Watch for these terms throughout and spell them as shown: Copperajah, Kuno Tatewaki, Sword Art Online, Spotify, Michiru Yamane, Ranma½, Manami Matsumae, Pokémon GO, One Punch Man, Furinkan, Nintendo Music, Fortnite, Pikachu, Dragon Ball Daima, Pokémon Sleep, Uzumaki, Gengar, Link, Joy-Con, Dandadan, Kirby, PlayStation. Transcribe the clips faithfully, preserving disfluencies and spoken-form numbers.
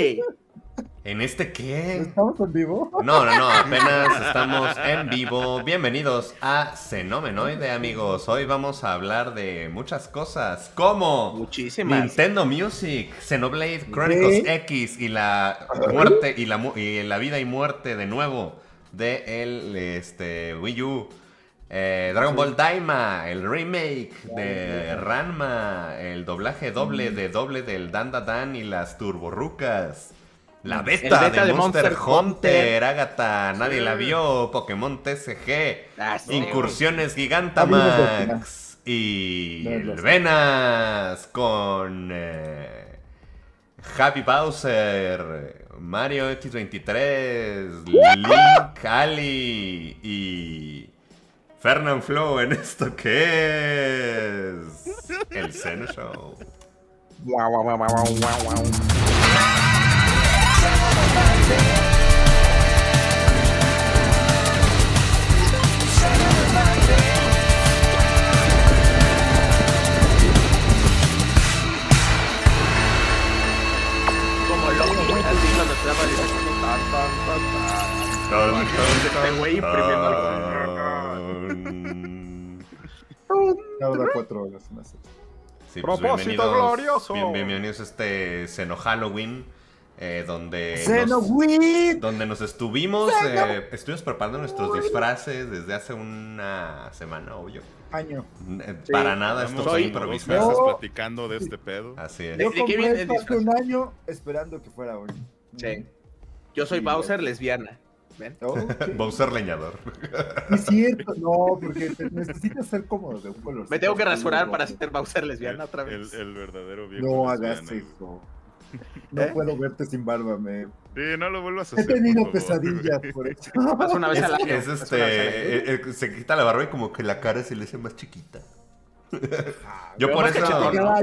este? ¿En este qué? ¿Estamos en vivo? No, no, no, apenas estamos en vivo. Bienvenidos a Xenomenoide, amigos. Hoy vamos a hablar de muchas cosas, como muchísimas. Nintendo Music, Xenoblade Chronicles ¿Qué? X y la muerte y la, mu y la vida y muerte de nuevo de el este, Wii U. Eh, Dragon Ball Daima, el remake de Ranma, el doblaje doble de doble del Dandadan y las Turborrucas. La beta, beta de, de Monster, Monster Hunter, Hunter. Agatha, nadie sí. la vio, Pokémon T C G, ah, sí. Incursiones Gigantamax y el Venas con eh, Happy Bowser, Mario equis veintitrés, Link, Ali y Fernan Flow en esto que es el Xeno Show. Wow, wow, wow, wow, wow, wow. Como loco, güey, así cuando estaba diciendo tan tan tan tan. Este güey imprimiendo algo. Cada cuatro horas en hacer. Propósito glorioso. Bienvenidos a este Xeno Halloween. Eh, donde, nos, donde nos estuvimos eh, estuvimos preparando nuestros disfraces desde hace una semana, obvio. Año. Sí. Para nada, estamos hoy improvisados platicando de este pedo. Así es. Yo compré esto hace un año esperando que fuera hoy. Sí. Yo soy sí, Bowser bien. lesbiana. ¿Ven? Oh, okay. Bowser leñador. Es cierto, no, porque necesitas ser cómodo de un color. Me tengo que rasurar no, para ser Bowser lesbiana el, otra vez. El, el verdadero viejo. No hagas eso. No ¿Eh? puedo verte sin barba, me. Sí, no lo vuelvas a hacer. He tenido por pesadillas por eso. Pasa una vez al año. Es este, es, se quita la barba y como que la cara se le hace más chiquita. Ah, yo, por eso, no, yo,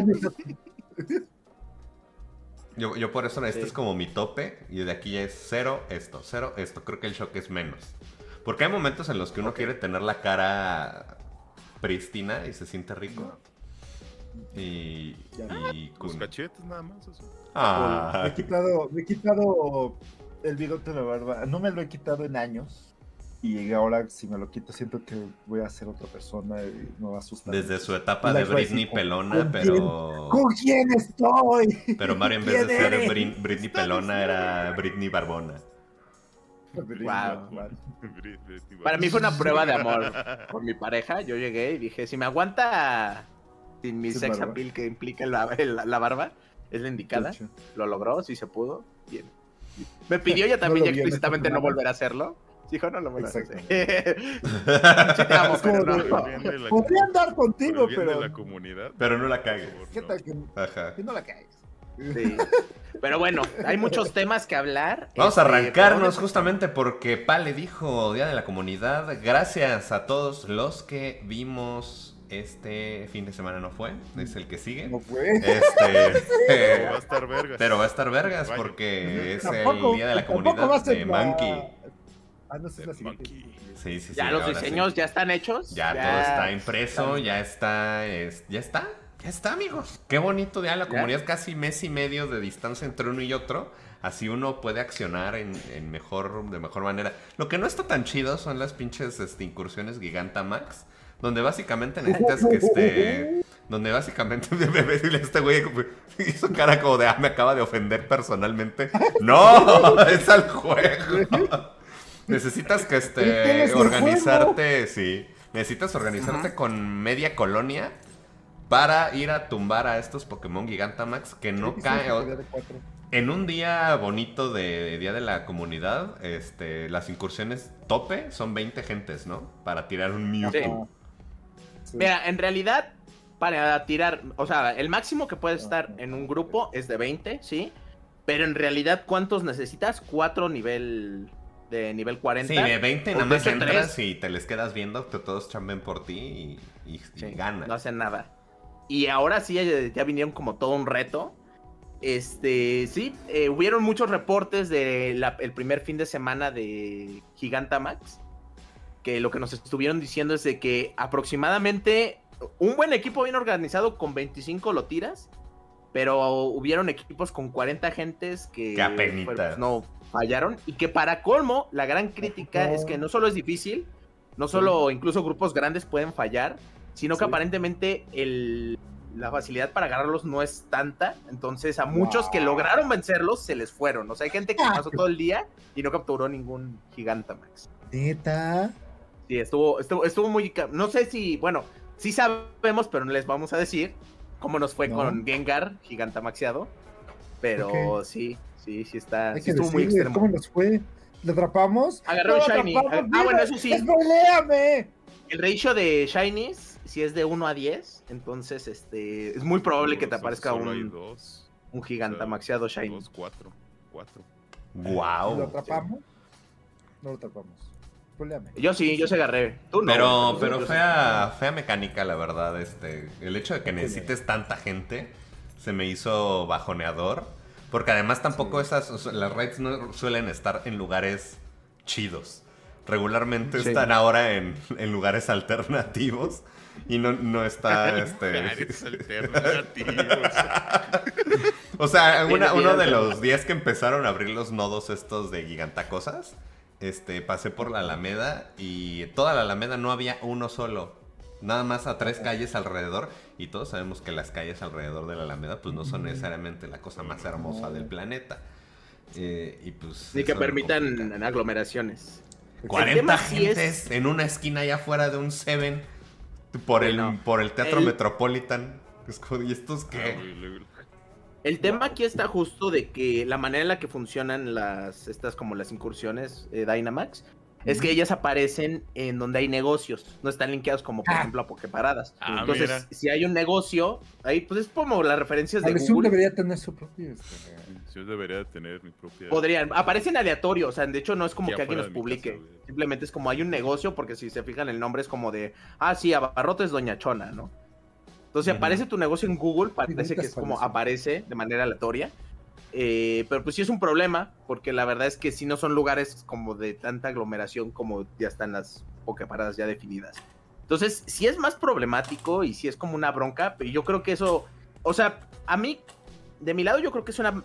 yo por eso, sí. este es como mi tope y de aquí es cero esto, cero esto. Creo que el shock es menos. Porque hay momentos en los que uno okay. quiere tener la cara pristina y se siente rico. No. Y, y con los cachetes nada más. Eso. Ah, me he quitado, me he quitado el bigote de la barba. No me lo he quitado en años. Y ahora si me lo quito siento que voy a ser otra persona y me va a asustar. Desde su etapa de Britney pelona, pero ¿con quién estoy? Pero Mario en vez de ser Britney pelona era Britney barbona. Wow. Para mí fue una prueba de amor con mi pareja. Yo llegué y dije, si me aguanta sin mi sex appeal que implica la, la, la barba, es la indicada. Ocho. Lo logró, sí se pudo. Bien. Me pidió ella también no ya explícitamente no volver a hacerlo. Dijo, no lo voy a hacer. Sí, te amo, pero no. no. Podría andar contigo, pero... la comunidad, pero no la cagues. ¿Qué tal que Ajá. no la cagues? Sí. Pero bueno, hay muchos temas que hablar. Vamos este, a arrancarnos pero... justamente porque Pale dijo Día de la Comunidad. Gracias a todos los que vimos... Este fin de semana no fue, es el que sigue. No fue. Este, pero va a estar vergas. Pero va a estar vergas porque es tampoco, el día de la comunidad de Monkey. La... Ah, no sé la Monkey. Sí, sí, ya sí, los diseños sí. ya están hechos. Ya, ya todo está impreso, ya está, es, ya está, ya está, amigos. Qué bonito día de la comunidad, casi mes y medio de distancia entre uno y otro. Así uno puede accionar en, en mejor, de mejor manera. Lo que no está tan chido son las pinches este, incursiones Gigantamax. Donde básicamente necesitas que esté... Donde básicamente... Este güey hizo cara como de... Ah, me acaba de ofender personalmente. ¡No! ¡Es al juego! Necesitas que este... Organizarte... Sí. Necesitas organizarte con media colonia para ir a tumbar a estos Pokémon Gigantamax que no caen... En un día bonito de Día de la Comunidad, este, las incursiones tope son veinte gentes, ¿no? Para tirar un Mewtwo. Sí. Mira, en realidad, para tirar, o sea, el máximo que puedes estar en un grupo es de veinte, ¿sí? Pero en realidad, ¿cuántos necesitas? cuatro nivel de nivel cuarenta. Sí, de veinte nada más entras y te les quedas viendo que todos chamben por ti y, y, sí, y ganan. No hacen nada. Y ahora sí, ya, ya vinieron como todo un reto. Este, sí, eh, hubieron muchos reportes del de primer fin de semana de Gigantamax. Que lo que nos estuvieron diciendo es de que aproximadamente un buen equipo bien organizado con veinticinco lo tiras Pero hubieron equipos con cuarenta gentes que pues, no fallaron. Y que para colmo, la gran crítica oh. es que no solo es difícil, no solo sí. incluso grupos grandes pueden fallar, sino sí. que aparentemente el, la facilidad para agarrarlos no es tanta. Entonces a wow. muchos que lograron vencerlos se les fueron. O sea, hay gente que pasó todo el día y no capturó ningún Gigantamax. ¿Neta? Sí, estuvo, estuvo, estuvo muy... No sé si... Bueno, sí sabemos, pero no les vamos a decir cómo nos fue no. con Gengar, Gigantamaxiado. Pero okay. sí, sí, sí está... Sí estuvo muy extremo. ¿Cómo nos fue? ¿Le atrapamos? Agarró un Shiny. Atrapamos, ah, bueno, eso sí. ¡Esboléame! El ratio de Shinies, si es de uno a diez, entonces este es muy probable no, que te aparezca un, dos, un Gigantamaxiado Shiny. Dos, cuatro, cuatro. ¡Guau! Wow. ¿Lo atrapamos? No lo atrapamos. Yo sí, yo se agarré. Tú no. Pero, pero fea, fea mecánica, la verdad. Este, el hecho de que necesites tanta gente se me hizo bajoneador. Porque además tampoco sí. esas, las raids no suelen estar en lugares chidos. Regularmente sí. están ahora en, en lugares alternativos. Y no, no está este... Lugares alternativos. O sea, una, uno de los días que empezaron a abrir los nodos estos de Gigantacosas, Este, pasé por la Alameda y toda la Alameda no había uno solo. Nada más a tres calles alrededor. Y todos sabemos que las calles alrededor de la Alameda pues no son necesariamente la cosa más hermosa del planeta. Eh, y pues... Ni que permitan aglomeraciones. cuarenta gentes es... en una esquina allá afuera de un Seven por el, no, por el Teatro el... Metropolitan. ¿Y estos qué? El tema aquí está justo de que la manera en la que funcionan las estas como las incursiones eh, Dynamax es que ellas aparecen en donde hay negocios, no están linkeados como por ah. ejemplo a Poképaradas. Ah, entonces, mira. Si hay un negocio, ahí pues es como las referencias a de Google. Yo debería tener su propio. Yo debería tener mi propia. Podrían, aparecen aleatorios, o sea, de hecho no es como que alguien los publique. Casa, simplemente es como hay un negocio, porque si se fijan el nombre es como de, ah, sí, Abarrotes Doña Chona, ¿no? Entonces, uh-huh. aparece tu negocio en Google, parece que es como aparece de manera aleatoria. Eh, pero pues sí es un problema, porque la verdad es que sí no son lugares como de tanta aglomeración como ya están las Poképaradas ya definidas. Entonces, sí es más problemático y sí es como una bronca, pero yo creo que eso... O sea, a mí, de mi lado, yo creo que es una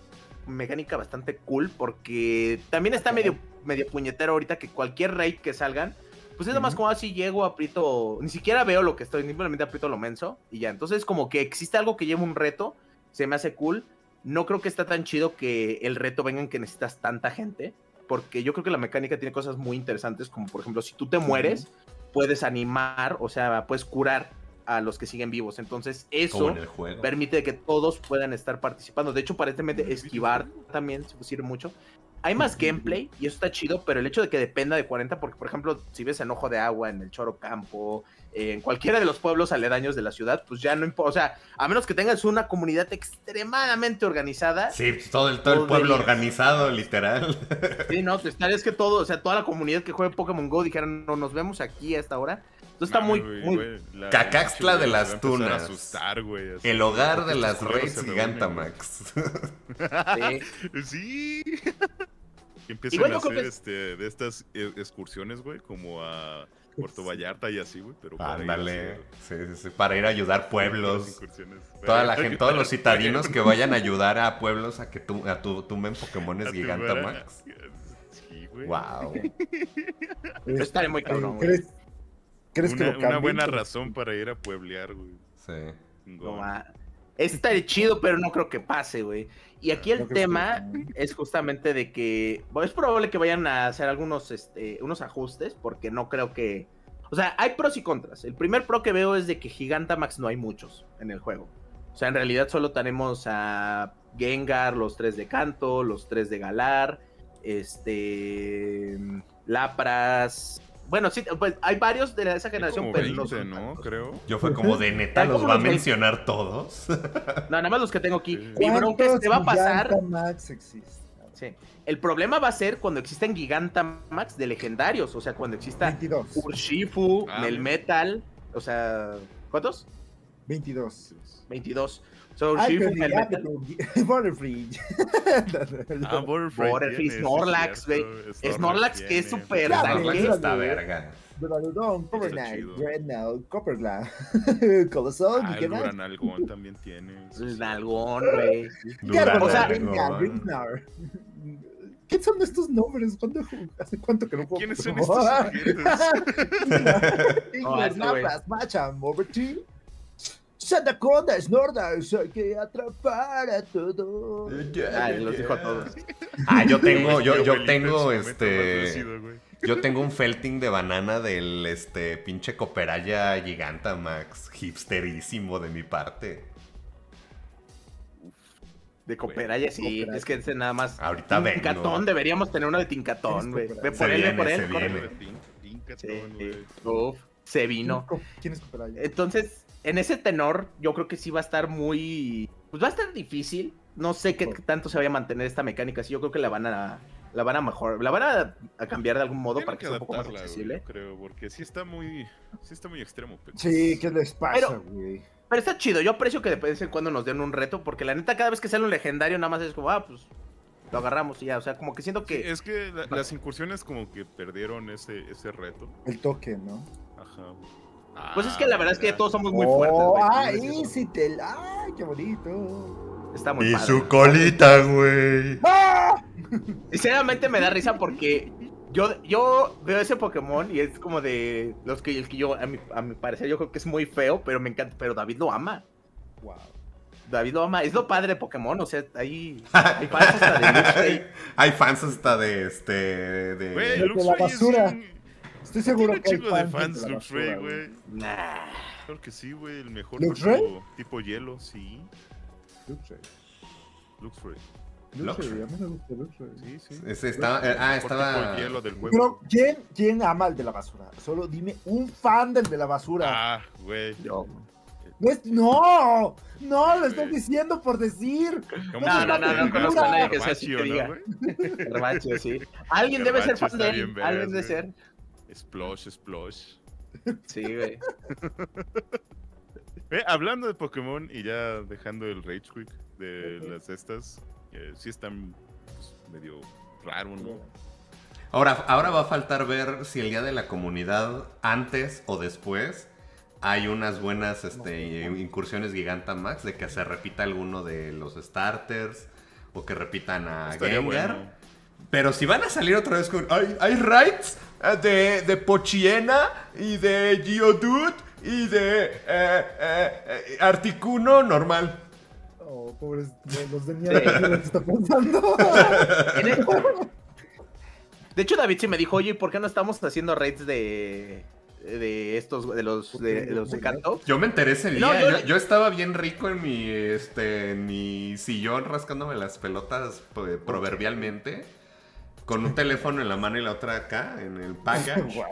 mecánica bastante cool, porque también está medio, medio puñetero ahorita que cualquier raid que salgan, pues es nomás uh-huh. como así llego, aprieto, ni siquiera veo lo que estoy, simplemente aprieto lo menso y ya. Entonces como que existe algo que lleva un reto, se me hace cool. No creo que está tan chido que el reto venga en que necesitas tanta gente, porque yo creo que la mecánica tiene cosas muy interesantes, como por ejemplo, si tú te mueres, uh-huh. puedes animar, o sea, puedes curar a los que siguen vivos. Entonces eso en permite que todos puedan estar participando. De hecho, aparentemente esquivar también se sirve mucho. Hay más gameplay y eso está chido, pero el hecho de que dependa de cuarenta, porque por ejemplo, si ves en Ojo de Agua, en el Choro Campo, en cualquiera de los pueblos aledaños de la ciudad, pues ya no importa. O sea, a menos que tengas una comunidad extremadamente organizada. Sí, todo el, todo el pueblo organizado, literal. Sí, no, es que todo, o sea, toda la comunidad que juega Pokémon GO dijeron, no, nos vemos aquí a esta hora. Entonces está muy... muy... Cacaxtla de las Tunas. Asustar, güey, así, el hogar de las reyes Gigantamax. Sí. Sí. Empiezan bueno, a hacer que... este, de estas excursiones, güey, como a Puerto Vallarta y así, güey. Ándale, sí, sí, sí, para ir a ayudar pueblos. Toda la gente, todos los citadinos que vayan a ayudar a pueblos a que tu, a tu, tumben Pokémones Gigantamax. Sí, güey. Wow. Estaré muy cabrón, güey. ¿Crees una, que lo una buena razón para ir a pueblear, güey. Sí. No, está chido, pero no creo que pase, güey. Y aquí el tema es justamente de que... Bueno, es probable que vayan a hacer algunos este, unos ajustes, porque no creo que... O sea, hay pros y contras. El primer pro que veo es de que Gigantamax no hay muchos en el juego. O sea, en realidad solo tenemos a Gengar, los tres de Kanto, los tres de Galar, este... Lapras... Bueno, sí, pues hay varios de esa generación, como pero veinte, no, ¿no? Creo. Yo fue como de neta, ¿los va a mencionar todos? No, nada más los que tengo aquí. Mi bronca te va a pasar. Sí. El problema va a ser cuando existen Gigantamax de legendarios, o sea, cuando exista veintidós. Urshifu, ah, Melmetal, o sea, ¿cuántos? veintidós. veintidós. So I she could be Butterfree. Butterfree. Ah, Butterfree. Butterfree, tiene, Snorlax, güey. Snorlax, Snorlax que es súper. Snorlax es la verga. Duranalgón, Covenant, Dreadnought, Copperajah, Colossal, ah, Gigantamax. Duranalgón también tiene. Duranalgón, güey. O sea, Grimnar. ¿Qué son estos nombres? ¿Hace cuánto que no puedo? ¿Quiénes son estos agentes? Ingles, Napas, Machamp, Overtree. Sandaconda, Snorlax, hay que atrapar a todos. Ay, los dijo a todos. Ah, yo tengo, yo, yo tengo este... Yo tengo un felting de banana del este pinche Copperajah Gigantamax, hipsterísimo de mi parte. De Copperajah, sí, Copperajah. Es que ese nada más. Ahorita vengo. Tinkaton, deberíamos tener una de Tinkaton, güey. Ve por él, ve por él. Se vino. ¿Quién es Copperajah? Entonces, en ese tenor, yo creo que sí va a estar muy... Pues va a estar difícil. No sé qué tanto se vaya a mantener esta mecánica. Sí, yo creo que la van a... La van a mejorar, la van a, a cambiar de algún modo. Tienen para que, que sea un poco más accesible. Güey, creo, porque sí está muy, sí está muy extremo. Pero... Sí, ¿qué les pasa, güey? Pero, pero está chido, yo aprecio que de vez en cuando nos den un reto, porque la neta cada vez que sale un legendario nada más es como, ah, pues lo agarramos y ya, o sea, como que siento que... Sí, es que la, las incursiones como que perdieron ese, ese reto. El toque, ¿no? Ajá, güey. Pues ah, es que la verdad es que ya todos somos muy oh, fuertes, güey. ¡Ay, sí te la... ¡Ay, qué bonito! Está muy y padre. Y su colita, güey. ¡Ah! Sinceramente me da risa porque yo, yo veo ese Pokémon y es como de los que, el que yo, a mi, a mi parecer, yo creo que es muy feo, pero me encanta. Pero David lo ama. Wow. David lo ama. Es lo padre de Pokémon, o sea, hay, hay fans hasta de Luxray. Hay fans hasta de este... De, wey, de, de la basura. Es un... Estoy seguro que hay chico fans de fans Luxray, güey. Nah. Claro que sí, güey. El mejor tipo, tipo hielo, sí. Luxray. Luxray. Luxray, a mí me gusta Luxray. Sí, sí. Ese está, Luxray. Ah, estaba. Hielo del huevo. Pero, ¿quién, ¿quién ama el de la basura? Solo dime un fan del de la basura. Ah, güey. Yo. No, no, lo estoy diciendo por decir. No, no, no, no conozco a nadie que sea así. Garbacho, sí. Alguien debe ser fan de él. Alguien debe ser. Splosh, Splosh. Sí, güey. eh, hablando de Pokémon y ya dejando el Rage Quick de uh-huh. las estas, eh, sí están pues, medio raro, ¿no? Ahora, ahora va a faltar ver si el día de la comunidad, antes o después, hay unas buenas este, incursiones Gigantamax de que se repita alguno de los starters o que repitan a Estaría Gengar. Bueno. Pero si van a salir otra vez con... Hay, hay raids de, de Pochiena y de Geodude y de eh, eh, Articuno normal. Oh, pobres, los de mierda sí. que está pensando. De hecho, David sí me dijo, oye, ¿por qué no estamos haciendo raids de... de estos, de los de, de los de canto? Yo me enteré ese día, no, yo, yo, yo estaba bien rico en mi, este, en mi sillón rascándome las pelotas pues, proverbialmente. Con un teléfono en la mano y la otra acá, en el package.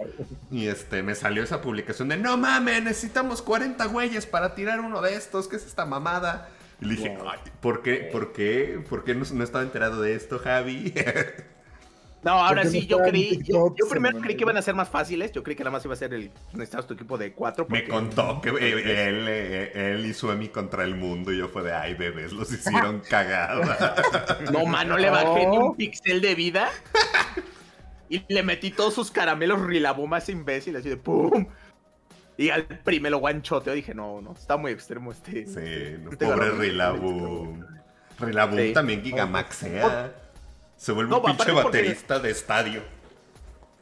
Y este, me salió esa publicación de no mames, necesitamos cuarenta güeyes para tirar uno de estos, ¿qué es esta mamada? Y le dije, ay, ¿por qué? ¿Por qué? ¿Por qué no, no estaba enterado de esto, Javi? No, ahora sí, yo creí, TikTok, yo, yo primero creí que iban a ser más fáciles, yo creí que nada más iba a ser el, necesitabas tu equipo de cuatro. Porque... Me contó que eh, él, eh, él hizo a mí contra el mundo y yo fue de, ay, bebés, los hicieron cagada. No, mano, le bajé oh. ni un pixel de vida y le metí todos sus caramelos rilabuma a ese imbécil, así de pum. Y al primero guanchoteo dije, no, no, está muy extremo este. Sí, no, este pobre Rilabum. Rilabum sí. también gigamaxea. Oh. Se vuelve no, un pinche baterista porque... de estadio.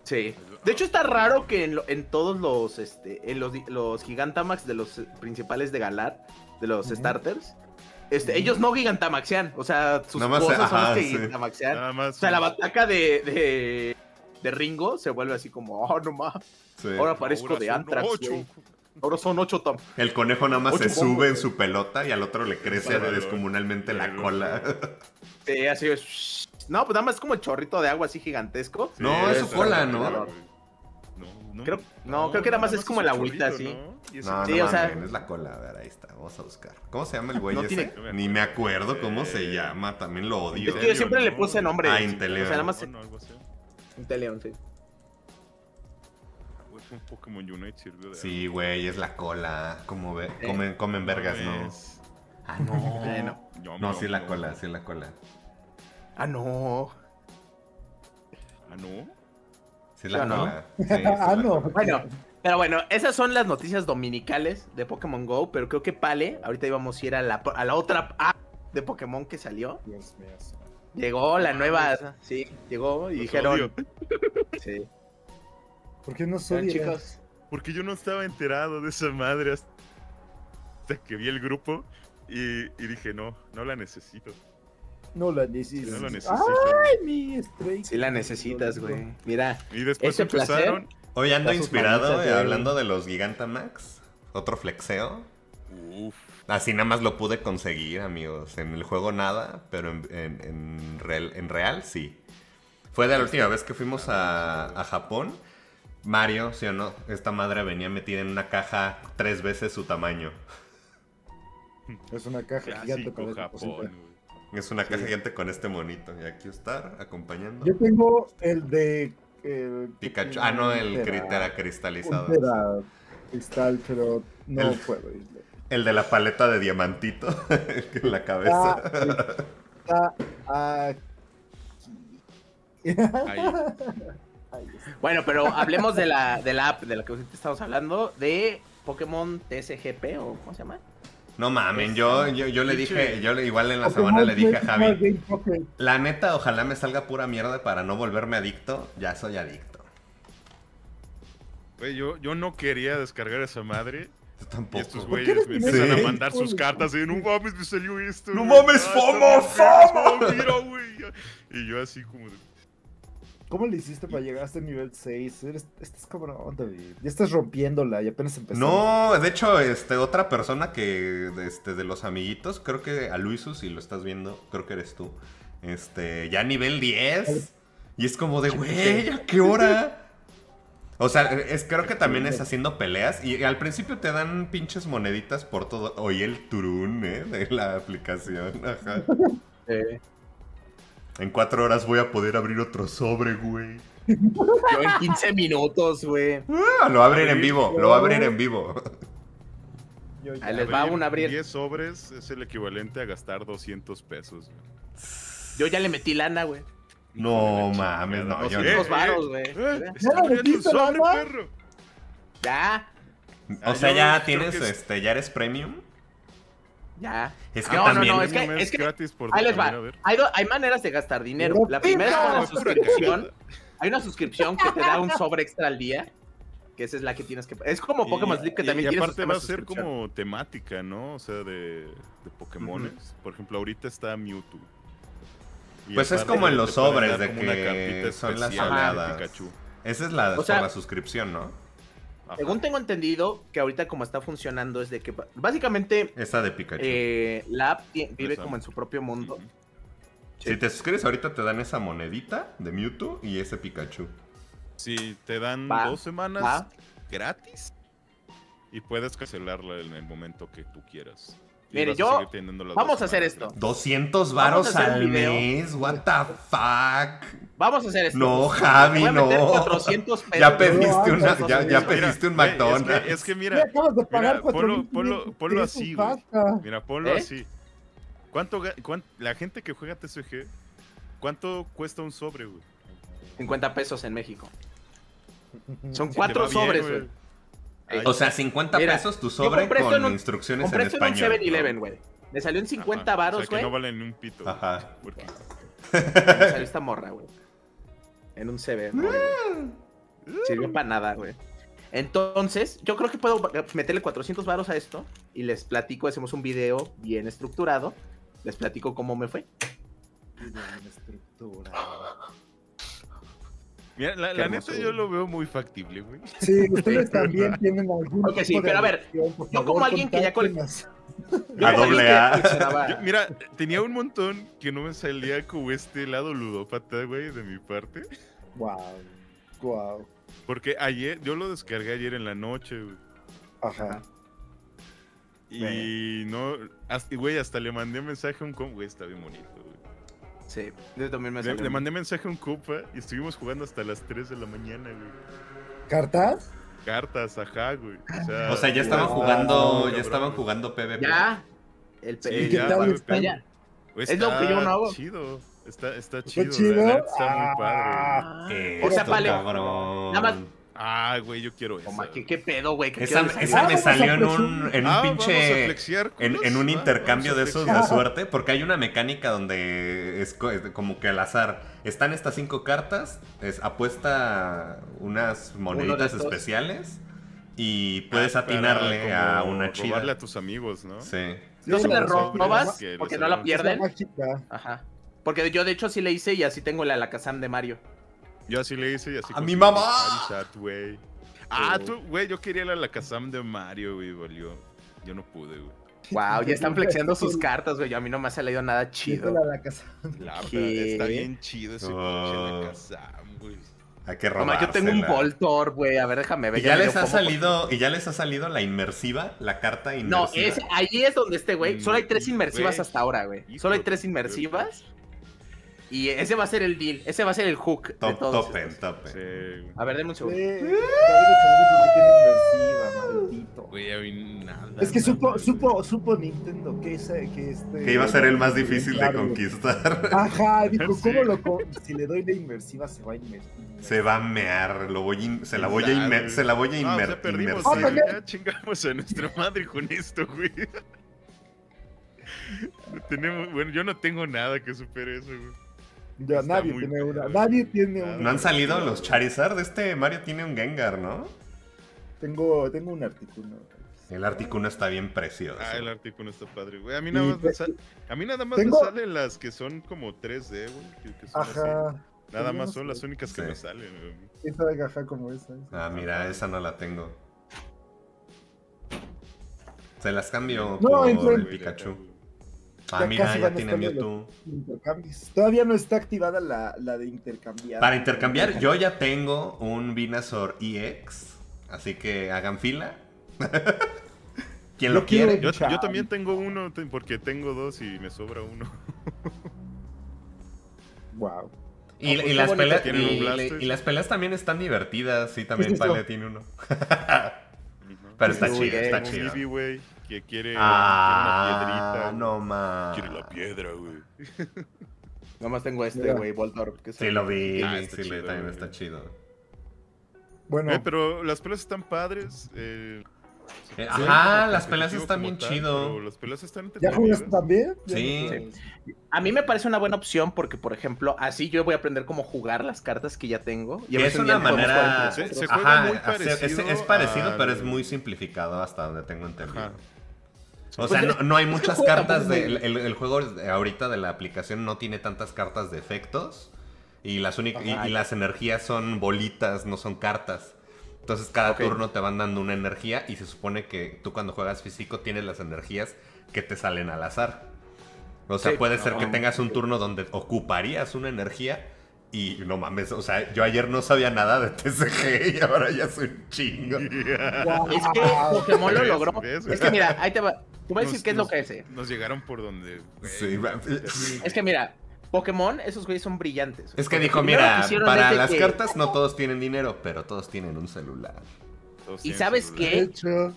Sí. De hecho está raro que en, lo, en todos los este, en los, los Gigantamax de los principales de Galar, de los uh-huh. starters, este, uh-huh. ellos no Gigantamaxean. O sea, sus Nada cosas más, son ajá, los que sí. Gigantamaxean. Nada más, o sea, sí. la bataca de, de, de Ringo se vuelve así como, oh, no más. Sí. Ahora parezco de Antrax. Ahora son ocho, Tom. El conejo nada más ocho se bombos, sube eh. en su pelota y al otro le crece vale, vale, descomunalmente vale, la cola. Sí, así es. No, pues nada más es como el chorrito de agua así gigantesco. Sí, no, es su cola, ¿no? No, no, creo, no, no creo que nada más, nada más es como el agüita así. No, no, sí, no o sea... es la cola. A ver, ahí está, vamos a buscar. ¿Cómo se llama el güey no ese? Tiene... Ni me acuerdo cómo eh... se llama, también lo odio. Es que yo siempre no, le puse nombre. Ah, Inteleon. O sea, nada más... Inteleon, sí. un Pokémon Unite sirvió de... Sí, güey, es la cola. Como ve, eh, comen, comen vergas, ¿no? Es... Ah, no. Eh, no, yo, no yo, sí es la cola, sí es la cola. Ah, no. Ah, no. Sí es la no, cola. No. Sí, sí ah, la no. Cola. Bueno, pero bueno, esas son las noticias dominicales de Pokémon GO, pero creo que Pale, ahorita íbamos a ir a la, a la otra app de Pokémon que salió. Dios mío. Llegó la nueva, sí, llegó y los dijeron... Odio. Sí. ¿Por qué no soy, chicos? Porque yo no estaba enterado de esa madre hasta que vi el grupo y, y dije, no, no la necesito. No la necesito. No la necesito. Ay, mi estrella. Sí la necesitas, güey. No, mira, y después empezaron... Placer, hoy ando inspirado, eh, hablando de los Gigantamax. Otro flexeo. Uf. Así nada más lo pude conseguir, amigos. En el juego nada, pero en, en, en, real, en real sí. Fue de la última vez que fuimos a, a Japón. Mario, ¿sí o no? Esta madre venía metida en una caja tres veces su tamaño. Es una caja gigante con este monito. Es una caja gigante con este monito. Y aquí estar acompañando. Yo tengo el de... El Pikachu. Ah, no, el crítera cristalizado. Crítera cristal, pero no el... puedo irle. El de la paleta de diamantito en la cabeza. Está, está aquí. Ahí. Ahí está. Bueno, pero hablemos de la, de la app de la que estamos hablando, de Pokémon T S G P, o ¿cómo se llama? No mamen, yo, yo, yo le dije, yo igual en la semana le dije a Javi, la neta, ojalá me salga pura mierda para no volverme adicto, ya soy adicto. Güey, yo, yo no quería descargar esa madre. Yo tampoco. Y estos güeyes me empiezan ¿Sí? a mandar sus cartas y no mames, me salió esto. No güey. mames, FOMO, FOMO. Mira, güey. Y yo así como de... ¿Cómo le hiciste para llegar hasta el nivel seis? Eres, estás cabrón, David. Ya estás rompiéndola y apenas empezaste. No, de hecho, este, otra persona que este, de los amiguitos, creo que a Luisu, si lo estás viendo, creo que eres tú. Este, ya nivel diez. Y es como de, güey, ¿a qué hora? O sea, es, creo que también es haciendo peleas. Y al principio te dan pinches moneditas por todo. Oye, el turún, ¿eh? De la aplicación. Ajá. Eh. En cuatro horas voy a poder abrir otro sobre, güey. Yo en quince minutos, güey. Ah, lo va a abrir en vivo. Lo va a abrir en vivo. Ahí les va un abrir. diez sobres es el equivalente a gastar doscientos pesos. Yo ya le metí lana, güey. No mames, no, no yo no. Varos, güey. Ya. O sea, ya tienes, es... este, ya eres premium. Ya. Es que no, también... no, no, es que, es que... ahí les va. Hay, do... hay maneras de gastar dinero. No, la primera no, es con la suscripción. Hay una suscripción que te da un sobre extra al día. Que esa es la que tienes que... Es como Pokémon Sleep, que también tienes. Y aparte va a ser como temática, ¿no? O sea, de, de Pokémones. Uh-huh. Por ejemplo, ahorita está Mewtwo. Pues es como en los sobres de que son las oleadas. Esa es la, o sea, la suscripción, ¿no? Ajá. Según tengo entendido, que ahorita como está funcionando es de que básicamente... Esa de Pikachu. Eh, la app vive esa. Como en su propio mundo. Uh-huh. Sí. Si te suscribes ahorita te dan esa monedita de Mewtwo y ese Pikachu. Sí, te dan va, dos semanas va. gratis y puedes cancelarla en el momento que tú quieras. Mire, yo, vamos a hacer esto. doscientos varos al mes, what the fuck. Vamos a hacer esto. No, Javi, no. cuatrocientos pesos. Ya pediste, una, ya, ya pediste mira, un McDonald's. Es que, es que mira, mira ponlo, ponlo, ponlo así, güey. Mira, ponlo ¿Eh? así. ¿Cuánto, cuánto, la gente que juega T C G, ¿cuánto cuesta un sobre, güey? cincuenta pesos en México. Son cuatro sobres, güey. Ay, o sea, cincuenta mira, pesos tu sobre con un, instrucciones en español. Compré esto en un seven eleven, güey. Me salió en cincuenta varos, güey. O sea, que no valen ni un pito. Wey. Ajá. Porque... Me salió esta morra, güey. En un seven, güey. Sirvió para nada, güey. Entonces, yo creo que puedo meterle cuatrocientos varos a esto. Y les platico, hacemos un video bien estructurado. Les platico cómo me fue. Bien estructurado. Mira, la, la neta yo lo veo muy factible, güey. Sí, ustedes también tienen algún okay, tipo sí, de pero a ver, yo como favor, alguien que ya coleccionaba... A doble A. Mira, tenía un montón que no me salía como este lado ludópata, güey, de mi parte. Wow, wow. Porque ayer, yo lo descargué ayer en la noche, güey. Ajá. Y bueno. no... Hasta, güey, hasta le mandé un mensaje a un compa, güey, está bien bonito, güey. Sí, yo también me le, le mandé mensaje a un compa y estuvimos jugando hasta las tres de la mañana, güey. ¿Cartas? cartas, ajá, güey. O sea, o sea ya estaban jugando, no, ya estaban jugando P V P. Ya. El P V P. Sí, ya, P V P. Está ya. Está es lo que yo no hago. Chido. Está, está chido. Chido? La verdad, está muy padre. Ah, o sea, vale. Nada más. Ah, güey, yo quiero eso. ¿Qué, qué pedo, güey? Esa, esa me salió en un, en un ah, pinche... Flexiar, en, en un intercambio de esos de suerte, porque hay una mecánica donde es como que al azar. Están estas cinco cartas, es, apuesta unas moneditas especiales y puedes atinarle a una chida. Robarle a tus amigos, ¿no? Sí. No se la robas porque no la pierden. Ajá. Porque yo, de hecho, sí le hice y así tengo la Alakazam de Mario. Yo así le hice y así... ¡A mi mamá! Wey. Ah, tú, güey, yo quería la Alakazam de Mario, güey, valió. Yo no pude, güey. Wow, ya están flexeando sus cartas, güey. A mí no me ha leído nada chido. La Alakazam. La verdad, está bien chido ese pinche Alakazam, güey. Hay que robarse. Yo tengo un Voltor, güey. A ver, déjame ver. ¿Y ya, ya les ha salido, por... ¿Y ya les ha salido la inmersiva? ¿La carta inmersiva? No, es, ahí es donde este, güey. Solo hay tres inmersivas wey. hasta ahora, güey. Solo hay tres inmersivas. Y ese va a ser el deal, ese va a ser el hook top, de todos. Topen, topen. Sí. A ver, denme un segundo. Es que supo, supo, supo Nintendo que ese, que este. Que iba a ser el más difícil de conquistar. Ajá, dijo, sí. ¿Cómo lo con... Si le doy la inmersiva se va a invertir. Se va a mear, lo voy in... se la voy a inmer... se la voy a invertir. No, se perdimos, oh, okay. Ya chingamos a nuestra madre con esto, güey. Tenemos, bueno, yo no tengo nada que supere eso, güey. Ya, nadie tiene, una, nadie tiene una. No han salido los Charizard. Este Mario tiene un Gengar, ¿no? Tengo, tengo un Articuno. El Articuno está bien precioso. Ah, el Articuno está padre, güey. A mí nada más, me, sal, a mí nada más tengo... me salen las que son como tres D, güey. Que son ajá. Así. Nada más son las únicas que sí. me salen, güey. Esa de caja como esa, esa. Ah, mira, esa no la tengo. Se las cambio no, por entonces... el Pikachu. Ah, ya mira, ya tiene Mewtwo. Todavía no está activada la, la de intercambiar. Para intercambiar, yo ya tengo un Venusaur E X. Así que hagan fila. ¿Quién lo quiere? Yo, yo también tengo uno, porque tengo dos y me sobra uno. Wow. Y, y, las peleas, y, y las peleas también están divertidas. Sí, también Pale tiene uno. Pero está chido, está chido. Que quiere, ah, quiere una piedrita. No más. Quiere la piedra, güey. Nomás tengo este, güey, Voltorb. Que sí, sabe. Lo vi. Ah, está sí, chido, también güey. Está chido. Bueno. Eh, pero las peleas están padres. Eh, eh, ajá, las peleas están bien tal, chido. Las peleas están ¿Ya jugaste también? Sí. sí. A mí me parece una buena opción porque, por ejemplo, así yo voy a aprender cómo jugar las cartas que ya tengo. Y es una manera. Se, se juega ajá, muy parecido. Es, es parecido, a... pero es muy simplificado hasta donde tengo entendido. Ajá. O sea, no, no hay muchas cartas de... El, el juego ahorita de la aplicación no tiene tantas cartas de efectos. Y las, únicas, y, y las energías son bolitas, no son cartas. Entonces cada okay. turno te van dando una energía y se supone que tú cuando juegas físico tienes las energías que te salen al azar. O sea, sí, puede no, ser que tengas un turno donde ocuparías una energía y no mames, o sea, yo ayer no sabía nada de T C G y ahora ya soy un chingo. Wow. Es que Pokémon lo logró. Es que mira, ahí te va. Tú vas a decir qué es lo que es, eh. Nos llegaron por donde... Sí, es que mira, Pokémon, esos güeyes son brillantes. Es que dijo, mira, para las cartas no todos tienen dinero, pero todos tienen un celular. Y ¿sabes qué?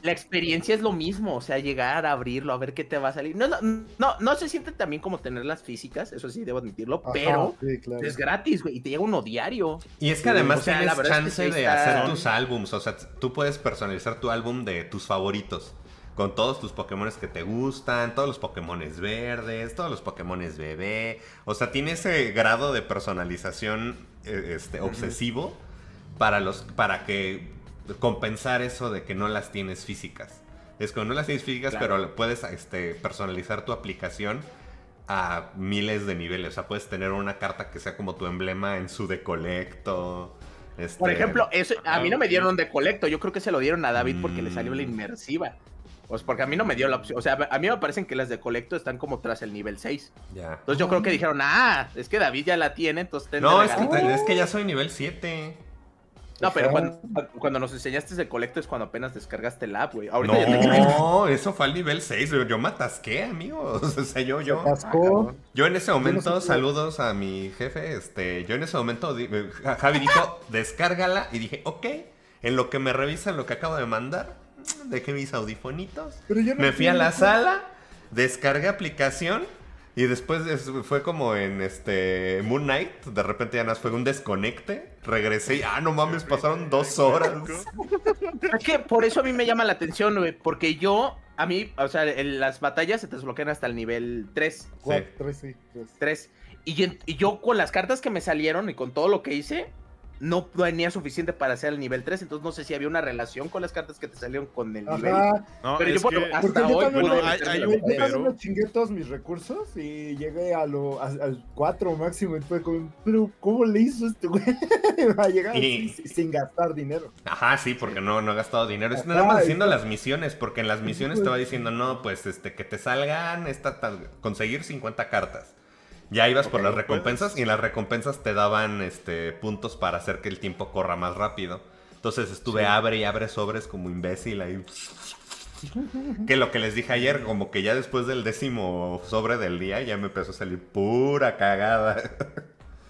La experiencia es lo mismo, o sea, llegar a abrirlo, a ver qué te va a salir. No, no, no, no se siente tan bien como tener las físicas, eso sí, debo admitirlo, ajá, pero sí, claro. Es gratis, güey, y te llega uno diario. Y es que además o sea, tienes la chance es que de está... hacer tus álbums, o sea, tú puedes personalizar tu álbum de tus favoritos, con todos tus Pokémones que te gustan, todos los Pokémones verdes, todos los Pokémones bebé, o sea, tiene ese grado de personalización este, obsesivo uh-huh. para, los, para que... compensar eso de que no las tienes físicas. Es que no las tienes físicas, claro. Pero puedes este, personalizar tu aplicación a miles de niveles. O sea, puedes tener una carta que sea como tu emblema en su decolecto. Este... Por ejemplo, eso, a mí no me dieron un decolecto. Yo creo que se lo dieron a David porque mm. le salió la inmersiva. Pues porque a mí no me dio la opción. O sea, a mí me parecen que las de colecto están como tras el nivel seis. Ya. Entonces yo creo que dijeron, ah, es que David ya la tiene, entonces... No, es que, es que ya soy nivel siete. No, pero cuando, cuando nos enseñaste ese colecto es cuando apenas descargaste el app, güey. Ahorita no, ya no, te... eso fue al nivel seis. Yo me atasqué, amigos. O sea, yo, yo. Atascó. Yo en ese momento, no saludos a mi jefe. Este, yo en ese momento, Javi dijo, descárgala. Y dije, ok. En lo que me revisan lo que acabo de mandar, dejé mis audifonitos, pero yo no me fui a la nada. sala, descargué aplicación y después fue como en este Moon Knight, de repente ya nos fue un desconecte, regresé y ah, no mames, pasaron dos horas. Es que por eso a mí me llama la atención, güey, porque yo, a mí, o sea, en las batallas se te desbloquean hasta el nivel tres. tres, sí. tres. Y, y yo con las cartas que me salieron y con todo lo que hice, no tenía suficiente para hacer el nivel tres, entonces no sé si había una relación con las cartas que te salieron con el Ajá. nivel. No, pero yo, que, hasta hoy, yo bueno, hay, hay un pero... yo chingué todos mis recursos y llegué a lo, a, al cuatro máximo, y fue como, pero ¿cómo le hizo este güey? Va a llegar y... sin, sin gastar dinero. Ajá, sí, porque no, no ha gastado dinero. Es Ajá, nada más haciendo está... las misiones, porque en las misiones te va diciendo, no, pues este que te salgan, esta, conseguir cincuenta cartas. Ya ibas okay, por las recompensas, y en las recompensas te daban este puntos para hacer que el tiempo corra más rápido. Entonces estuve sí. abre y abre sobres como imbécil ahí. Que lo que les dije ayer, como que ya después del décimo sobre del día ya me empezó a salir pura cagada.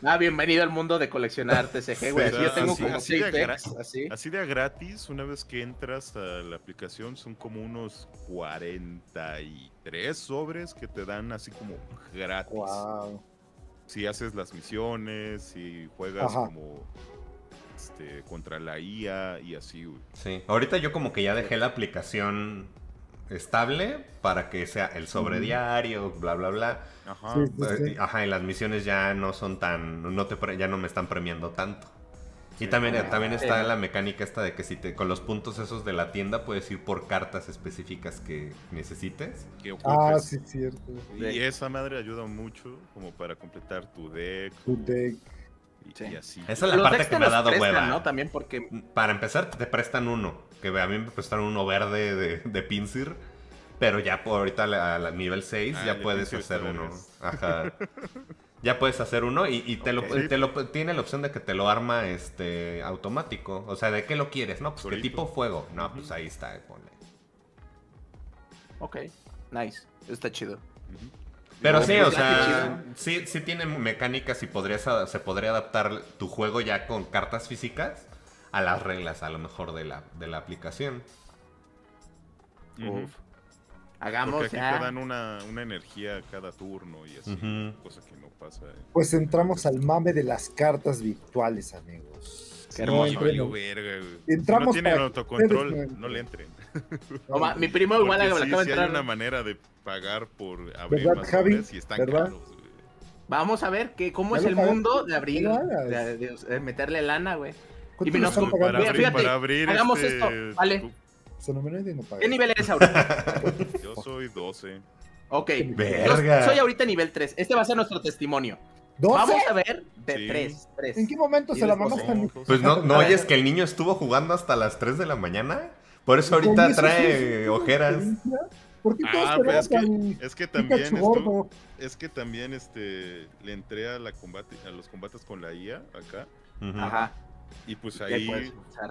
Ah, bienvenido al mundo de coleccionar T C G, güey. Yo tengo así, como así, seis de gratis, así. así de gratis, una vez que entras a la aplicación, son como unos cuarenta y tres sobres que te dan así como gratis. Wow. Si haces las misiones, si juegas Ajá. como este, contra la I A y así, güey. Sí, ahorita yo como que ya dejé la aplicación estable para que sea el sobre diario, bla, bla, bla. Ajá. Sí, sí, sí. Ajá, y las misiones ya no son tan... No te pre, ya no me están premiando tanto. Sí, y también, sí, también sí. está la mecánica esta de que si te con los puntos esos de la tienda puedes ir por cartas específicas que necesites. Que ah, sí, cierto. Y deck. esa madre ayuda mucho como para completar tu deck. Tu deck. Y, sí. y así. Esa es la parte que me ha dado prestan, hueva. ¿No? También porque... Para empezar te prestan uno. Que a mí me prestaron uno verde de, de Pinsir, pero ya por ahorita al nivel seis ah, ya puedes hacer uno. Ajá. Ya puedes hacer uno y, y te, okay. lo, te lo tiene la opción de que te lo arma este automático. O sea, ¿de qué lo quieres? No, pues ¿qué tipo fuego? No, uh -huh. pues ahí está, eh, ponle. Ok, nice. Está chido. Uh -huh. Pero no, sí, o sea, sí, sí tiene mecánicas y podrías, se podría adaptar tu juego ya con cartas físicas a las reglas, a lo mejor, de la, de la aplicación. Uh-huh. Uf. Hagamos Porque aquí ya. te dan una, una energía cada turno y así, uh-huh. cosa que no pasa. Eh. Pues entramos al mame de las cartas virtuales, amigos. Qué hermoso. No, verga, entramos no tienen autocontrol, que... no le entren. No, ma, mi primo igual le acaba de sí, entrar. Sí hay una manera de pagar por abrir más sobres y están ¿verdad? caros. Güey. Vamos a ver que, cómo es el pagué? mundo de abrir, de, de, de meterle lana, güey. Y menos para, para abrir, fíjate, para abrir hagamos este... esto, vale. Xenomenoide no paga. ¿Qué nivel eres ahorita? Yo soy doce. Ok, verga. Yo soy ahorita nivel tres. Este va a ser nuestro testimonio. ¿doce? Vamos a ver de sí. tres, tres. ¿En qué momento se la mamás tan... Pues no, no oyes que el niño estuvo jugando hasta las tres de la mañana. Por eso ahorita eso trae eso ojeras. ¿Por qué todos ah, pero es, que, es que también estuvo, es que también este le entré a la combate, a los combates con la I A acá. Uh-huh. Ajá. Y pues ahí,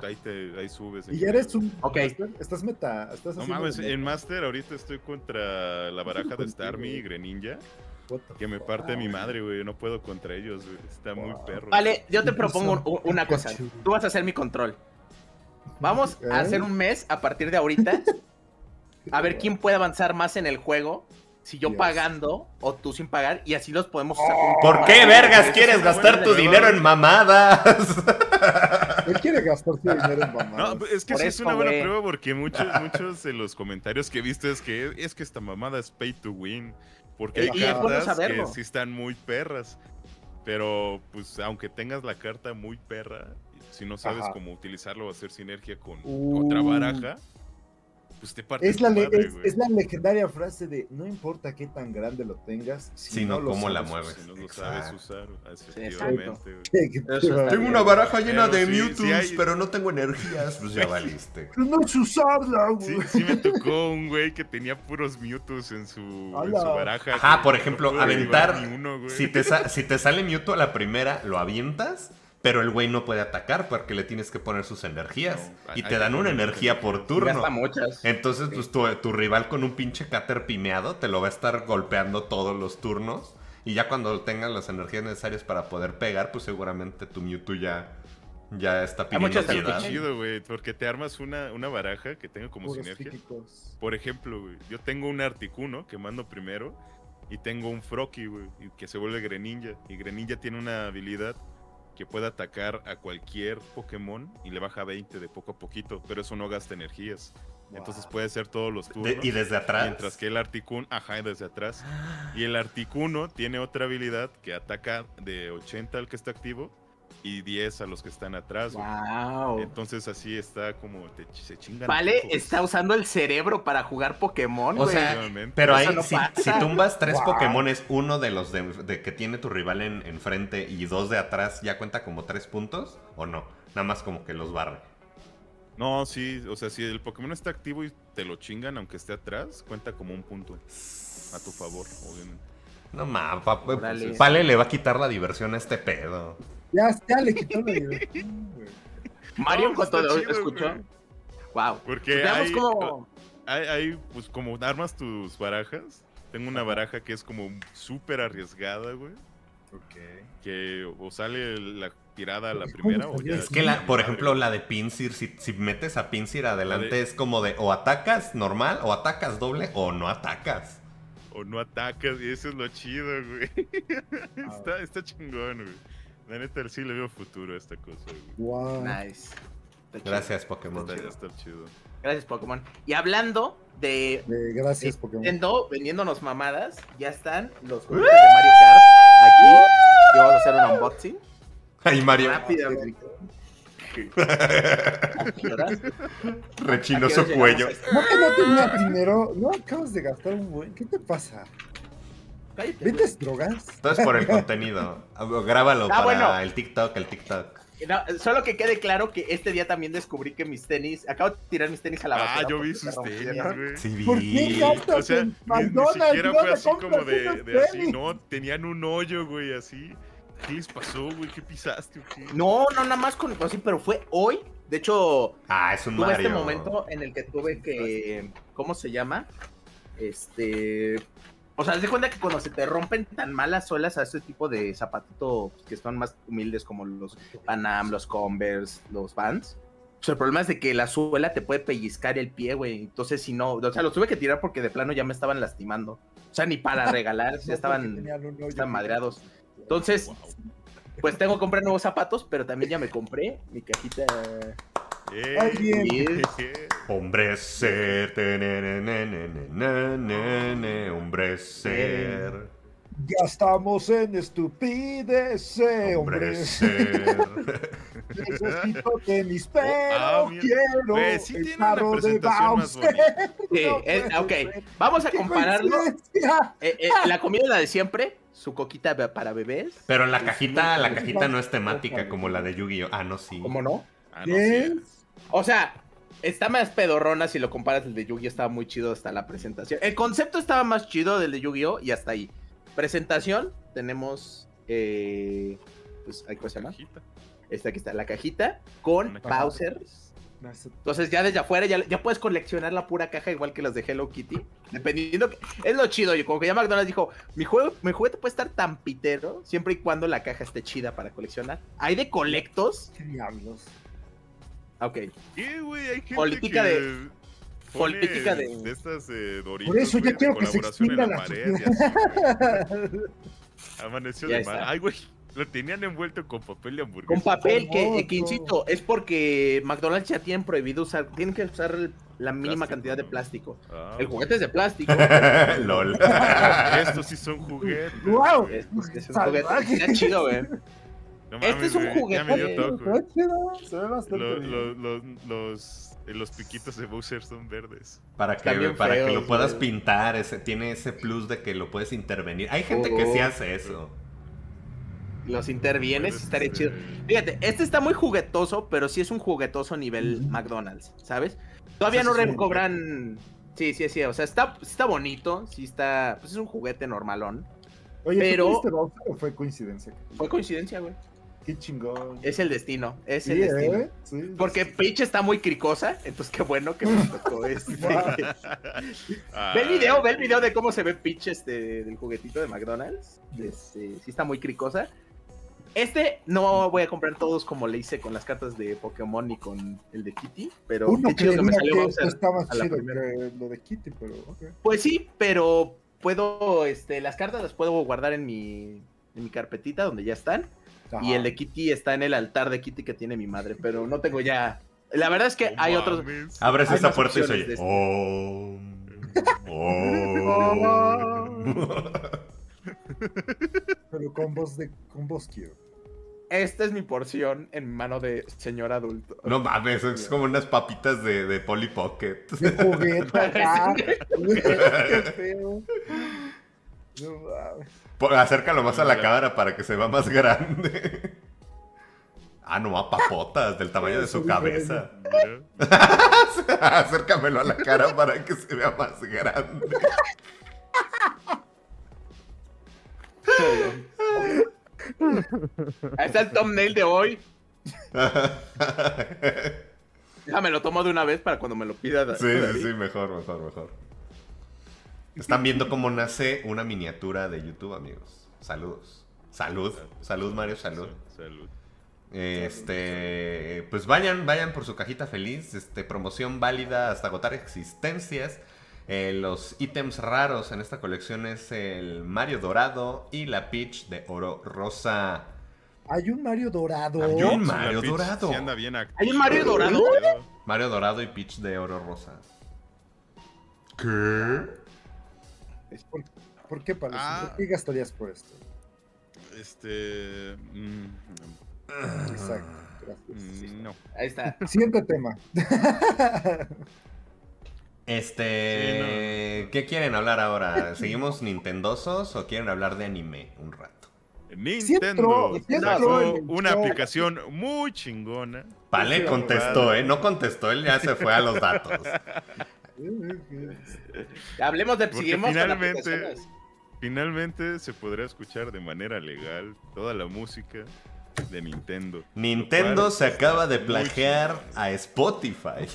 ahí, te, ahí subes. Y ya eres un... Okay. Master, estás meta. Estás no mames, meta. En Master ahorita estoy contra la baraja de Starmie y Greninja. Que me parte wow. mi madre, güey. No puedo contra ellos, güey. Está wow. muy perro. Vale, yo te propongo un, una cosa. Tú vas a hacer mi control. Vamos okay. a hacer un mes a partir de ahorita. A ver quién puede avanzar más en el juego. Si yo Dios. pagando o tú sin pagar. Y así los podemos usar. Oh, ¿Por qué vergas quieres gastar tu dinero en mamadas? Él quiere gastar su dinero en mamadas. No, es que sí es una buena wey. prueba porque muchos, muchos de los comentarios que he visto es que es que esta mamada es pay to win. Porque hay y cartas que sí están muy perras. Pero pues aunque tengas la carta muy perra, si no sabes Ajá. cómo utilizarlo o hacer sinergia con uh. otra baraja, pues te parte es, la madre, es, es la legendaria frase de no importa qué tan grande lo tengas, sino si no cómo la mueves. Si no lo sabes usar, efectivamente. Sí, tengo una baraja llena pero de sí, Mewtwo, sí hay... pero no tengo energías. Pues ya valiste. Pero no es usarla, güey. Sí, sí me tocó un güey que tenía puros Mewtwo en su, en su baraja. Ajá, por ejemplo, no aventar. Uno, si, te si te sale Mewtwo a la primera, lo avientas. Pero el güey no puede atacar porque le tienes que poner sus energías. No, y te dan una energía por turno. Entonces, sí. pues, tu, tu rival con un pinche cáter pimeado te lo va a estar golpeando todos los turnos. Y ya cuando tengan las energías necesarias para poder pegar, pues seguramente tu Mewtwo ya Ya está pidiendo piedad. Chido, güey, porque te armas una, una baraja que tenga como puros sinergia. Típicos. Por ejemplo, güey, yo tengo un Articuno que mando primero y tengo un Froakie, güey, que se vuelve Greninja. Y Greninja tiene una habilidad que puede atacar a cualquier Pokémon y le baja veinte de poco a poquito, pero eso no gasta energías. Wow. Entonces puede hacer todos los turnos. De, y desde atrás. Mientras que el Articuno, ajá, desde atrás. Y el Articuno tiene otra habilidad que ataca de ochenta al que está activo y diez a los que están atrás. Wow. Entonces así está como te, se chingan. Vale, está usando el cerebro para jugar Pokémon. O wey. sea, pero ahí no si, si tumbas tres wow. Pokémones, uno de los de, de que tiene tu rival en, en frente y dos de atrás, ¿ya cuenta como tres puntos o no? Nada más como que los barre. No, sí, o sea, si el Pokémon está activo y te lo chingan aunque esté atrás, cuenta como un punto a tu favor, obviamente. No mames, Pale pa le va a quitar la diversión a este pedo. Ya, ya le quitó la diversión, güey. Mario, ¿cuánto no, escuchó? Wey. Wow. Porque veamos hay, cómo... hay, hay, pues como armas tus barajas. Tengo una baraja que es como súper arriesgada, güey. Okay. Que o sale la tirada a la primera o ya... Es que, la, por ejemplo, la de Pinsir, si, si metes a Pinsir adelante de... es como de o atacas normal, o atacas doble, o no atacas. O no atacas, y eso es lo chido, güey. Está, está chingón, güey. La neta, sí le veo futuro a esta cosa, güey. Wow. Nice. Gracias, Pokémon. Está, está chido. Gracias, Pokémon. Y hablando de... de gracias, de Pokémon. Nintendo vendiéndonos mamadas, ya están los juegos de Mario Kart. Aquí, y vamos a hacer un unboxing. Ay, Mario. Rápido. Rechino su cuello. ¿No que no tenía dinero? ¿No acabas de gastar un buen? ¿Qué te pasa? Cállate. ¿Vendes drogas? Todo es por el contenido. Grábalo ah, para bueno. el TikTok, el TikTok. No, solo que quede claro que este día también descubrí que mis tenis... Acabo de tirar mis tenis a la basura. Ah, yo vi sus tenis, güey. Sí, vi. ¿Por qué gastas? O sea, ni, ni siquiera fue así como de, de así, ¿no? Tenían un hoyo, güey, así. ¿Qué les pasó, güey? ¿Qué pisaste? Güey? No, no, nada más con... así, pero fue hoy. De hecho, ah, es un tuve Mario. Este momento en el que tuve que... ¿Cómo se llama? Este... O sea, haz de cuenta que cuando se te rompen tan malas suelas a este tipo de zapatitos que son más humildes como los Panam, los Converse, los Vans, o sea, el problema es de que la suela te puede pellizcar el pie, güey. Entonces, si no, o sea, los tuve que tirar porque de plano ya me estaban lastimando. O sea, ni para regalar, ya estaban, estaban madreados. Entonces, pues tengo que comprar nuevos zapatos, pero también ya me compré mi cajita... Hey, bien. Bien. Hombre ser, tenene, nene, nene, nene, hombre ser. Ya estamos en estupideces, hombre ser. Necesito tenis, pero oh, quiero eh, sí el carro de Bowser. Sí, es, ok, vamos a compararlo. Eh, eh, la comida de siempre, su coquita para bebés. Pero la cajita, la cajita no es temática como la de Yu-Gi-Oh. Ah, no, sí. ¿Cómo no? Ah, no, sí. O sea, está más pedorrona si lo comparas el de Yu-Gi-Oh, estaba muy chido hasta la presentación. El concepto estaba más chido del de Yu-Gi-Oh y hasta ahí. Presentación, tenemos eh, pues, ¿cómo se llama? Esta aquí está, la cajita con Bowser. Entonces ya desde afuera ya, ya puedes coleccionar la pura caja igual que las de Hello Kitty. Dependiendo, que, es lo chido, yo como que ya McDonald's dijo, mi, juego, mi juguete puede estar tan pitero siempre y cuando la caja esté chida para coleccionar. Hay de colectos. ¿Qué diablos? Ok. Yeah, wey, hay gente política que de... Política de... de estas eh, Doritos. Por eso wey, ya quiero que se extienda la, la pared. Así, amaneció ya de mal. Ay, güey. Lo tenían envuelto con papel de hamburguesa. Con papel, que, que insisto, es porque McDonald's ya tienen prohibido usar... Tienen que usar la mínima plástico, cantidad de plástico. Ah, el juguete es de plástico. LOL. Estos sí son juguetes. ¡Wow! Estos sí son juguetes. Está chido, güey. No mames, este es un güey. Juguete. Me dio toque, se ve bastante los, bien. Los, los, los, los piquitos de Bowser son verdes. Para que, güey, para feos, que lo puedas güey. pintar. Ese, tiene ese plus de que lo puedes intervenir. Hay gente oh, que sí hace eso. Los intervienes y estaría chido. Fíjate, este está muy juguetoso, pero sí es un juguetoso nivel mm-hmm. McDonald's, ¿sabes? Todavía eso no recobran... Sí, sí, sí. O sea, está, está bonito. Sí está... Pues es un juguete normalón. Oye, pero... ¿tú viste Bowser o fue coincidencia? Fue coincidencia, güey. Qué chingón. Es el destino, es sí, el destino. ¿Eh? Sí, porque sí. Peach está muy cricosa, entonces qué bueno que me tocó este. Ve el video, ve el video de cómo se ve Peach este, del juguetito de McDonald's. Este, sí está muy cricosa. Este no voy a comprar todos como le hice con las cartas de Pokémon y con el de Kitty, pero uno qué chido que, que me salió Bowser. Estaba chido lo de Kitty, pero okay. Pues sí, pero puedo, este, las cartas las puedo guardar en mi, en mi carpetita donde ya están. Ajá. Y el de Kitty está en el altar de Kitty que tiene mi madre, pero no tengo ya. La verdad es que oh, hay otros. Abres hay esa puerta y se oye. Este. Oh, oh. Pero con voz de, con voz quiero. Esta es mi porción en mano de señor adulto. No mames, es como unas papitas de, de Polly Pocket. De jugueta. Qué feo. No mames. Por, acércalo más a la cámara para que se vea más grande. Ah, no, a papotas del tamaño de su cabeza. Acércamelo a la cara para que se vea más grande. Ahí está el thumbnail de hoy. Ya me lo tomo de una vez para cuando me lo pida. Sí, sí, sí, mejor, mejor, mejor. Están viendo cómo nace una miniatura de YouTube, amigos. Saludos. Salud, salud, Mario, salud. Salud. Este, pues vayan, vayan por su cajita feliz. Este, promoción válida hasta agotar existencias. Eh, los ítems raros en esta colección es el Mario dorado y la Peach de oro rosa. Hay un Mario dorado. Hay un Mario dorado. Hay un Mario dorado. Mario dorado y Peach de oro rosa. ¿Qué? ¿Por, ¿por qué palos? Ah, ¿qué gastarías por esto? Este. Mm, no. Exacto. Gracias. No. Ahí está. Siguiente tema. Este, sí, no. ¿Qué quieren hablar ahora? ¿Seguimos nintendosos o quieren hablar de anime un rato? Nintendo sí entró, sacó sí entró, una entró. aplicación muy chingona. Pale contestó, ¿eh? No contestó, él ya se fue a los datos. Hablemos de... Seguimos finalmente, con las finalmente se podrá escuchar de manera legal toda la música de Nintendo. Nintendo se acaba de plagiar a Spotify.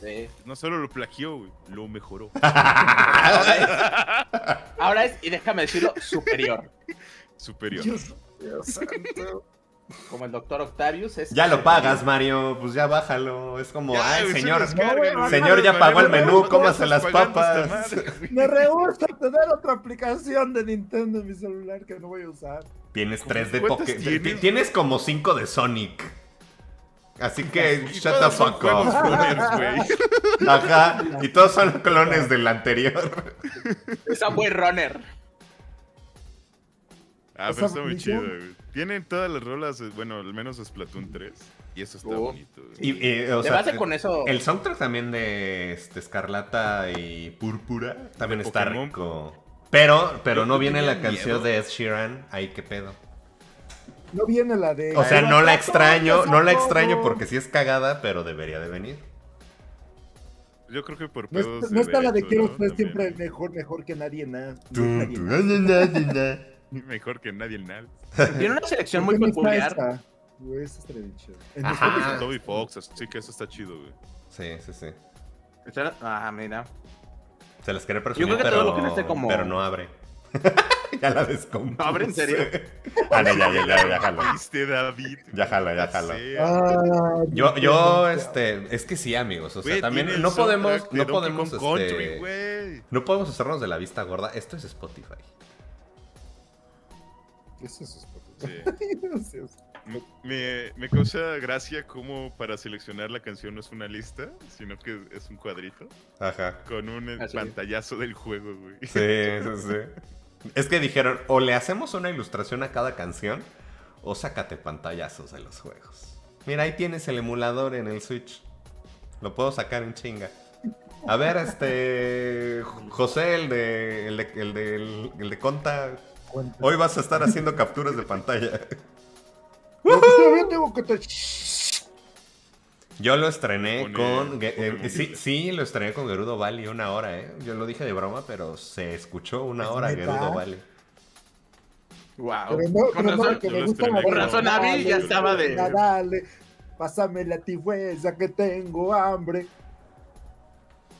Sí. No solo lo plagió, güey, lo mejoró. Ahora es, ahora es, y déjame decirlo, superior. Superior. Dios, Dios santo. Como el doctor Octavius. Es ya lo pagas, Mario. Pues ya bájalo. Es como, ya, ay, señor. Descarga, no, señor, ya pagó el menú. Cómase las papas. Me rehúso tener otra aplicación de Nintendo en mi celular que no voy a usar. Tienes tres de Pokémon. Tienes como cinco de Sonic. Así que, y shut the fuck up. Ajá, y todos son clones del anterior. Esa muy runner. Ah, pero está muy chido, güey. Tienen todas las rolas, bueno, al menos Splatoon tres. Y eso está oh. bonito. Y, eh, o sea, con eso... El soundtrack también de este, Escarlata y Púrpura también de está Pokémon. Rico. Pero, pero no viene la miedo. canción de Ed Sheeran. Ay, qué pedo. No viene la de... O sea, no la extraño, no la extraño porque sí es cagada, pero debería de venir. Yo creo que por pedos... No está, no está la de quiero usted siempre el mejor, mejor que nadie nada. Mejor que nadie nada. Tiene una selección muy peculiar. Eso está bien chido. Ajá. Toby Fox, así que eso está chido, güey. Sí, sí, sí. Ah, mira. Se las quería presumir, pero no abre. Ya la descompuso. ¿No abre en serio? Ah, no, ya, ya, ya, ya jala. ¿Viste, David? Ya jala, ya jala. Ah, yo, yo, este, es que sí, amigos. O sea, wey, también no podemos, no podemos, este, country, no podemos hacernos de la vista gorda. Esto es Spotify. Esto es Spotify. Sí. me, me causa gracia como para seleccionar la canción no es una lista, sino que es un cuadrito. Ajá. Con un Así. pantallazo del juego, güey. Sí, eso sí. Es que dijeron, o le hacemos una ilustración a cada canción, o sácate pantallazos de los juegos. Mira, ahí tienes el emulador en el Switch. Lo puedo sacar en chinga. A ver, este... José, el de... El de, el de, el, el de Conta... Hoy vas a estar haciendo capturas de pantalla. Yo lo estrené con... Eh, sí, sí, lo estrené con Gerudo Valley una hora, ¿eh? Yo lo dije de broma, pero se escuchó una hora Gerudo Valley. Wow. Pero no, con razón, no, me gusta con razón Abby dale, ya estaba de... Dale, dale, pásame la tigüesa que tengo hambre.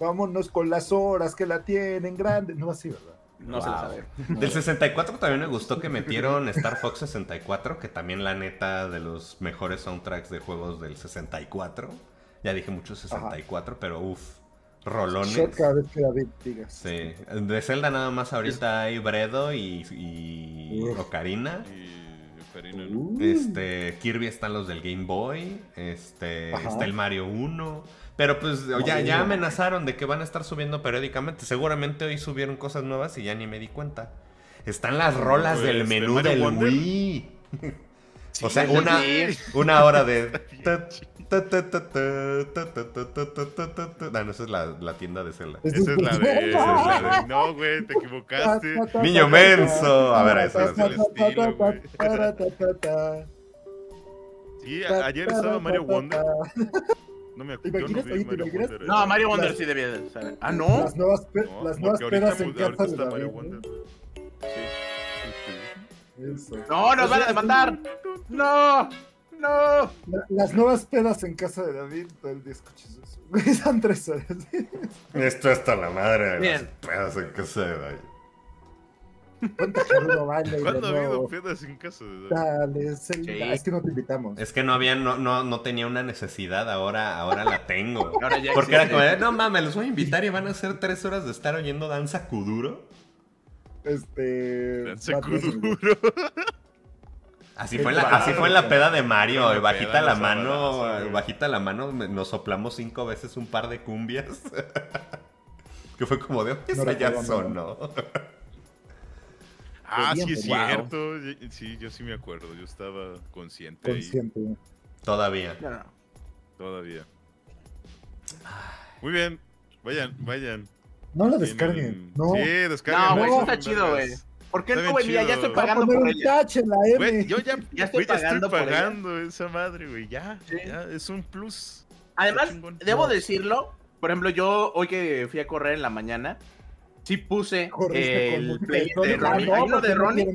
Vámonos con las horas que la tienen grande. No así, ¿verdad? No wow. se la sabe. Del sesenta y cuatro también me gustó que metieron Star Fox sesenta y cuatro, que también la neta de los mejores soundtracks de juegos del sesenta y cuatro. Ya dije mucho sesenta y cuatro, ajá, pero uff, rolones. Shot cada vez que la digas. Sí, de Zelda nada más ahorita hay Bredo y, y Ocarina. Y... Ocarina, ¿no? uh. Este, Kirby están los del Game Boy, este, ajá, está el Mario uno. Pero pues ya, ya amenazaron de que van a estar subiendo periódicamente. Seguramente hoy subieron cosas nuevas y ya ni me di cuenta. Están las rolas pues, del menú del Wonder. Wii. Sí, o sea, una, una hora de... No, no, esa es la, la tienda de Zelda. Esa es la de... Esa es la de... No, güey, te equivocaste. Niño menso. A ver, esa es el estilo, güey. Sí, ayer estaba Mario Wonder. No me acuerdo. No, Mario Wonder, no, Mario Wonder las, sí debía de saber. Ah, no. Las nuevas, pe no, las nuevas pedas en casa de Mario Wonder. Sí. Eso. No, nos van a demandar. No, no. Las nuevas pedas en casa de David. Todo el día escuches eso. Son tres horas. Esto está la madre de bien. Las pedas en casa de David. ¿Cuándo ha habido pedas en casa de Dale, Zelda. Sí. Es que no te invitamos. Es que no había, no, no, no tenía una necesidad, ahora, ahora la tengo. Ahora ya porque existe. Era como, no mames, los voy a invitar y van a ser tres horas de estar oyendo Danza Kuduro. Este... Danza Kuduro. Así fue, la, así fue en la peda de Mario, peda, bajita la mano, bajita, bajita la mano, nos soplamos cinco veces un par de cumbias. Que fue como de, no ya sonó. Ah, sí, es wow. cierto. Sí, yo sí me acuerdo. Yo estaba consciente. Consciente. Y... Todavía. No, no. Todavía. Muy bien. Vayan, vayan. No lo descarguen. No. Sí, descarguen. No, güey, eso está chido, güey. ¿Por qué no, güey? Mira, ya estoy pagando por ella. Güey, yo ya, ya estoy, wey, ya pagando, estoy pagando por ella. Esa madre, güey. Ya, ¿sí? Ya, es un plus. Además, debo decirlo. Por ejemplo, yo hoy que fui a correr en la mañana... Sí puse eh, el play de Ronnie. ¿Hay uno de Ronnie?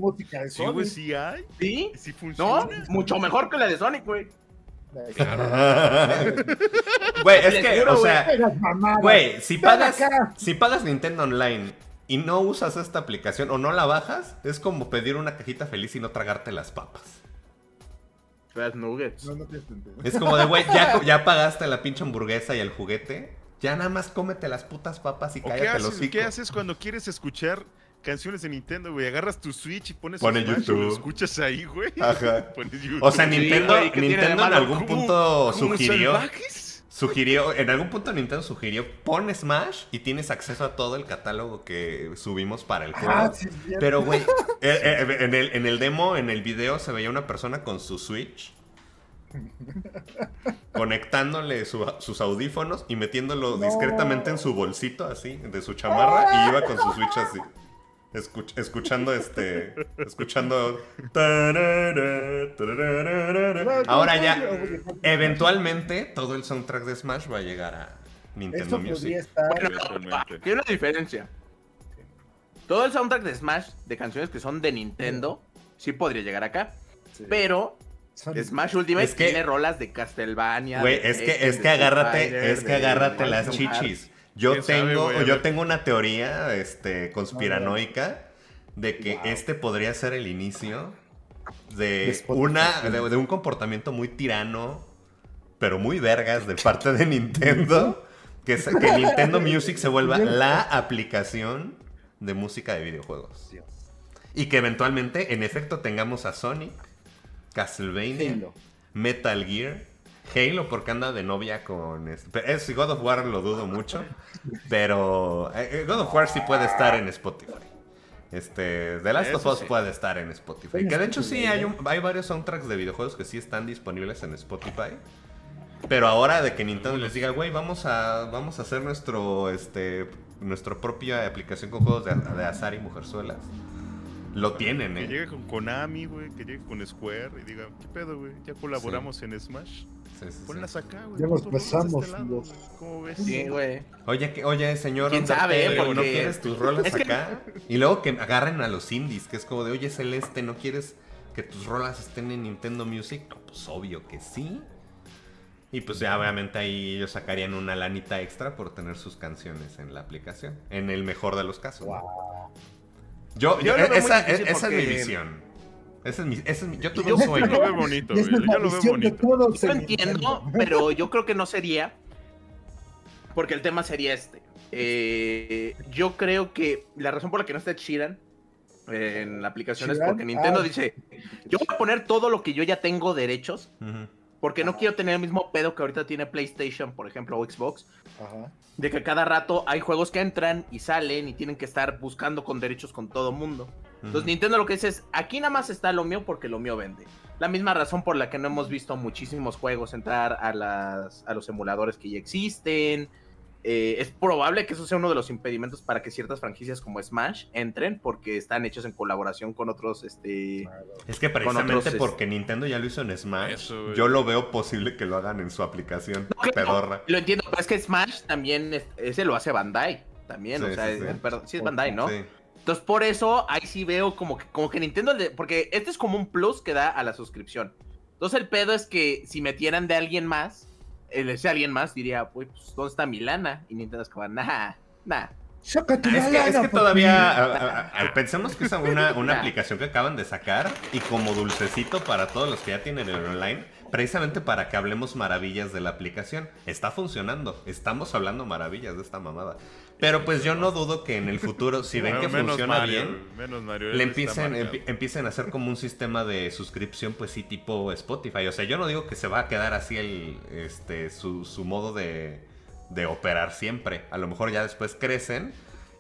Sí, güey, sí hay. ¿Sí? ¿Sí funciona? No, mucho mejor que la de Sonic, güey. Güey, es que, o sea, güey, si pagas, si pagas Nintendo Online y no usas esta aplicación o no la bajas, es como pedir una cajita feliz y no tragarte las papas. Las nuggets. No, no te entiendo. Es como de, güey, ya, ya pagaste la pinche hamburguesa y el juguete. Ya nada más cómete las putas papas y cállate haces, los hocico. ¿Qué haces cuando quieres escuchar canciones de Nintendo, güey? Agarras tu Switch y pones... Pone YouTube. Y lo escuchas ahí, güey. Ajá. Pones YouTube. O sea, Nintendo, sí, güey, Nintendo en algún punto sugirió... Sugirió... En algún punto Nintendo sugirió, pon Smash y tienes acceso a todo el catálogo que subimos para el juego. Ah, sí, pero, güey, eh, eh, en, el, en el demo, en el video, se veía una persona con su Switch... conectándole su, sus audífonos y metiéndolo no. discretamente en su bolsito así, de su chamarra, y iba con su Switch así escuch, escuchando este escuchando ahora ya eventualmente todo el soundtrack de Smash va a llegar a Nintendo Music. Estar... Bueno, tiene una diferencia, todo el soundtrack de Smash de canciones que son de Nintendo sí podría llegar acá, sí. Pero Smash Ultimate es que, tiene rolas de Castlevania. Güey, es que, es que agárrate, es que agárrate las chichis. Yo tengo, yo tengo una teoría este, conspiranoica de que wow. este podría ser el inicio de, una, de, de un comportamiento muy tirano, pero muy vergas de parte de Nintendo. Que, es, que Nintendo Music se vuelva la aplicación de música de videojuegos. Y que eventualmente, en efecto, tengamos a Sonic, Castlevania, Halo, Metal Gear, Halo porque anda de novia con... Este, es, God of War lo dudo mucho, pero eh, God of War sí puede estar en Spotify. Este, The Last Eso of Us sí. puede estar en Spotify. Que de hecho sí, hay, un, hay varios soundtracks de videojuegos que sí están disponibles en Spotify. Pero ahora de que Nintendo les diga, güey, vamos a, vamos a hacer nuestro, este, nuestra propia aplicación con juegos de, de azar y mujerzuelas. Lo tienen, que eh. Que llegue con Konami, güey, que llegue con Square y diga, ¿qué pedo, güey? Ya colaboramos sí. en Smash. Sí, sí, ponlas sí. acá, güey. Ya nos pasamos, este los... ¿Cómo ves? Sí, güey. Oye, oye, señor, ¿quién sabe? Porque... ¿no quieres tus rolas es acá? Que... Y luego que agarren a los indies, que es como de, oye, Celeste, ¿no quieres que tus rolas estén en Nintendo Music? No, pues obvio que sí. Y pues ya obviamente ahí ellos sacarían una lanita extra por tener sus canciones en la aplicación. En el mejor de los casos. Wow. ¿No? Yo, yo, yo no esa, es, esa es mi visión. Ese es mi, ese es mi, yo tuve un sueño. Yo lo veo bonito, güey. Yo lo veo bonito. Yo lo entiendo, pero yo creo que no sería. Porque el tema sería este. Eh, yo creo que la razón por la que no está Chiran en la aplicación ¿Chiran? es porque Nintendo ah. dice: yo voy a poner todo lo que yo ya tengo derechos. Uh-huh. Porque no quiero tener el mismo pedo que ahorita tiene PlayStation, por ejemplo, o Xbox. Ajá. De que cada rato hay juegos que entran y salen y tienen que estar buscando con derechos con todo mundo. Ajá. Entonces Nintendo lo que dice es, aquí nada más está lo mío porque lo mío vende. La misma razón por la que no hemos visto muchísimos juegos entrar a, las, a los emuladores que ya existen. Eh, es probable que eso sea uno de los impedimentos para que ciertas franquicias como Smash entren, porque están hechos en colaboración con otros este es que precisamente otros, porque es... Nintendo ya lo hizo en Smash. Eso, yo lo veo posible que lo hagan en su aplicación no, pedorra. No, lo entiendo, pero es que Smash también es, ese lo hace Bandai también, sí, o sea, sí, sí. Es, perdón, sí es Bandai, ¿no? Sí. Entonces por eso ahí sí veo como que, como que Nintendo, porque este es como un plus que da a la suscripción. Entonces el pedo es que si metieran de alguien más, si alguien más diría, pues, ¿dónde está mi lana? Y Nintendo es como, nah, nah. Es que, es que todavía a, a, a, pensemos que es una, una nah. aplicación que acaban de sacar y como dulcecito para todos los que ya tienen el online, precisamente para que hablemos maravillas de la aplicación. Está funcionando, estamos hablando maravillas de esta mamada. Pero pues yo no dudo que en el futuro, si ven que funciona bien, le empiecen, empiecen a hacer como un sistema de suscripción, pues sí, tipo Spotify. O sea, yo no digo que se va a quedar así el este su, su modo de, de operar siempre. A lo mejor ya después crecen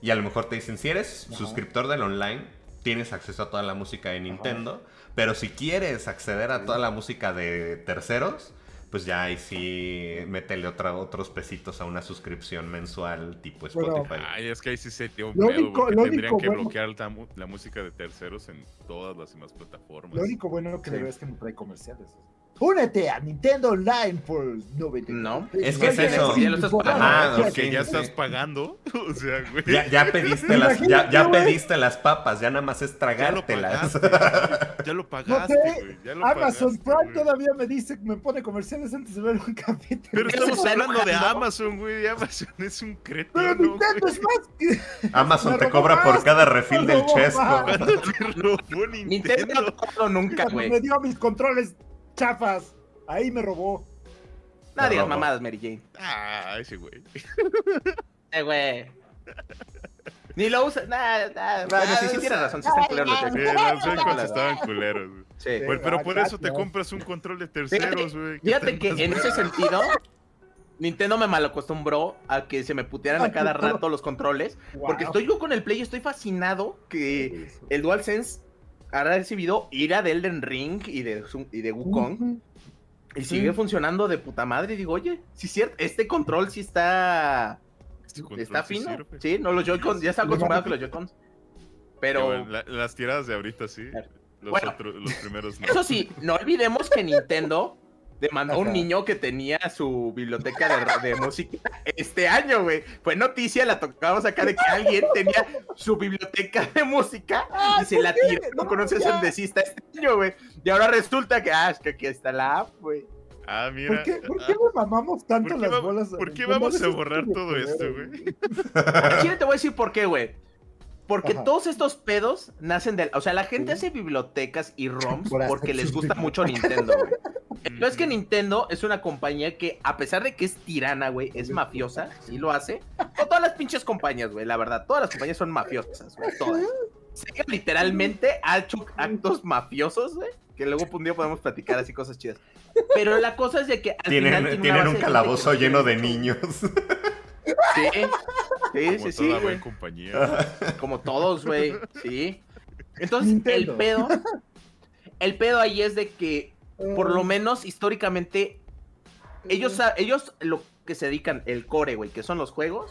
y a lo mejor te dicen, si eres Ajá. suscriptor del online, tienes acceso a toda la música de Nintendo. Ajá. Pero si quieres acceder a toda la música de terceros... pues ya ahí sí métele otra, otros pesitos a una suscripción mensual tipo Spotify. Bueno, ay, es que ahí sí se tiene un pedo porque tendrían que bueno, bloquear la, la música de terceros en todas las demás plataformas. Lo único bueno que sí. le veo es que no trae comerciales. Únete a Nintendo Online por noventa. No, es que es eso. Ya lo estás pagando. Ah, porque okay. ya estás pagando. O sea, güey. Ya, ya pediste las, ya, ya pediste las papas, ya nada más es tragártelas. Ya lo pagaste, ya lo pagaste no sé. güey. Ya lo Amazon pagaste, Prime güey. Todavía me dice que me pone comerciales antes de ver un capítulo. Pero estamos hablando de Amazon, güey. Amazon es un cretino. Pero Nintendo es más que... Amazon te cobra más, por cada refil del chesco. Nintendo no cobro nunca, güey. Me dio mis controles. Chafas, ahí me robó. Nadie no, digas mamadas, Mary Jane. Ah, ese güey. Eh, güey. Ni lo usa. Nah, nah, nah, no, sí, sí tienes razón. Sí, están culeros los Joy-Cons. Los Joy-Cons estaban culeros. Sí. Pues, pero por eso te compras un control de terceros, güey. Fíjate, fíjate que en ese sentido, Nintendo me malacostumbró a que se me putearan a cada rato los controles. Wow. Porque estoy yo con el Play y estoy fascinado que el DualSense ha recibido ira de Elden Ring y de, y de Wukong. Uh-huh. Y sigue sí. funcionando de puta madre. Y digo, oye, sí es cierto, este control sí está... Este control está sí fino. Sirve. Sí, no, los Joy-Cons, ya está acostumbrado que los Joy-Cons. Pero... Bueno, la, las tiradas de ahorita sí. Los, bueno, otro, los primeros no. Eso sí, no olvidemos que Nintendo demandó a un niño que tenía su biblioteca de, de música este año, güey. Fue noticia, la tocamos acá de que alguien tenía su biblioteca de música y se la tiró. No conoces el decista este año, güey. Y ahora resulta que, ah, es que aquí está la app, güey. Ah, mira. ¿Por qué, ¿por qué ah, me mamamos tanto las va, bolas? ¿Por qué vamos a borrar todo esto, güey? Chile, te voy a decir por qué, güey. Porque Ajá. todos estos pedos nacen del... O sea, la gente hace bibliotecas y ROMs porque les gusta mucho Nintendo, güey. No es que Nintendo es una compañía que, a pesar de que es tirana, güey, es mafiosa, sí lo hace. No, todas las pinches compañías, güey, la verdad. Todas las compañías son mafiosas, güey, todas. Sé que literalmente ha hecho actos mafiosos, güey, que luego un día podemos platicar así cosas chidas. Pero la cosa es de que... Al tienen final, tiene tienen un calabozo de lleno de niños. Sí, sí, como sí, sí, güey. Compañía. Como todos, güey, sí. Entonces, Nintendo. el pedo... El pedo ahí es de que... Por lo menos, históricamente, ellos, ellos lo que se dedican, el core, güey, que son los juegos,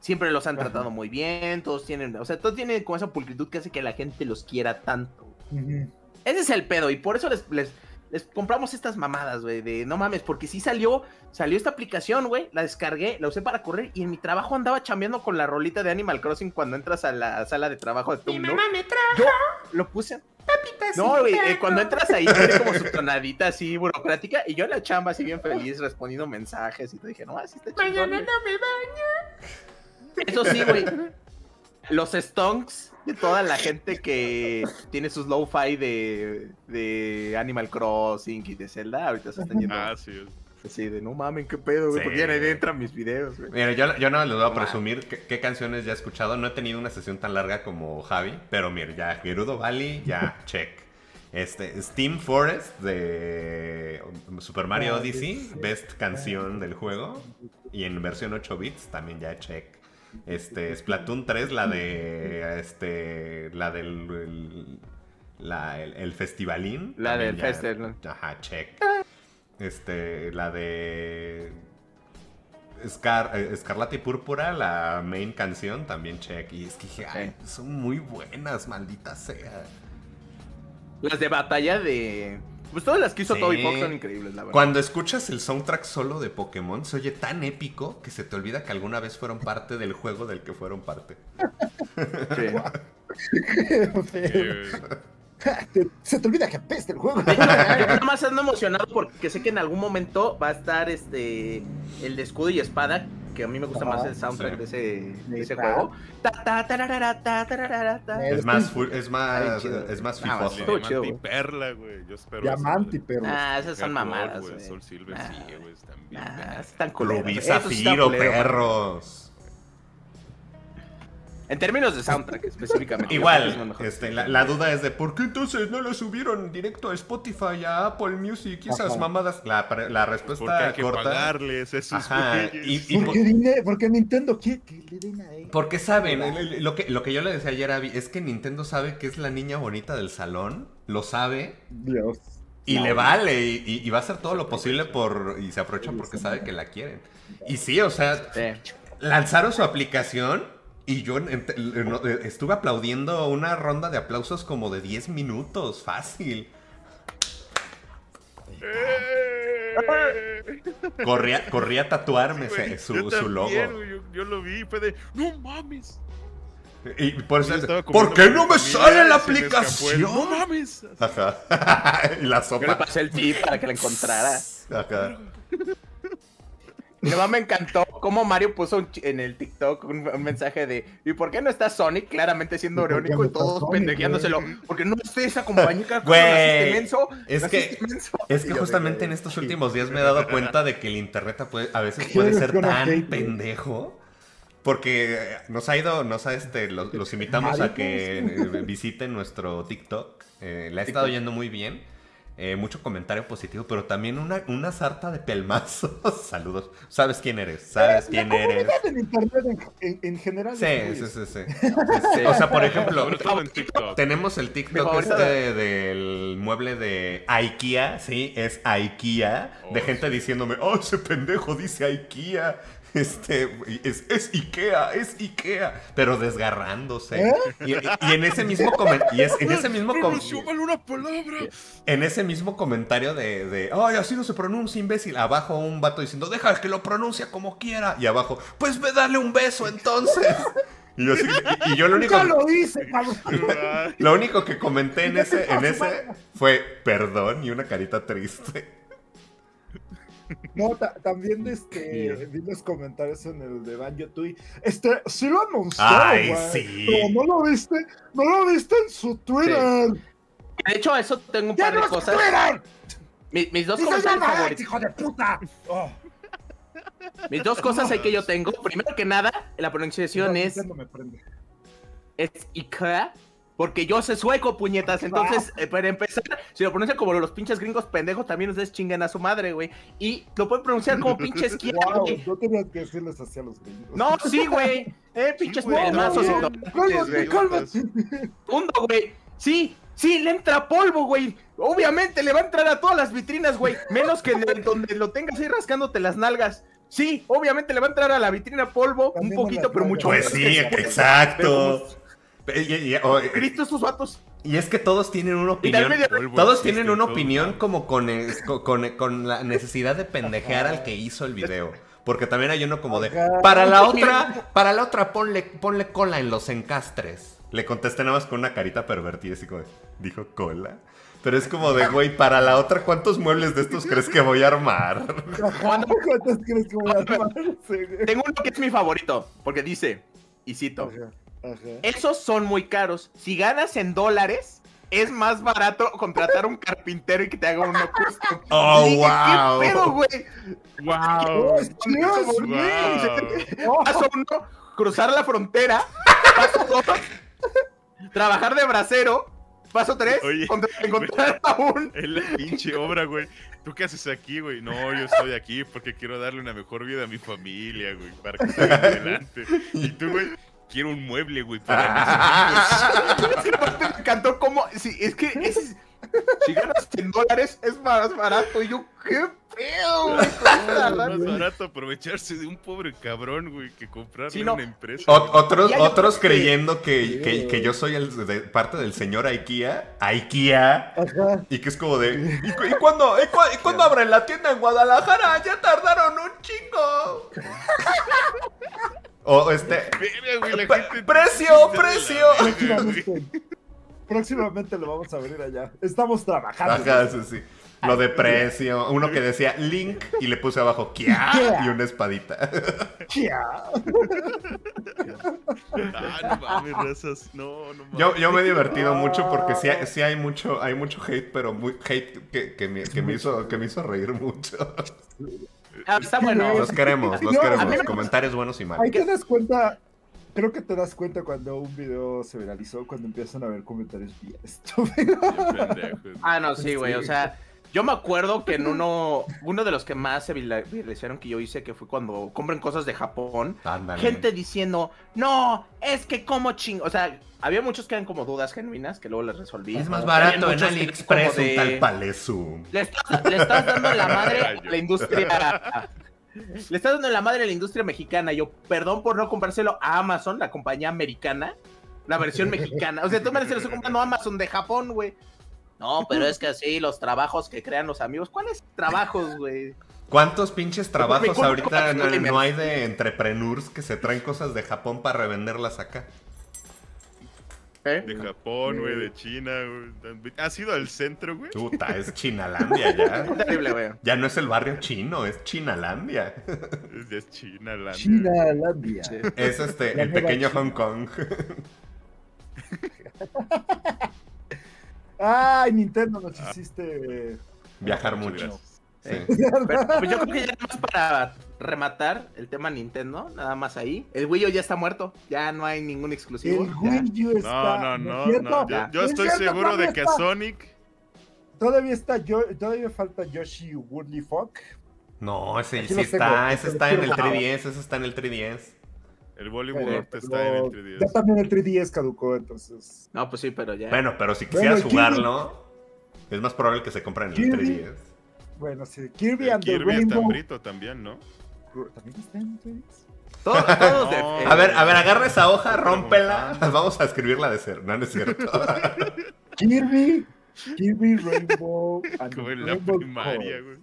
siempre los han tratado Ajá. muy bien, todos tienen, o sea, todos tienen como esa pulcritud que hace que la gente los quiera tanto. Uh-huh. Ese es el pedo, y por eso les, les, les compramos estas mamadas, güey, de no mames, porque sí salió, salió esta aplicación, güey, la descargué, la usé para correr, y en mi trabajo andaba chambeando con la rolita de Animal Crossing cuando entras a la sala de trabajo de tu Mi mamá me trajo. Yo lo puse... No, güey, eh, cuando entras ahí tiene como su tonadita así burocrática. Y yo en la chamba así bien feliz respondiendo mensajes. Y te dije, no, así está chingón. Mañana no me baño. Eso sí, güey. los stonks de toda la gente que tiene sus lo-fi de, de Animal Crossing y de Zelda, ahorita se están yendo. Ah, sí. Sí, de no mamen, qué pedo, güey, sí. Porque ya ahí entran mis videos, güey. Mira, yo, yo no les voy a presumir qué, qué canciones ya he escuchado. No he tenido una sesión tan larga como Javi, pero mira, ya Gerudo Valley, ya, check. Este, Steam Forest de Super Mario Odyssey, best canción del juego. Y en versión ocho bits también ya check. Este, Splatoon tres, la de este, la del la, el, el festivalín. La del ya, fester, ¿no? Ajá, check. Este, la de Scar, eh, Escarlata y Púrpura, la main canción, también check. Y es que dije, ay, son muy buenas, maldita sea. Las de batalla de... Pues todas las que hizo sí. Toby Fox son increíbles, la verdad. Cuando escuchas el soundtrack solo de Pokémon, se oye tan épico que se te olvida que alguna vez fueron parte del juego del que fueron parte. Sí. Se te olvida que apeste el juego. Yo nada más ando emocionado porque sé que en algún momento va a estar este el de Escudo y Espada, que a mí me gusta ah, más el soundtrack sí. de ese, de ese juego. Es más es más es más fifoso. Diamante y Perla, güey. Yo espero Diamante y Perla. Ah, esas son mamadas, güey. Sol Silver ah, sí, güey, también. Ah, están culeros. Rubí Zafiro, perros. En términos de soundtrack, específicamente. Igual, este, la, la duda es de ¿por qué entonces no lo subieron directo a Spotify, a Apple Music y esas mamadadas? La, la respuesta ¿Por qué hay corta... que pagarles esos Ajá, y, y ¿Por, qué, ¿Por qué Nintendo quiere que le den a ellos? Porque saben, lo que, lo que yo le decía ayer a Abby, es que Nintendo sabe que es la niña bonita del salón, lo sabe. Dios. Y no, le vale, y, y va a hacer todo lo posible por... Y se aprovecha porque sabe que la quieren. Y sí, o sea, lanzaron su aplicación... Y yo estuve aplaudiendo una ronda de aplausos como de diez minutos, fácil. Corría, corría a tatuarme sí, güey, su, yo su también, logo. Yo, yo lo vi, fue de, no mames. Y por eso, ¿por qué no me sale la aplicación? No mames. Ajá. Y la sopa. Yo le pasé el tip para que la encontrara. Ajá. Me encantó cómo Mario puso un en el TikTok un, un mensaje de ¿y por qué no está Sonic? Claramente siendo irónico y todos Sonic, pendejeándoselo. Güey. Porque no esté esa compañía con menso. Es que, es que justamente en estos últimos días me he dado cuenta de que el internet puede, a veces puede ser tan hate, pendejo. Porque nos ha ido, nos ha este, los, los invitamos a que visiten nuestro TikTok. Eh, la he estado yendo muy bien. Eh, mucho comentario positivo, pero también una, una sarta de pelmazos. Saludos. Sabes quién eres, sabes la quién eres. En internet en, en, en general. Sí, sí, sí, sí, sí. O sea, por ejemplo, tenemos el TikTok este de... del mueble de IKEA, sí, es IKEA, oh, de gente sí. diciéndome, oh, ese pendejo dice IKEA. Este, es, es Ikea, es Ikea, pero desgarrándose. ¿Eh? Y, y en ese mismo comentario, es, en ese mismo comentario, en ese mismo comentario de, de, ay, así no se pronuncia, imbécil. Abajo un vato diciendo, deja que lo pronuncia como quiera. Y abajo, pues ve, dale un beso entonces. Y yo, sí, y yo lo único, ya lo hice, lo único que comenté en ese, en ese fue perdón y una carita triste. No, también este, yeah. vi los comentarios en el de Banjo Tui. Este, sí lo anunció, Ay, wey, sí. pero no lo viste, no lo viste en su Twitter. Sí. De hecho, eso tengo un par de cosas. Mi, mis dos comentarios favoritos. ¡Hijo de puta! Oh. Mis dos cosas ahí que yo tengo. Primero que nada, la pronunciación no, es... No me prende. Es Ikea. Porque yo sé sueco, puñetas. Entonces, eh, para empezar, si lo pronuncian como los pinches gringos pendejos, también ustedes chingan a su madre, güey. Y lo pueden pronunciar como pinches izquierda, wow, güey. No tenías que decirles así a los gringos. No, sí, güey. Eh, pinches sí, pedemazos. No, cálmate, cálmate. Segundo, güey. Sí, sí, le entra polvo, güey. Obviamente le va a entrar a todas las vitrinas, güey. Menos que el, donde lo tengas ahí rascándote las nalgas. Sí, obviamente le va a entrar a la vitrina polvo también un poquito, pero mucho. Pues sí, exacto. Pero, Y, y, y, oh, Cristo, esos vatos. Y es que todos tienen una opinión. Todos tienen una opinión como con, es, con, con, con la necesidad de pendejear al que hizo el video. Porque también hay uno como de para la otra, para la otra ponle, ponle cola en los encastres. Le contesté nada más con una carita pervertida, así como de, dijo cola. Pero es como de, güey, para la otra, ¿cuántos muebles de estos crees que voy a armar? ¿Cuántos crees que voy a armar? Tengo uno que es mi favorito, porque dice, y cito, Ajá. Esos son muy caros. Si ganas en dólares, es más barato contratar a un carpintero y que te haga uno custom. Oh, dije, wow. ¿Qué pedo, güey? Wow. Dios, güey. Wow. Paso uno, cruzar la frontera. Paso dos, trabajar de bracero. Paso tres, oye, encontrar a un... Es la pinche obra, güey. ¿Tú qué haces aquí, güey? No, yo estoy aquí porque quiero darle una mejor vida a mi familia, güey, para que salga adelante. Y tú, güey, quiero un mueble, güey, para mis amigos. Me encantó cómo... Sí, es que es... si ganas cien dólares es más barato. Y yo, qué pedo, güey. Es más barato aprovecharse de un pobre cabrón, güey, que comprarle sí, no. una empresa. Ot otros otros yo... creyendo que, que, que yo soy el de parte del señor IKEA. IKEA. Ajá. Y que es como de... ¿Y, cu y cuando y cu y cuando abren la tienda en Guadalajara? Ya tardaron un chingo. O este... Mira, güey, la gente precio, precio. Próximamente lo vamos a abrir allá. Estamos trabajando. Ajá, sí, sí. Lo de precio. Uno que decía Link y le puse abajo Kia y una espadita. Kia. Ah, no mames, razas. No, no mames. Yo, yo me he divertido mucho porque sí, sí hay mucho, hay mucho hate, pero muy hate que, que, me, que me hizo, que me hizo reír mucho. Ah, está bueno. Los queremos, los queremos. No, comentarios buenos y malos. Ahí te das cuenta. Creo que te das cuenta cuando un video se viralizó, cuando empiezan a ver comentarios bien estúpidos. Ah, no, sí, güey, sí. O sea, yo me acuerdo que en uno, uno de los que más se viralizaron que yo hice, que fue cuando compran cosas de Japón, ándale. Gente diciendo, no, es que como ching... O sea, había muchos que eran como dudas genuinas, que luego les resolví. Es más barato en AliExpress de... un tal Palesu. Le estás, le estás dando la madre a la industria... Le está dando la madre a la industria mexicana. Yo, perdón por no comprárselo a Amazon, la compañía americana, la versión mexicana. O sea, tú me lo estás comprando a Amazon de Japón, güey. No, pero es que así, los trabajos que crean los amigos. ¿Cuáles trabajos, güey? ¿Cuántos pinches trabajos ahorita no, no hay de entrepreneurs que se traen cosas de Japón para revenderlas acá? ¿Eh? De Japón, güey, de China, güey. ¿Has ido al centro, güey? Puta, es Chinalandia ya. Es terrible, güey. Ya no es el barrio chino, es Chinalandia. Es, es Chinalandia. Chinalandia. Es este, la el pequeño China. Hong Kong. Ay, Nintendo, nos ah. hiciste... Eh, viajar mucho. Sí. Sí. Pero, pues yo creo que ya nada más para rematar el tema Nintendo, nada más ahí. El Wii U ya está muerto, ya no hay ningún exclusivo. El Wii U está... No, no, no, no. Yo, yo estoy cierto, seguro de que está... Sonic... Todavía está, yo, todavía falta Yoshi Woolly Fox. No, ese sí está, ese está en el tres D S, ese está en el tres D S. El Bollywood está en el tres D S. Ya también el tres D S caducó, entonces... No, pues sí, pero ya... Bueno, pero si quisieras bueno, jugarlo, Kirby... es más probable que se compre en el Kirby... tres D S. Bueno, sí, Kirby and Kirby the Rainbow... Kirby está también, ¿no? ¿También está en tres D S? Todos, todos de... no, a ver, a ver, agarra esa hoja, rómpela, vamos a escribirla de cero, no, no es cierto. Kirby, Kirby Rainbow and como en Rainbow la primaria, güey.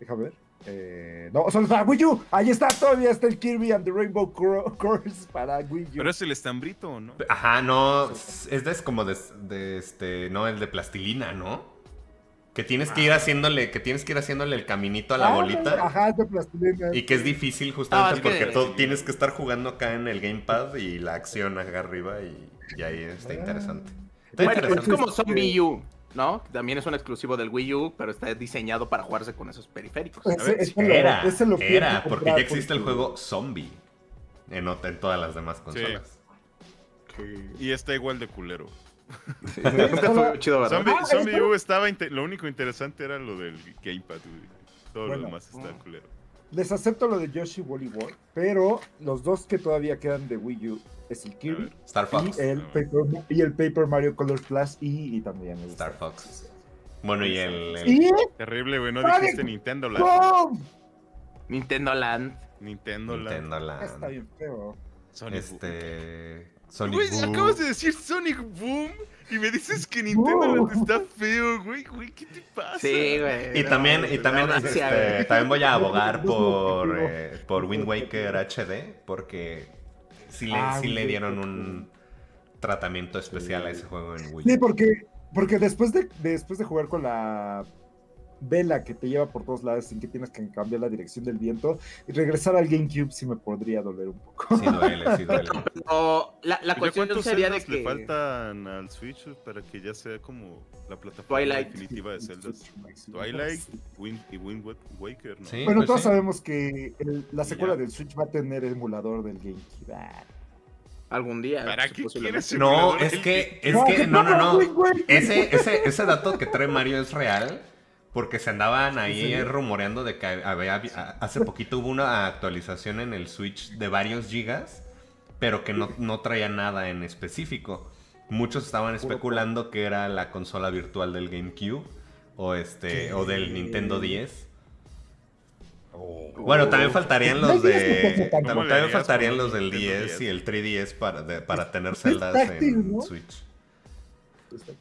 Déjame ver. Eh, no, solo para Wii U. Ahí está, todavía está el Kirby and the Rainbow Course para Wii U. Pero es el estambrito, ¿no? Ajá, no, este es como de, de este, no, el de plastilina, ¿no? Que tienes que ir haciéndole, que tienes que ir haciéndole el caminito a la bolita. Ajá, de plastilina. Y que es difícil justamente ah, porque tú tienes que estar jugando acá en el gamepad y la acción acá arriba y, y ahí está interesante. Está bueno, interesante. Es como Zombie U, ¿no? También es un exclusivo del Wii U, pero está diseñado para jugarse con esos periféricos. Ese, ese era, lo, ese lo era, porque ya existe el juego Zombie en, en todas las demás consolas. Sí. Y está igual de culero. Sí, este fue chido, Zombie, ah, Zombie U estaba lo único interesante era lo del gamepad, todo bueno, lo demás está uh, culero. Les acepto lo de Yoshi Volleyball, pero los dos que todavía quedan de Wii U es el Kirby Star Fox, y, el Paper, y el Paper Mario Color Splash y, y también el Star Fox. Bueno, y el, el... ¿Sí? Terrible, güey, no dijiste Nintendo Land. ¡Oh! Nintendo Land. Nintendo Land. Nintendo Land. Ah, está bien feo. Sonic este... Sonic güey, Boom. Acabas de decir Sonic Boom y me dices que Nintendo Land está feo, güey, güey, ¿qué te pasa? Sí, güey. Y no, también, no, y también, no, este, no. también voy a abogar por, eh, por Wind Waker H D, porque sí le, ah, sí le dieron un tratamiento especial sí. a ese juego en Wii. Sí, porque, porque después, de, después de jugar con la vela que te lleva por todos lados sin que tienes que cambiar la dirección del viento. Y regresar al GameCube sí me podría doler un poco. Sí duele, sí duele. No, la, la cuestión sería de que... ¿Cuántos Zeldas le faltan al Switch para que ya sea como la plataforma Twilight. definitiva de Zeldas? Twilight Wind, y Wind Waker, ¿no? Sí, bueno, pues todos sí. sabemos que el, la secuela ya. del Switch va a tener emulador del GameCube. Ah. Algún día. ¿Para qué quieres? No, es que, es que, no, no, no. Ese, ese, ese dato que trae Mario es real, porque se andaban ahí sí, sí. rumoreando de que había, hace poquito hubo una actualización en el Switch de varios gigas, pero que no, no traía nada en específico. Muchos estaban especulando que era la consola virtual del GameCube o este, ¿Qué? o del Nintendo diez. Oh, bueno, también faltarían los de también, también faltarían los del diez y el tres D S para, de, para tener celdas en ¿no? Switch.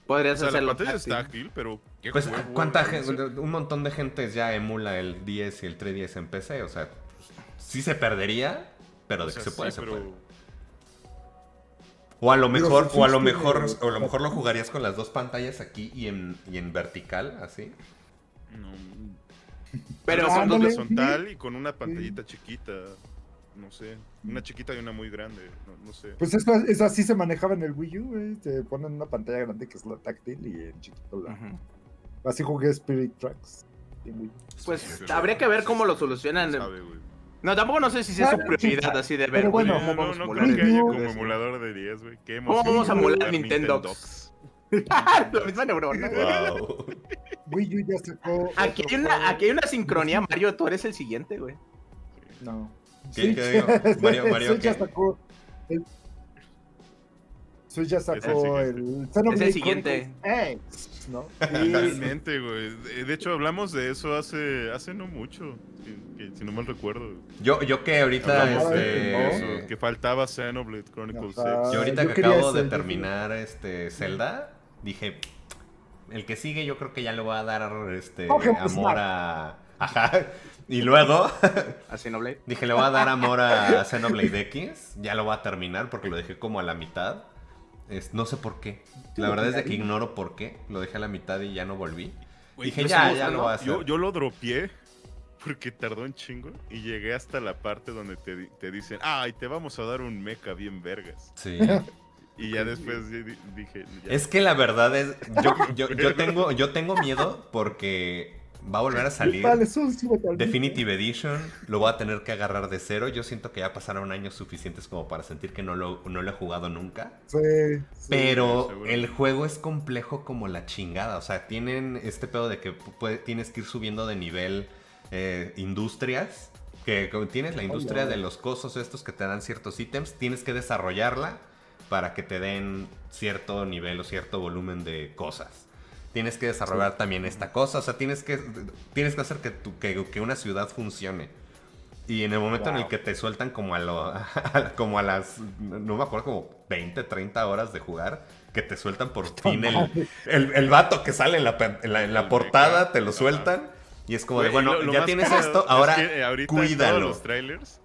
Podrías o sea, hacerlo táctil, pero pues, ¿cuánta gente? Un montón de gente ya emula el diez y el tres D S en P C, o sea, sí se perdería, pero de o sea, que se puede, sí, se pero... puede. O a lo mejor, o a lo mejor, o a lo mejor lo jugarías con las dos pantallas aquí y en, y en vertical, así. No. Pero son dos horizontal y con una pantallita chiquita, no sé, una chiquita y una muy grande, no, no sé. Pues eso, eso así se manejaba en el Wii U, ¿eh? Te ponen una pantalla grande que es la táctil y en chiquito la... Uh-huh. Así jugué Spirit Tracks. Pues sí, habría que ver cómo lo solucionan. Sí, sabe, no, tampoco no sé si sea claro, su prioridad sí, así de ver. Pero bueno, no, no, no creo que haya como emulador de diez, güey. ¿Cómo vamos a emular Nintendo? La misma neurona. Wow. Wii U ya sacó. Aquí hay, una, aquí hay una sincronía, Mario. Tú eres el siguiente, güey. No. ¿Qué, ¿qué digo? Mario, Mario. Switch ya sacó. El... Switch ya sacó el. el... Es el siguiente. X, ¿no? Realmente, güey. De hecho, hablamos de eso hace, hace no mucho. Si, si no mal recuerdo. Yo, yo que ahorita. Este... Eso, que faltaba Xenoblade Chronicles X. Yo ahorita yo que acabo ser, de terminar este Zelda. Dije, el que sigue yo creo que ya le voy a dar este okay, pues amor no. a... Ajá. Y luego... ¿A Xenoblade? Dije, le voy a dar amor a Xenoblade X. Ya lo voy a terminar porque lo dejé como a la mitad. Es, no sé por qué. La verdad es de que ignoro por qué. Lo dejé a la mitad y ya no volví. Wey, dije, ya, ya lo voy a hacer. Yo, yo lo dropeé porque tardó un chingo. Y llegué hasta la parte donde te, te dicen, ay, te vamos a dar un mecha bien vergas. Sí. Y ya después dije... Ya. Es que la verdad es... Yo, yo, yo, tengo, yo tengo miedo porque va a volver a salir Definitive Edition. Lo voy a tener que agarrar de cero. Yo siento que ya pasaron años suficientes como para sentir que no lo, no lo he jugado nunca. Sí, sí, pero seguro. El juego es complejo como la chingada. O sea, tienen este pedo de que puede, tienes que ir subiendo de nivel eh, industrias. Que tienes la industria oh, de los cosos estos que te dan ciertos ítems. Tienes que desarrollarla para que te den cierto nivel o cierto volumen de cosas. Tienes que desarrollar también esta cosa. O sea, tienes que, tienes que hacer que, tu, que, que una ciudad funcione. Y en el momento wow. en el que te sueltan como a, lo, a, como a las... No me acuerdo, como veinte, treinta horas de jugar. Que te sueltan por fin el, el, el vato que sale en la, en la, en la portada. Te lo sueltan. Y es como de, bueno, lo, lo ya tienes esto. Ahora es que cuídalo. Todos los trailers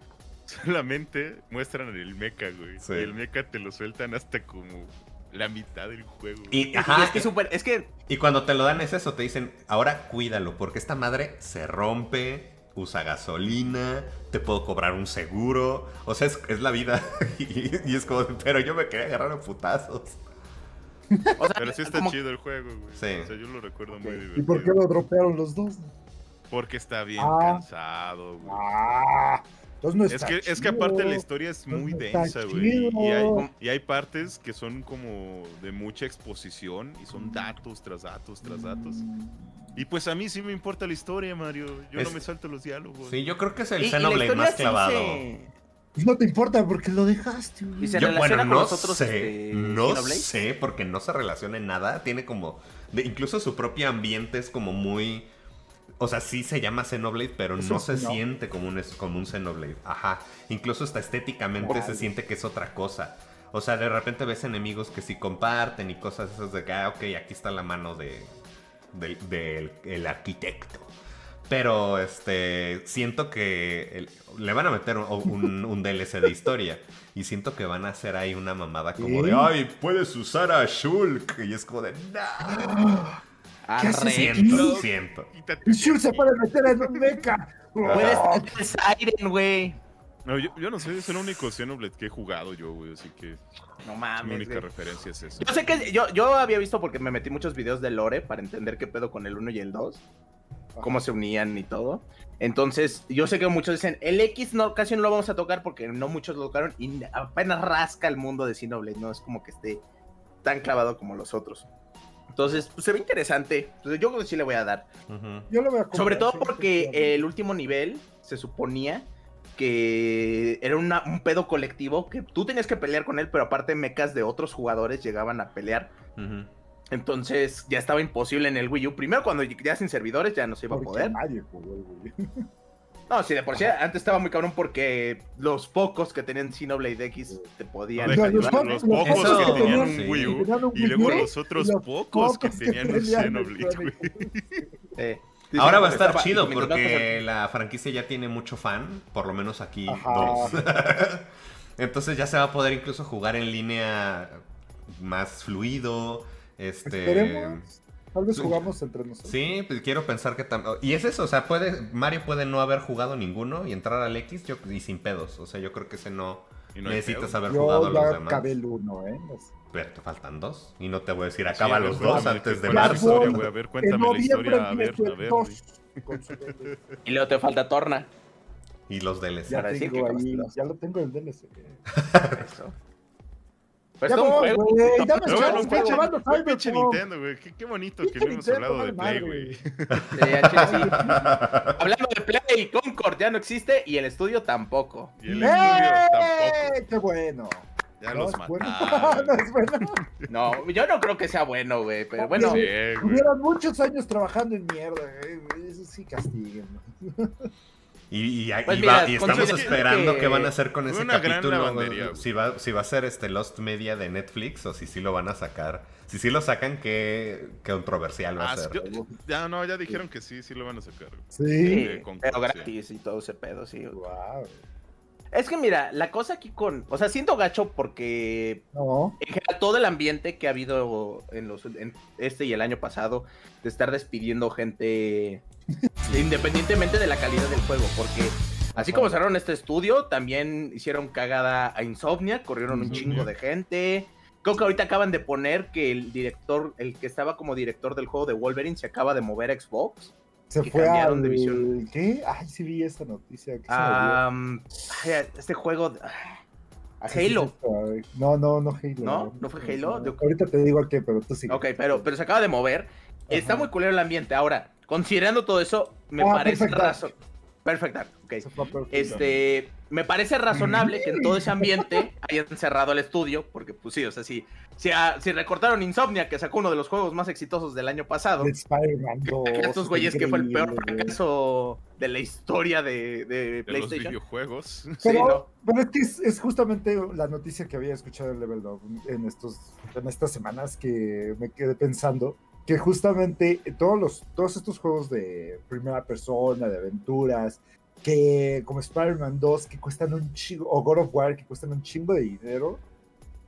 solamente muestran el mecha, güey. Sí. Y el mecha te lo sueltan hasta como la mitad del juego. Y, ajá, y es que super, es que... y cuando te lo dan es eso, te dicen, ahora cuídalo, porque esta madre se rompe, usa gasolina, te puedo cobrar un seguro. O sea, es, es la vida. y, y es como, pero yo me quería agarrar a putazos. O sea, pero sí está como... chido el juego, güey. Sí. O sea, yo lo recuerdo okay. muy divertido. ¿Y por qué lo dropearon los dos? Porque está bien ah. cansado, güey. Ah. No es, que, es que aparte la historia es muy no densa, güey. Y hay, y hay partes que son como de mucha exposición y son datos tras datos tras datos. Y pues a mí sí me importa la historia, Mario. Yo es... no me salto los diálogos. Sí, yo creo que es el Xenoblade más clavado. Sí se... No te importa porque lo dejaste, güey. ¿Y se yo, bueno, no sé, este... no sé, porque no se relaciona en nada. Tiene como... De, incluso su propio ambiente es como muy... O sea, sí se llama Xenoblade, pero no es, se no. siente como un, como un Xenoblade. Ajá. Incluso hasta estéticamente wow. se siente que es otra cosa. O sea, de repente ves enemigos que sí comparten y cosas esas de que, ah, ok, aquí está la mano de, de, de el, el arquitecto. Pero, este, siento que el, le van a meter un, un D L C de historia. Y siento que van a hacer ahí una mamada como ¿Eh? de, ay, puedes usar a Shulk. Y es como de, no. Arrento, siento. Pinsir se puede meter en un mecha. Puedes meter Siren, güey. No, yo, yo no sé, es el único Xenoblade que he jugado yo, güey, así que... No mames, mi única güey. referencia es esa. Yo sé que... Yo, yo había visto, porque me metí muchos videos de lore para entender qué pedo con el uno y el dos. Cómo se unían y todo. Entonces, yo sé que muchos dicen, el X no, casi no lo vamos a tocar porque no muchos lo tocaron. Y apenas rasca el mundo de Xenoblade, no es como que esté tan clavado como los otros. Entonces, pues, se ve interesante. Entonces, yo creo que sí le voy a dar. Uh-huh. Yo lo voy a comprar, sobre todo porque el último nivel se suponía... que era una, un pedo colectivo, que tú tenías que pelear con él, pero aparte mechas de otros jugadores llegaban a pelear. Uh-huh. Entonces ya estaba imposible en el Wii U. Primero, cuando ya sin servidores ya no se iba a poder. Nadie jugó el Wii U. No, sí, de por sí, antes estaba muy cabrón porque los pocos que tenían Xenoblade X te podían... No, los, po los pocos eso, que tenían un sí. Wii U, y luego los otros los pocos, pocos que tenían, que tenían un Xenoblade. Sí. Sí, ahora va a estar chido porque la franquicia ya tiene mucho fan, por lo menos aquí Ajá. dos. Entonces ya se va a poder incluso jugar en línea más fluido. Este... Esperemos. Tal vez jugamos entre nosotros. Sí, pues quiero pensar que también... Y es eso, o sea, puede Mario puede no haber jugado ninguno y entrar al X yo... y sin pedos. O sea, yo creo que ese no, no necesitas haber yo jugado ya los demás. Acabé el uno, ¿eh? Los... Pero te faltan dos. Y no te voy a decir, acaba sí, los dos antes de marzo. Historia, a ver, cuéntame la historia. A ver, a ver. Y luego te falta Torna. Y los D L C. Ya, tengo ahí, ya lo tengo en D L C. Eso. Pues es un juego. Qué pinche Nintendo, güey. Qué bonito que no hemos hablado de Play, güey. Sí, hablando de Play, Concord ya no existe y el estudio tampoco. Y el estudio tampoco. ¡Qué bueno! Ya no los mataron. No, no, yo no creo que sea bueno, güey. Pero bueno, sí, tuvieron muchos años trabajando en mierda, güey. Eso sí castigan. Y, y, pues y, mira, va, y estamos esperando que... qué van a hacer con ese una capítulo. Gran si, va, si va a ser este Lost Media de Netflix o si sí lo van a sacar. Si sí lo sacan, qué, qué controversial va ah, a ser. Yo, ya no, ya dijeron sí. que sí, sí lo van a sacar. Sí, sí pero gratis y todo ese pedo, sí. Wow. Es que mira, la cosa aquí con... O sea, siento gacho porque... No. En general, todo el ambiente que ha habido en los en este y el año pasado de estar despidiendo gente independientemente de la calidad del juego. Porque así como cerraron este estudio, también hicieron cagada a Insomnia, corrieron Insomnia. un chingo de gente. Creo que ahorita acaban de poner que el director, el que estaba como director del juego de Wolverine se acaba de mover a Xbox. Se que fue cambiaron al... de visión. ¿Qué? Ay, sí vi esta noticia. Um, ay, este juego... De... Halo. No, no, no Halo. ¿No? ¿No fue Halo? No. Ahorita te digo a qué, pero tú sí. Ok, pero, pero se acaba de mover. Ajá. Está muy culero el ambiente. Ahora, considerando todo eso, me ah, parece razonable. Perfecto. Okay. Este, me parece razonable que en todo ese ambiente hayan cerrado el estudio, porque pues sí, o sea, si, si, a, si recortaron Insomnia, que sacó uno de los juegos más exitosos del año pasado, estos güeyes que fue el peor fracaso de la historia de, de PlayStation. De los videojuegos. Pero, sí, ¿no? Pero es que es, es justamente la noticia que había escuchado en Level Up en, estos, en estas semanas que me quedé pensando. Que justamente todos, los, todos estos juegos de primera persona, de aventuras, que como Spider-Man dos, que cuestan un chingo, o God of War, que cuestan un chingo de dinero,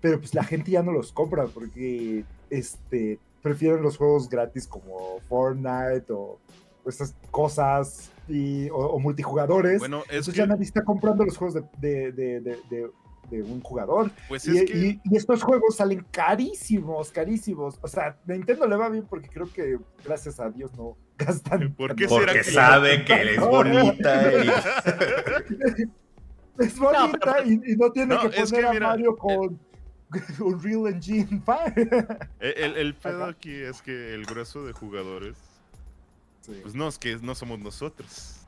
pero pues la gente ya no los compra porque este, prefieren los juegos gratis como Fortnite o estas cosas, y, o, o multijugadores. Bueno, es entonces que... ya nadie está comprando los juegos de... de, de, de, de de un jugador, pues es y, que... y, y estos juegos salen carísimos, carísimos, o sea, Nintendo le va bien porque creo que, gracias a Dios, no gastan. ¿Por qué será? Porque que sabe que él es bonita y... es bonita no, pero... y, y no tiene no, que poner que, a mira, Mario con el... un Real Engine five. el, el, el pedo Ajá. aquí es que el grueso de jugadores sí. pues no, es que no somos nosotros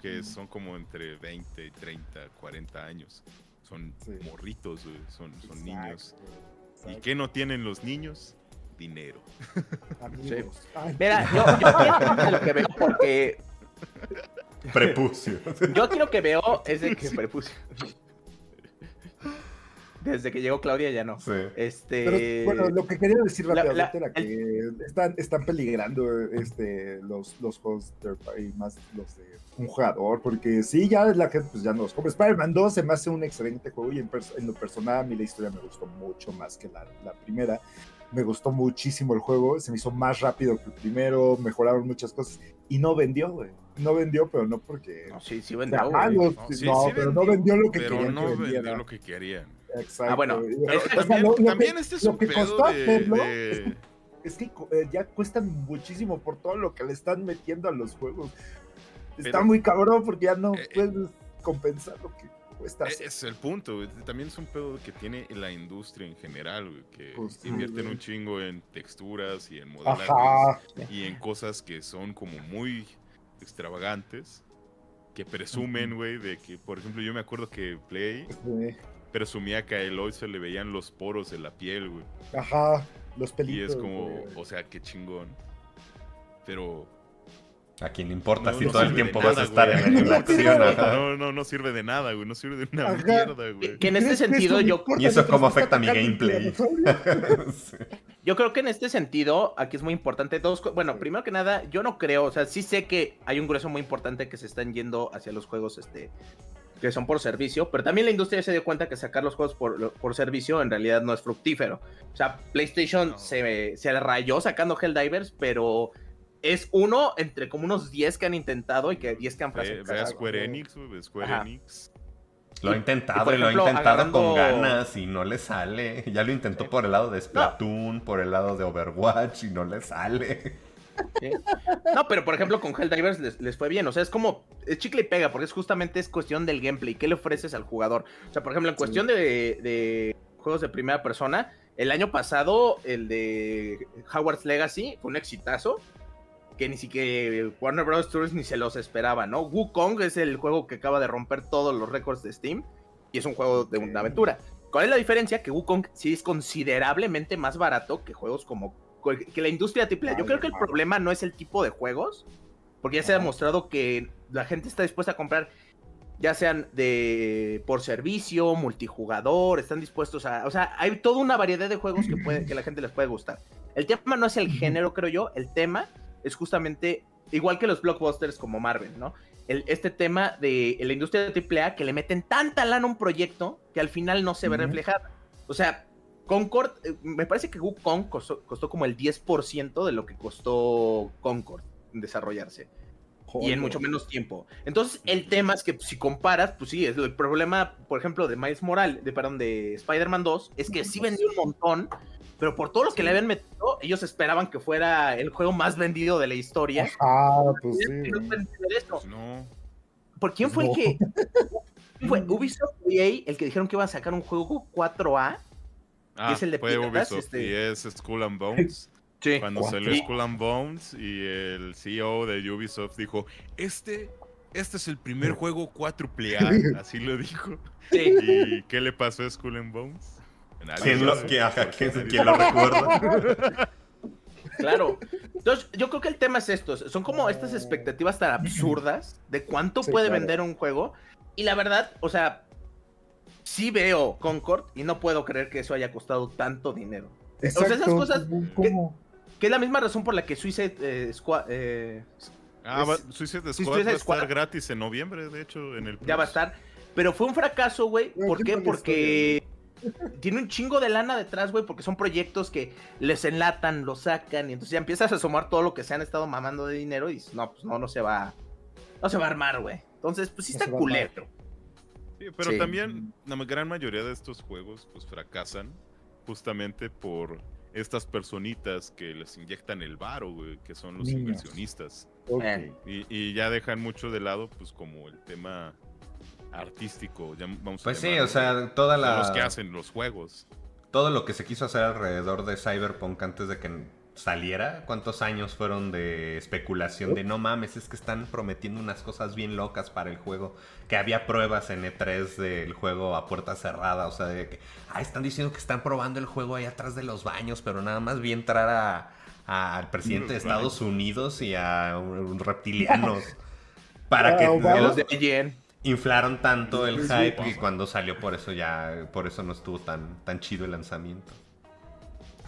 que son como entre veinte, treinta, cuarenta años. Son sí. morritos, son, son exacto, niños. Exacto. ¿Y qué no tienen los niños? Dinero. Mira, yo, yo quiero lo que veo porque... Prepucio. Yo quiero que veo es de que prepucio. Desde que llegó Claudia ya no. Sí. Este... Pero, bueno, lo que quería decir rápidamente era que el... están, están peligrando este, los, los juegos third party, más los de un jugador, porque sí, ya la gente pues, ya no los compra. Spider-Man dos se me hace un excelente juego y en, en lo personal a mí la historia me gustó mucho más que la, la primera. Me gustó muchísimo el juego, se me hizo más rápido que el primero, mejoraron muchas cosas y no vendió, güey. No vendió, pero no porque... No, sí, sí vendió, o sea, ah, no, sí, no sí pero vendió, no vendió lo que querían. Pero no que vendió lo que querían. Exacto. Ah, bueno. Pero, o sea, también, lo, lo también que, este es un pedo de, hacerlo, de... Es, que, es que ya cuestan muchísimo por todo lo que le están metiendo a los juegos. Pero, está muy cabrón porque ya no eh, puedes eh, compensar lo que cuesta. Eh, es el punto, güey. También es un pedo que tiene la industria en general, güey, que pues, invierten sí, un chingo en texturas y en modelajes y en cosas que son como muy... extravagantes, que presumen, güey, uh-huh. de que, por ejemplo, yo me acuerdo que Play uh-huh. presumía que a Eloy se le veían los poros de la piel, güey. Ajá, los pelitos. Y es como, wey. O sea, qué chingón. Pero... ¿A quién le importa no, si no todo el tiempo nada, vas a estar wey. en la acción? No, no, no sirve de nada, güey, no sirve de una Ajá. mierda, güey. Que en este sentido yo... ¿Y eso cómo afecta mi gameplay? sí. Yo creo que en este sentido, aquí es muy importante dos cosas. Bueno, primero que nada, yo no creo, o sea, sí sé que hay un grueso muy importante que se están yendo hacia los juegos este, que son por servicio, pero también la industria se dio cuenta que sacar los juegos por, por servicio en realidad no es fructífero. O sea, PlayStation no. se, se rayó sacando Helldivers, pero... Es uno entre como unos diez que han intentado y que diez que han fracasado. Square Enix, güey, Square Ajá. Enix. Lo ha intentado, y por ejemplo, lo ha intentado agarrando... con ganas y no le sale. Ya lo intentó sí. por el lado de Splatoon, no. por el lado de Overwatch y no le sale. Sí. No, pero por ejemplo con Helldivers les, les fue bien, o sea, es como, es chicle y pega, porque es justamente es cuestión del gameplay, ¿qué le ofreces al jugador? O sea, por ejemplo, en cuestión sí. de, de juegos de primera persona, el año pasado el de Hogwarts Legacy fue un exitazo. Que ni siquiera Warner Bros. Tours ni se los esperaba, ¿no? Wukong es el juego que acaba de romper todos los récords de Steam y es un juego de una aventura. ¿Cuál es la diferencia? Que Wukong sí es considerablemente más barato que juegos como... que la industria triple A. Yo creo que el problema no es el tipo de juegos, porque ya se ha demostrado que la gente está dispuesta a comprar, ya sean de por servicio, multijugador, están dispuestos a... O sea, hay toda una variedad de juegos que, puede, que la gente les puede gustar. El tema no es el género, creo yo, el tema... es justamente, igual que los blockbusters como Marvel, ¿no? El, este tema de la industria de triple A que le meten tanta lana a un proyecto que al final no se ve uh-huh. reflejada. O sea, Concord, me parece que Wukong costó, costó como el diez por ciento de lo que costó Concord en desarrollarse. Joder. Y en mucho menos tiempo. Entonces, el tema es que pues, si comparas, pues sí, es el problema, por ejemplo, de Miles Morales, de, perdón, de Spider-Man dos, es que sí vendió un montón, pero por todo lo que sí. le habían metido, ellos esperaban que fuera el juego más vendido de la historia. Ah, pues sí. Pues no. ¿Por quién pues fue no. el que... fue Ubisoft E A el que dijeron que iban a sacar un juego cuatro A? Ah, que es el de fue piratas, Ubisoft este... y es Skull and Bones. Sí. Cuando ¿Cuánto? salió Skull and Bones y el C E O de Ubisoft dijo, este, este es el primer juego cuatro A, así lo dijo. Sí. ¿Y qué le pasó a Skull and Bones? ¿Quién lo, que, ajá, ¿quién, ¿quién lo recuerda? Claro. Entonces, yo creo que el tema es esto. Son como estas expectativas tan absurdas de cuánto sí, puede claro. vender un juego. Y la verdad, o sea, sí veo Concord y no puedo creer que eso haya costado tanto dinero. Exacto. O sea, esas cosas... ¿Cómo? Que, Que es la misma razón por la que Suicide eh, Squad... Eh, ah, es, va, Suicide Squad Suicide va a estar Squad. gratis en noviembre, de hecho, en el Plus. Ya va a estar. Pero fue un fracaso, güey. ¿Por qué? Porque tiene un chingo de lana detrás, güey, porque son proyectos que les enlatan, los sacan, y entonces ya empiezas a sumar todo lo que se han estado mamando de dinero y dices, no, pues no, no se va... No se va a armar, güey. Entonces, pues sí está no culero. Sí, pero sí. también la gran mayoría de estos juegos, pues, fracasan justamente por... estas personitas que les inyectan el varo, güey, que son los Niños. inversionistas. Okay. Y, y ya dejan mucho de lado, pues, como el tema artístico. Ya vamos pues a sí, llamar, o sea, toda la... Son los que hacen los juegos. Todo lo que se quiso hacer alrededor de Cyberpunk antes de que saliera, ¿cuántos años fueron de especulación? De no mames, es que están prometiendo unas cosas bien locas para el juego. Que había pruebas en E tres del juego a puerta cerrada. O sea, de que ah, están diciendo que están probando el juego ahí atrás de los baños, pero nada más vi entrar a, a, al presidente de Estados Unidos y a un, un reptilianos. Para que los de inflaron tanto el hype que cuando salió por eso ya, por eso no estuvo tan, tan chido el lanzamiento.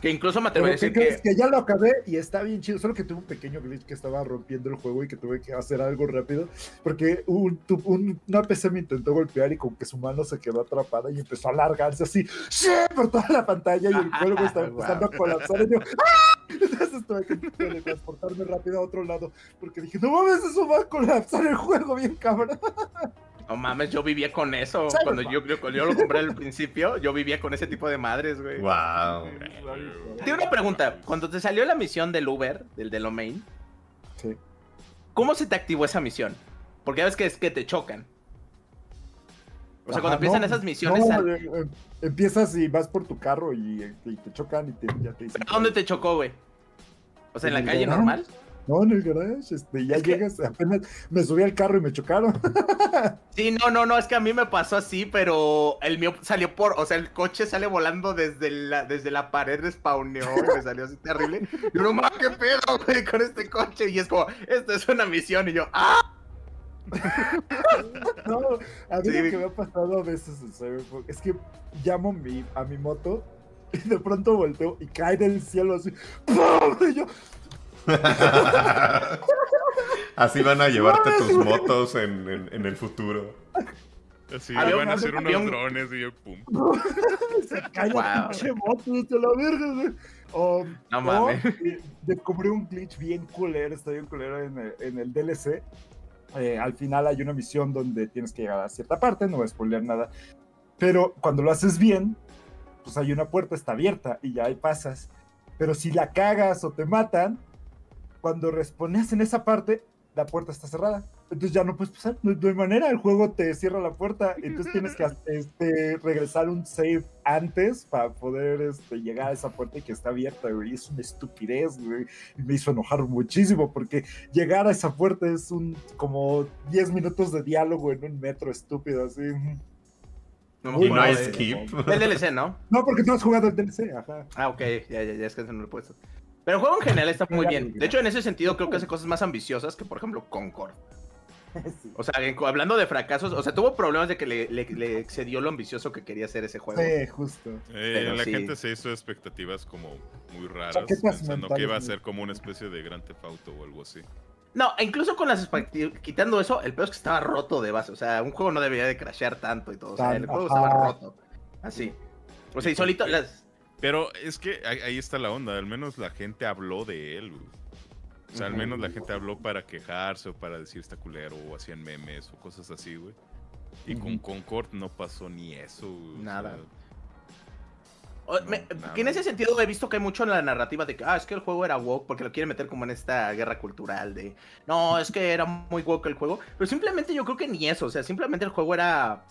Que incluso me atrevo a decir que, que... que ya lo acabé y está bien chido, solo que tuve un pequeño glitch que estaba rompiendo el juego y que tuve que hacer algo rápido, porque un, tu, un, una P C me intentó golpear y con que su mano se quedó atrapada y empezó a alargarse así ¡sí! por toda la pantalla y el juego estaba empezando a colapsar y yo ¡ah! Entonces tuve que teletransportarme rápido a otro lado, porque dije, no mames, eso va a colapsar el juego bien cabrón. No mames, yo vivía con eso. Cuando yo, yo, yo lo compré al principio, yo vivía con ese tipo de madres, güey. Wow. Tengo una pregunta. Cuando te salió la misión del Uber, del de lo main, sí, ¿cómo se te activó esa misión? Porque ya ves que es que te chocan. O sea, ajá, cuando empiezan no, esas misiones... No, al... eh, eh, empiezas y vas por tu carro y, y te chocan y te, ya te dicen... ¿Pero dónde te chocó, güey? O sea, ¿en, ¿en la calle garage? normal? No, en el garage, este, ya es llegas, que... apenas me subí al carro y me chocaron. Sí, no, no, no, es que a mí me pasó así, pero el mío salió por... O sea, el coche sale volando desde la, desde la pared, respawneó, me salió así terrible. Y uno, ¡ma, qué pedo, güey, con este coche! Y es como, esta es una misión, y yo, ¡ah! No, a mí sí, lo que me ha pasado a veces en Cyberpunk es que llamo mi, a mi moto y de pronto volteo y cae del cielo así ¡pum! Y yo... Así van a llevarte tus motos en, en, en el futuro. Así ah, van a hacer unos un... drones y yo ¡pum! Se cae wow. la pinche moto, hasta la verga. O, no mames. Descubrí un glitch bien culero, está bien culero en el, en el D L C. Eh, al final hay una misión donde tienes que llegar a cierta parte, no voy a spoilear nada, pero cuando lo haces bien, pues hay una puerta, está abierta y ya ahí pasas, pero si la cagas o te matan, cuando respones en esa parte, la puerta está cerrada, entonces ya no puedes pasar, no, no hay manera, el juego te cierra la puerta, entonces tienes que este, regresar un save antes para poder este, llegar a esa puerta que está abierta, güey, es una estupidez, güey, y me hizo enojar muchísimo, porque llegar a esa puerta es un, como diez minutos de diálogo en un metro estúpido, así... No, y no hay skip. El D L C, ¿no? No, porque tú has jugado el D L C, ajá. Ah, ok, ya, ya, ya, es que no lo he puesto. Pero el juego en general está muy bien. De hecho, en ese sentido, creo que hace cosas más ambiciosas que, por ejemplo, Concord. O sea, hablando de fracasos, o sea, tuvo problemas de que le, le, le excedió lo ambicioso que quería hacer ese juego. Sí, justo. Eh, la sí. gente se hizo expectativas como muy raras, pensando que iba a ser como una especie de Grand Theft Auto o algo así. No, incluso con las quitando eso, el peor es que estaba roto de base. O sea, un juego no debería de crashear tanto y todo. O sea, el juego estaba roto. Así. O sea, y solito las... Pero es que ahí está la onda. Al menos la gente habló de él. O sea, al menos la gente habló para quejarse o para decir está culero o hacían memes o cosas así, güey. Y con Concord no pasó ni eso. Nada. No, me, que en ese sentido he visto que hay mucho en la narrativa de que, ah, es que el juego era woke, porque lo quieren meter como en esta guerra cultural de, no, es que era muy woke el juego, pero simplemente yo creo que ni eso, o sea, simplemente el juego era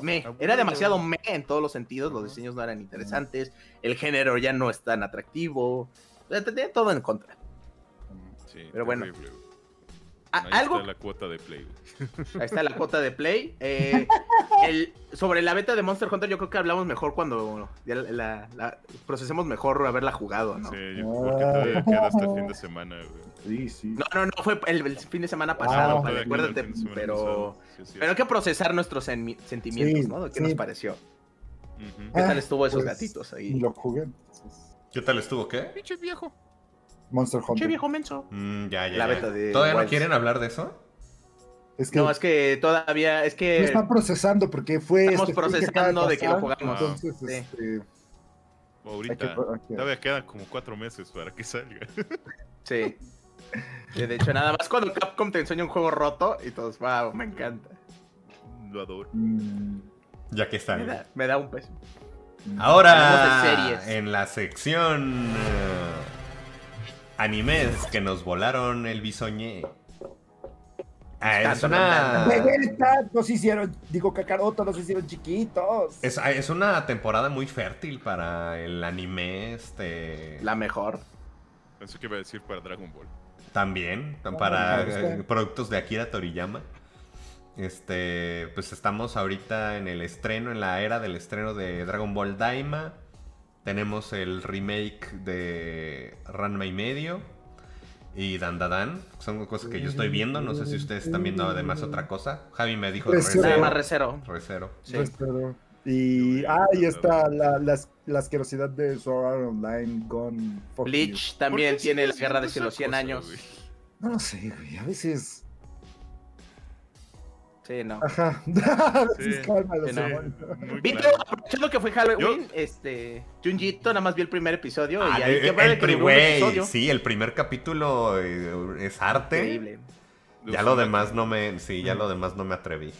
meh, era demasiado meh en todos los sentidos, los diseños no eran interesantes, el género ya no es tan atractivo, tenía todo en contra. Sí, pero bueno. Ahí ¿Algo? está la cuota de Play. Ahí está la cuota de Play. Eh, el, sobre la beta de Monster Hunter, yo creo que hablamos mejor cuando ya la, la, la procesemos mejor haberla jugado, ¿no? Sí, porque todavía queda hasta el fin de semana, güey. Sí, sí. No, no, no, fue el, el fin de semana pasado, ah, para, acuérdate, semana pero, pasado. Sí, sí, pero hay que procesar nuestros en, sentimientos, sí, ¿no? ¿Qué sí. nos pareció? Uh-huh. ¿Qué tal estuvo esos pues, gatitos ahí? Lo jugué. Entonces... ¿Qué tal estuvo qué? Pinche viejo. Monster Hunter. Che, viejo menso. Mm, ya, ya, la beta ya. De ¿Todavía Wars. no quieren hablar de eso? Es que no, es que todavía... Es que... Están procesando porque fue... Estamos este procesando que de que lo jugamos. No. Entonces, sí. este... Ahorita. Que... Okay. Todavía quedan como cuatro meses para que salga. Sí. De hecho, nada más cuando Capcom te enseña un juego roto y todos, wow, me encanta. Lo adoro. Mm. Ya que está. Me da, me da un peso. Ahora, en la sección... Uh... animes que nos volaron el bisoñé. Ah, es una... Nos hicieron, digo, Kakaroto, nos hicieron chiquitos. Es, es una temporada muy fértil para el anime, este... La mejor. Pensé que iba a decir para Dragon Ball. También, para oh, productos de Akira Toriyama. Este, pues estamos ahorita en el estreno, en la era del estreno de Dragon Ball Daima. Tenemos el remake de Ranma y medio. y Dandadan. Son cosas que yo estoy viendo. No sé si ustedes están viendo además otra cosa. Javi me dijo Resero. Resero. Sí. Y ah, ahí está la, la, la asquerosidad de Sword Art Online con Bleach. También tiene la guerra de los cien años. Güey. No lo sé, güey. A veces. Sí, no. Ajá. Sí, cálmalo, sí, no. Sí, Vito, claro. Aprovechando que fue Halloween, yo... este, Junjito nada más vi el primer episodio. Ah, y ahí el, el, el primer sí, el primer capítulo es arte. Increíble. Ya lo demás no me, sí, ya lo demás no me atreví.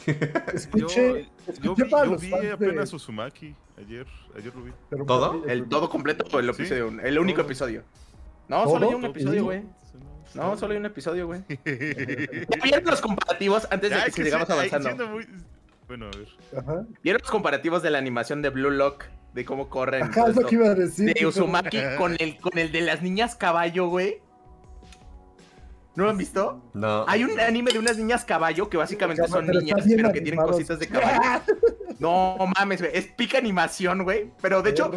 Escuché, yo, yo vi, yo vi apenas Uzumaki ayer, ayer lo vi. Pero ¿todo? El todo completo o el episodio, sí, el único todo. Episodio. No, ¿todo? Solo hay un episodio, güey. No, solo hay un episodio, güey. ¿Vieron los comparativos antes ya, de que, que sigamos avanzando? Muy... Bueno, a ver. Ajá. ¿Vieron los comparativos de la animación de Blue Lock? De cómo corren. Ajá, es lo que iba a decir. De Uzumaki como... con, el, con el de las niñas caballo, güey. ¿No lo han visto? No. Hay un anime de unas niñas caballo que básicamente son pero niñas, pero animados. Que tienen cositas de caballo. No mames, güey. Es pica animación, güey. Pero de hecho,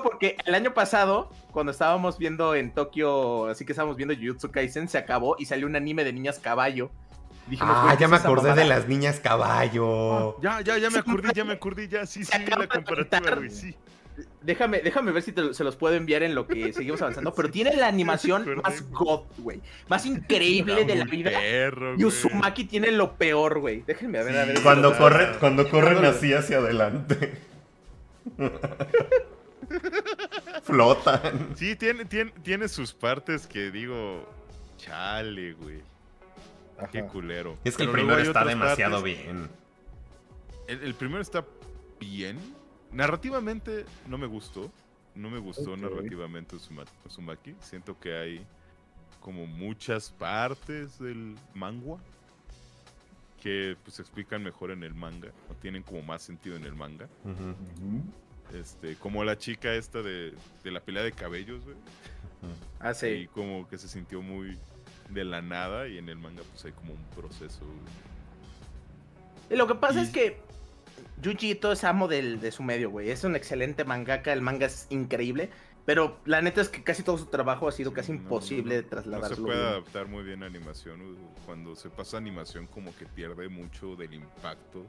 porque el año pasado, cuando estábamos viendo en Tokio, así que estábamos viendo Jujutsu Kaisen, se acabó y salió un anime de niñas caballo. Dijimos, ah, ya me acordé de las niñas caballo. Ah, ya, ya, ya me acordé, ya me acordé, ya, sí, sí, la comparativa, güey, sí. Déjame, déjame ver si te, se los puedo enviar en lo que seguimos avanzando. Pero tiene la animación más god, güey. Más increíble de la vida. Perro, y Uzumaki wey. Tiene lo peor, güey. Déjenme a ver, sí, a ver. Cuando, si corre, da, cuando da, corren da, así hacia adelante. Flotan. Sí, tiene, tiene, tiene sus partes que digo... Chale, güey. Qué culero. Es que pero el primero está demasiado partes. Bien. El, el primero está bien. Narrativamente no me gustó, no me gustó okay. narrativamente Uzumaki, siento que hay como muchas partes del manga que pues se explican mejor en el manga, o tienen como más sentido en el manga, uh-huh. este, como la chica esta de, de la pelea de cabellos, güey, uh-huh. ah, sí. y como que se sintió muy de la nada y en el manga pues hay como un proceso. Güey. Y lo que pasa y... es que Yujito es amo del, de su medio, güey. Es un excelente mangaka, el manga es increíble. Pero la neta es que casi todo su trabajo ha sido casi no, imposible no, no, de trasladarlo. No se puede bien. Adaptar muy bien a animación. Cuando se pasa a animación como que pierde mucho del impacto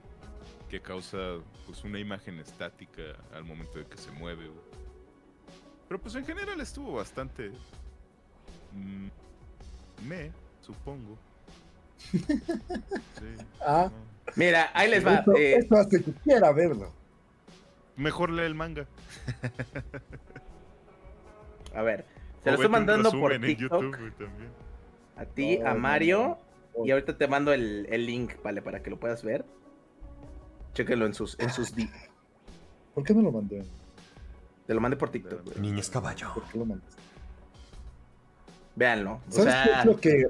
que causa pues, una imagen estática al momento de que se mueve. Güey. Pero pues en general estuvo bastante... Mm, me, supongo. Sí, ah. no. Mira, ahí les va. Eso, eh, eso hace que quiera verlo. Mejor lee el manga. A ver, se lo estoy mandando por TikTok. YouTube, a ti, oh, a Mario. Oh. Y ahorita te mando el, el link, vale, para que lo puedas ver. Chéquenlo en sus, en sus D. ¿Por qué no lo mandé? Te lo mandé por TikTok. Niñas caballo. ¿Por qué lo mandas? Véanlo. O ¿Sabes sea... qué es lo que...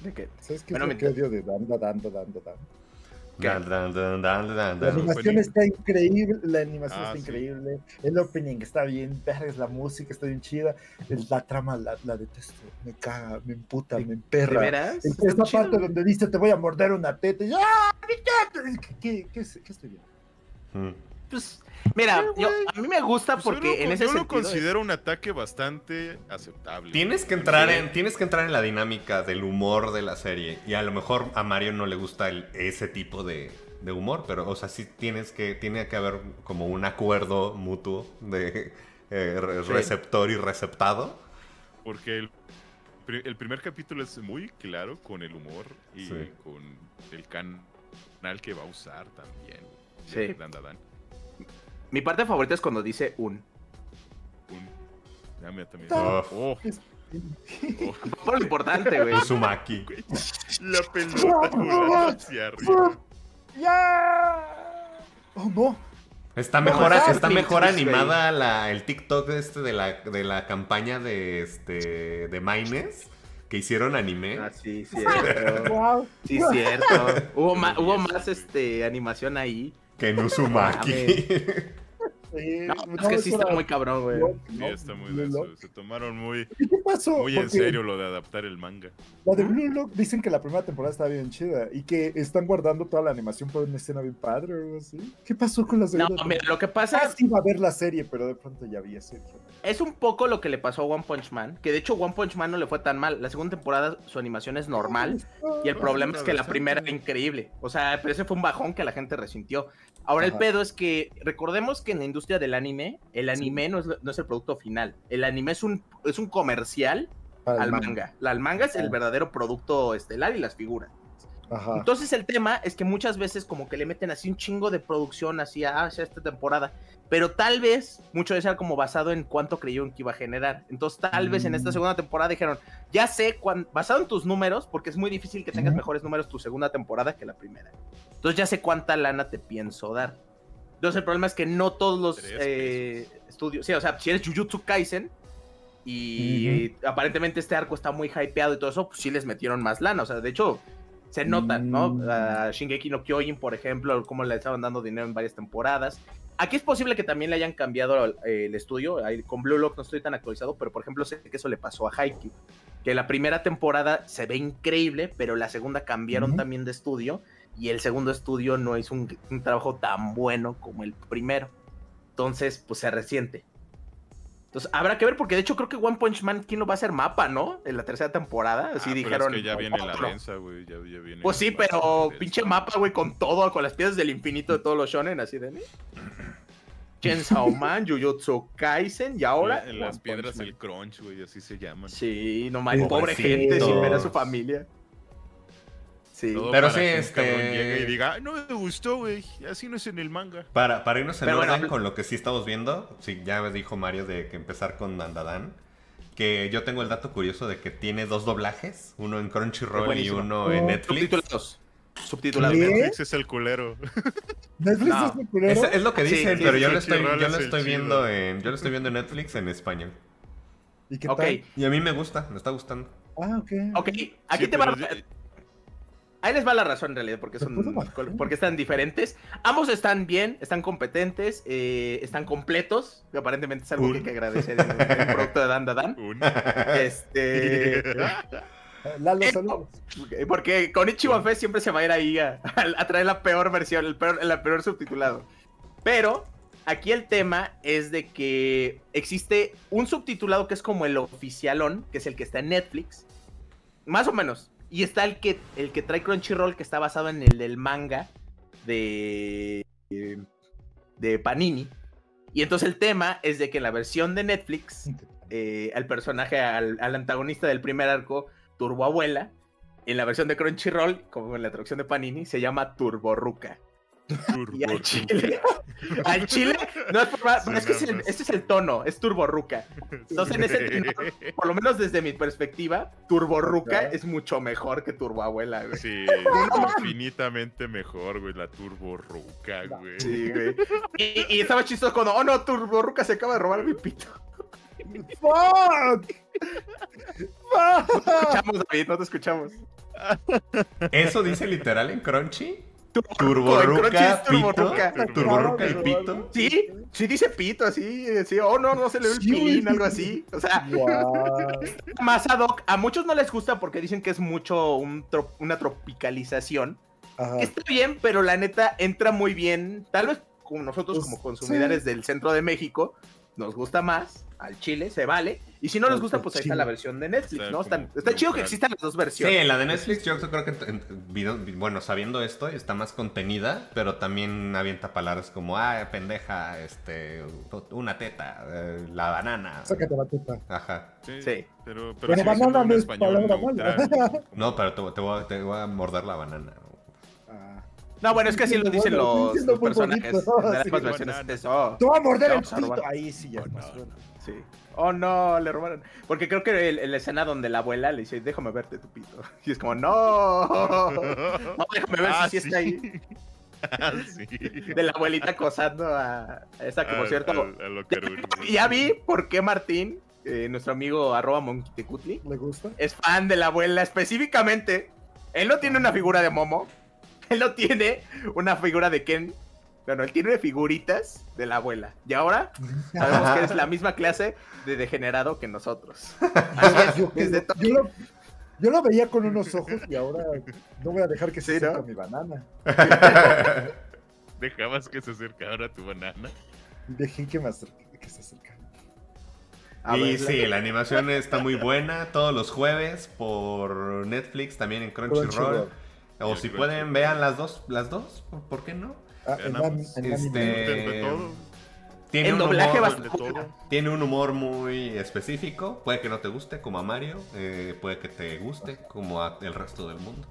¿De qué? ¿Sabes qué bueno, es lo que odio de Dandadan? La animación está increíble, la animación ah, está sí. increíble, el opening está bien, la música está bien chida, la trama la, la detesto, me caga, me emputa, me emperra. ¿De veras? Es esta chido. Parte donde dice te voy a morder una teta, y, ¡ah, mi teta! ¿Qué, qué, qué, qué estoy viendo? Hmm. Pues, mira, yo, a mí me gusta pues porque lo, en ese yo sentido... Yo lo considero es... un ataque bastante aceptable. Tienes que, entrar sí. en, tienes que entrar en la dinámica del humor de la serie. Y a lo mejor a Mario no le gusta el, ese tipo de, de humor. Pero, o sea, sí tienes que... Tiene que haber como un acuerdo mutuo de eh, sí. receptor y receptado. Porque el, el primer capítulo es muy claro con el humor y sí. con el canal que va a usar también. Sí. Dandadan. Mi parte favorita es cuando dice un. Un. Ya me también. Oh. Oh. Oh. Por lo importante, güey. Uzumaki. La pelota curada hacia arriba. ¡Ya! ¡Oh, no! Está mejor, no, está mejor animada la, el TikTok este de la, de la campaña de, este, de Maines. Que hicieron anime. Ah, sí, cierto. Wow. Sí, cierto. Hubo, ma, hubo más este, animación ahí. Que en Uzumaki. Eh, no, no, es que es sí está la... muy cabrón, güey. Sí, está muy de eso. Se tomaron muy, ¿Qué pasó? muy en serio lo de adaptar el manga. La de Blue Lock dicen que la primera temporada estaba bien chida y que están guardando toda la animación por una escena bien padre o algo así. ¿Qué pasó con la segunda? No, mira, lo que pasa ah, es... sí iba a ver la serie, pero de pronto ya vi ese. Es un poco lo que le pasó a One Punch Man, que de hecho One Punch Man no le fue tan mal. La segunda temporada su animación es normal y el problema es que la primera era increíble. O sea, pero ese fue un bajón que la gente resintió. Ahora Ajá. el pedo es que recordemos que en la industria del anime, el anime sí. no, es, no es el producto final. El anime es un, es un comercial Para al manga. manga. La, el manga es el verdadero producto estelar y las figuras. Ajá. Entonces el tema es que muchas veces como que le meten así un chingo de producción hacia, hacia esta temporada, pero tal vez mucho de eso era como basado en cuánto creyeron que iba a generar. Entonces tal mm. vez en esta segunda temporada dijeron, ya sé, cuán, basado en tus números, porque es muy difícil que tengas mm. mejores números tu segunda temporada que la primera. Entonces ya sé cuánta lana te pienso dar. Entonces el problema es que no todos los eh, estudios, sí, o sea, si eres Jujutsu Kaisen, y mm. aparentemente este arco está muy hypeado y todo eso, pues sí les metieron más lana, o sea, de hecho... se notan, ¿no? Uh, Shingeki no Kyojin, por ejemplo, cómo le estaban dando dinero en varias temporadas. Aquí es posible que también le hayan cambiado el, el estudio. Ahí, con Blue Lock no estoy tan actualizado, pero por ejemplo sé que eso le pasó a Haikyuu, que la primera temporada se ve increíble, pero la segunda cambiaron uh-huh. también de estudio, y el segundo estudio no hizo un, un trabajo tan bueno como el primero. Entonces, pues se resiente. Entonces, habrá que ver, porque de hecho creo que One Punch Man, ¿quién lo va a hacer mapa, no? En la tercera temporada, así ah, dijeron... Es que ya viene la densa, güey, ya, ya viene... Pues sí, pero pinche mapa, güey, con todo, con las piedras del infinito de todos los shonen, así de... Chainsaw Man, Jujutsu Kaisen, y ahora... En las piedras del crunch, güey, así se llaman. Sí, nomás, pobre gente, sin ver a su familia. Sí, todo pero sí, este... Y diga, no me gustó, güey, así no es en el manga. Para, para irnos en pero orden bueno, con lo que sí estamos viendo, sí, ya me dijo Mario de que empezar con Dandadan, que yo tengo el dato curioso de que tiene dos doblajes, uno en Crunchyroll y uno oh. en Netflix. Subtitulados. Subtitulados. Netflix es el culero. Netflix no. es el culero. Es, es lo que dicen, sí, pero sí, yo, lo estoy, yo, lo estoy viendo en, yo lo estoy viendo en Netflix en español. ¿Y qué okay. tal? Y a mí me gusta, me está gustando. Ah, ok. Ok, aquí sí, te van a... Ahí les va la razón en realidad, porque son porque están diferentes. Ambos están bien, están competentes, eh, están completos. Que aparentemente es algo Un. que hay que agradecer en el, en el producto de Dandadan. Este... Lalo, saludos. Porque con Ichiwafé siempre se va a ir ahí a, a traer la peor versión, el peor, el peor subtitulado. Pero aquí el tema es de que existe un subtitulado que es como el oficialón, que es el que está en Netflix. Más o menos. Y está el que, el que trae Crunchyroll, que está basado en el del manga de, de Panini. Y entonces el tema es de que en la versión de Netflix, eh, al personaje, al, al antagonista del primer arco, Turboabuela, en la versión de Crunchyroll, como en la traducción de Panini, se llama Turborruca. Y al chile, al chile, no es por más, sí, no, es que es el, este es el tono, es Turborruca. Entonces, en ese tenor, por lo menos desde mi perspectiva, Turborruca es mucho mejor que Turboabuela, güey. Sí, infinitamente mejor, güey, la Turborruca, güey. Sí, güey. Y, y estaba chistoso cuando, oh no, Turborruca se acaba de robar mi pito. ¡Fuck! ¡Fuck! No te escuchamos, David, no te escuchamos. ¿Eso dice literal en Crunchy? Turborruca, Turborruca, pito, Turborruca y pito. Sí, sí dice pito, así, sí, oh no, no se le ve el pilín, algo así. O sea, wow. Más ad hoc. A muchos no les gusta porque dicen que es mucho un tro una tropicalización. Ajá. Está bien, pero la neta entra muy bien. Tal vez como nosotros pues, como consumidores sí. del centro de México nos gusta más. Al chile, se vale. Y si no les gusta, pues ahí está la versión de Netflix, ¿no? Está, está chido que existan las dos versiones. Sí, la de Netflix yo creo que, en, en, bueno, sabiendo esto, está más contenida, pero también avienta palabras como, ah, pendeja, este, una teta, eh, la banana. Sácate la teta. Ajá. Sí. sí. Pero, pero, pero si banana no es palabra neutral. No, pero te, te, voy a, te voy a morder la banana. Ah. No, bueno, es que así lo dicen los, los personajes. De las sí, versiones de eso. Te voy a morder el pito. Ahí sí ya es más bueno. Sí. Oh no, le robaron. Porque creo que la escena donde la abuela le dice, déjame verte tu pito. Y es como, no, no déjame ver ah, si sí. está ahí. Ah, sí. De la abuelita acosando a esa que por cierto. A, a lo que ya vi por qué Martín, eh, nuestro amigo arroba Monquitecutli, ¿le gusta? Es fan de la abuela específicamente. Él no tiene una figura de Momo. Él no tiene una figura de Ken. Bueno, él tiene figuritas de la abuela. Y ahora sabemos que es la misma clase de degenerado que nosotros. Así es, yo, yo, lo, yo lo veía con unos ojos y ahora no voy a dejar que se acerque, ¿no?, mi banana. ¿Dejabas que se acercara tu banana? Dejé que, me que se acercara. A y ver, sí, la, la animación está muy buena. Todos los jueves por Netflix, también en Crunchyroll. O si Crunchyroll. pueden, vean las dos. ¿Las dos? ¿Por qué no? Ah, en en este... Tiene, un humor, bastante... todo. Tiene un humor muy específico. Puede que no te guste, como a Mario. Eh, puede que te guste, como a el resto del mundo.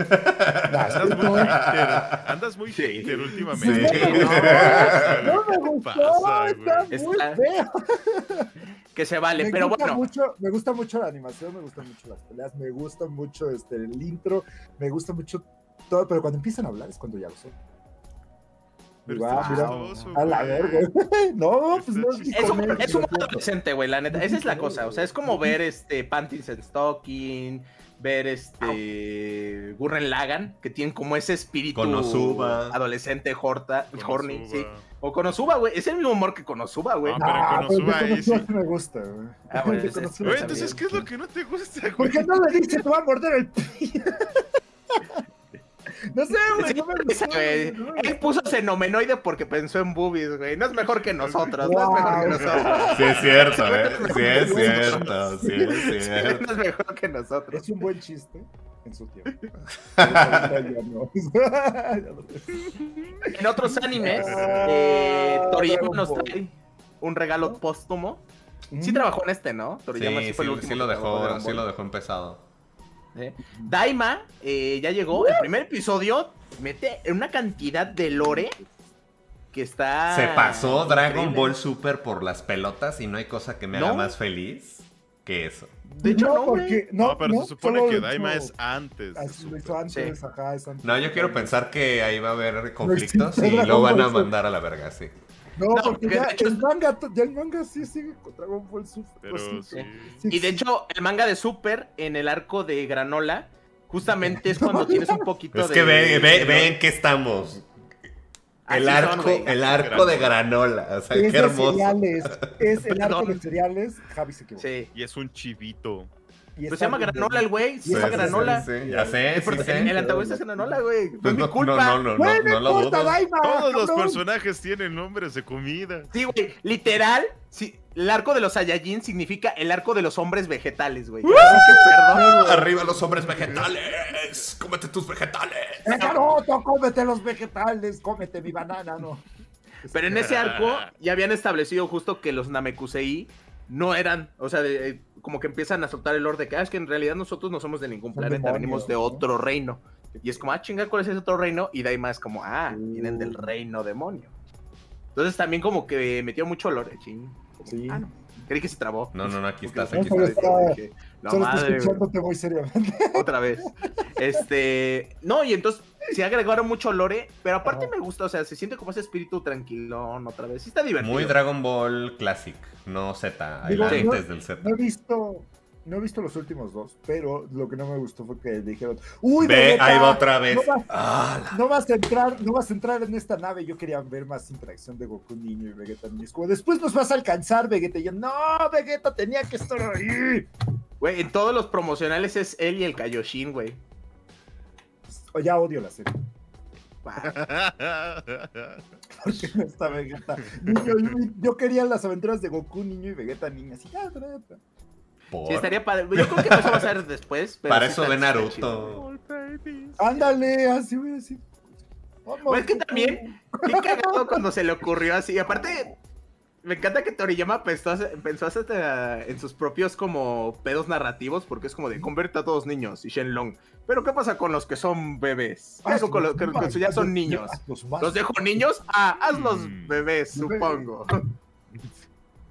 Andas muy hater, andas muy hater últimamente. Sí, no, no me gustó, pasa, está muy feo. Que se vale, me pero bueno. Mucho, me gusta mucho la animación, me gustan mucho las peleas, me gusta mucho este, el intro, me gusta mucho todo, pero cuando empiezan a hablar es cuando ya lo son. Pero wow, está chistoso, a la verga. No, pues no es, es un, es un adolescente, güey, la neta. Esa es la cosa, o sea, es como ver este Panties and Stocking, ver este oh. Gurren Lagann, que tienen como ese espíritu Konosuba. adolescente horta, Konosuba. horny, sí. O Konosuba, güey, es el mismo humor que Konosuba, güey. No, pero ah, Konosuba ahí sí. me gusta, güey. Ah, bueno, es, es, güey, entonces, ¿qué es lo que no te gusta, güey? ¿Por qué no le dices te va a morder el pie? No sé, güey, no me gusta, güey. Él puso Xenomenoide porque pensó en boobies, güey. No es mejor que nosotros, wow. no es mejor que nosotros. Sí es cierto, eh. Sí es cierto, sí es cierto. No es mejor que nosotros. Es un buen chiste en su tiempo. En otros animes, eh, Toriyama nos trae un regalo póstumo. Sí trabajó en este, ¿no? Toriyama sí, sí, fue el último sí lo dejó, sí lo dejó empezado. ¿Eh? Daima eh, ya llegó. El primer episodio mete una cantidad de lore que está... Se pasó increíble. Dragon Ball Super por las pelotas y no hay cosa que me ¿No? haga más feliz que eso. De hecho, no, no, porque, no, no pero no, se supone que Daima es antes. Así, antes, sí. acá, es antes. No, yo quiero pensar que ahí va a haber conflictos y lo van a mandar a la verga, sí. No, no, porque ya, hecho, el manga, ya el manga sí sigue con Dragon Ball Super. Pero sí, sí. Sí, y de sí. hecho, el manga de Super, en el arco de Granola, justamente es cuando tienes un poquito es de... Es que ven ve, ve en qué estamos. El Así arco, son, el arco de Granola. O sea, es qué hermoso. Cereales, es el arco de cereales. Javi se equivocó. Sí. Y es un chivito. Pero pues se llama Granola el güey, se llama Granola. Ya sé, el antagonista es Granola, güey. No es mi culpa. No, no, no, no lo Todos los personajes tienen nombres de comida. Sí, güey, literal, el arco de los Saiyajin significa el arco de los hombres vegetales, güey. Perdón. Arriba los hombres vegetales, cómete tus vegetales. Caroto, cómete los vegetales, cómete mi banana, no. Pero en ese arco ya habían establecido justo que los Namekusei no eran, o sea, de, como que empiezan a soltar el orden, que ah, es que en realidad nosotros no somos de ningún Son planeta, demonios, venimos de ¿no? otro reino. Y es como, ah, chinga, ¿cuál es ese otro reino? Y de ahí más como, ah, uh. vienen del reino demonio. Entonces también como que metió mucho lore, ching. Como, sí. Ah, no. Creí que se trabó. No, no, no, aquí estás, aquí estás. Está, dije, no, solo madre, estoy escuchándote muy seriamente. Otra vez. Este, no, y entonces se agregaron mucho lore, pero aparte Ajá. me gusta, o sea, se siente como ese espíritu tranquilón otra vez. Sí está divertido. Muy Dragon Ball Classic, no Z, el antes no, del Z. No he visto... No he visto los últimos dos, pero lo que no me gustó fue que dijeron, uy, Ve, neta, ahí va otra vez. No vas, ah, no vas a entrar, no vas a entrar en esta nave. Yo quería ver más interacción de Goku niño y Vegeta niño. Después nos vas a alcanzar, Vegeta. Y yo, no, Vegeta tenía que estar ahí. Güey, en todos los promocionales es él y el Kaioshin, güey. Pues, ya odio la serie. Porque no está Vegeta. Niño, yo, yo quería las aventuras de Goku niño y Vegeta niña. Así ya, trata. ¿Por? Sí, estaría padre. Yo creo que eso va a ser después. Pero Para sí eso ve Naruto. Ándale, así voy a decir. Pues es que también, qué cagado cuando se le ocurrió así. Y aparte, me encanta que Toriyama pensó, pensó hasta en sus propios como pedos narrativos, porque es como de convierte a todos niños y Shenlong. Pero ¿qué pasa con los que son bebés? ¿Qué pasa con los que, que ya son niños? ¿Los dejo niños? Ah, hazlos bebés, supongo.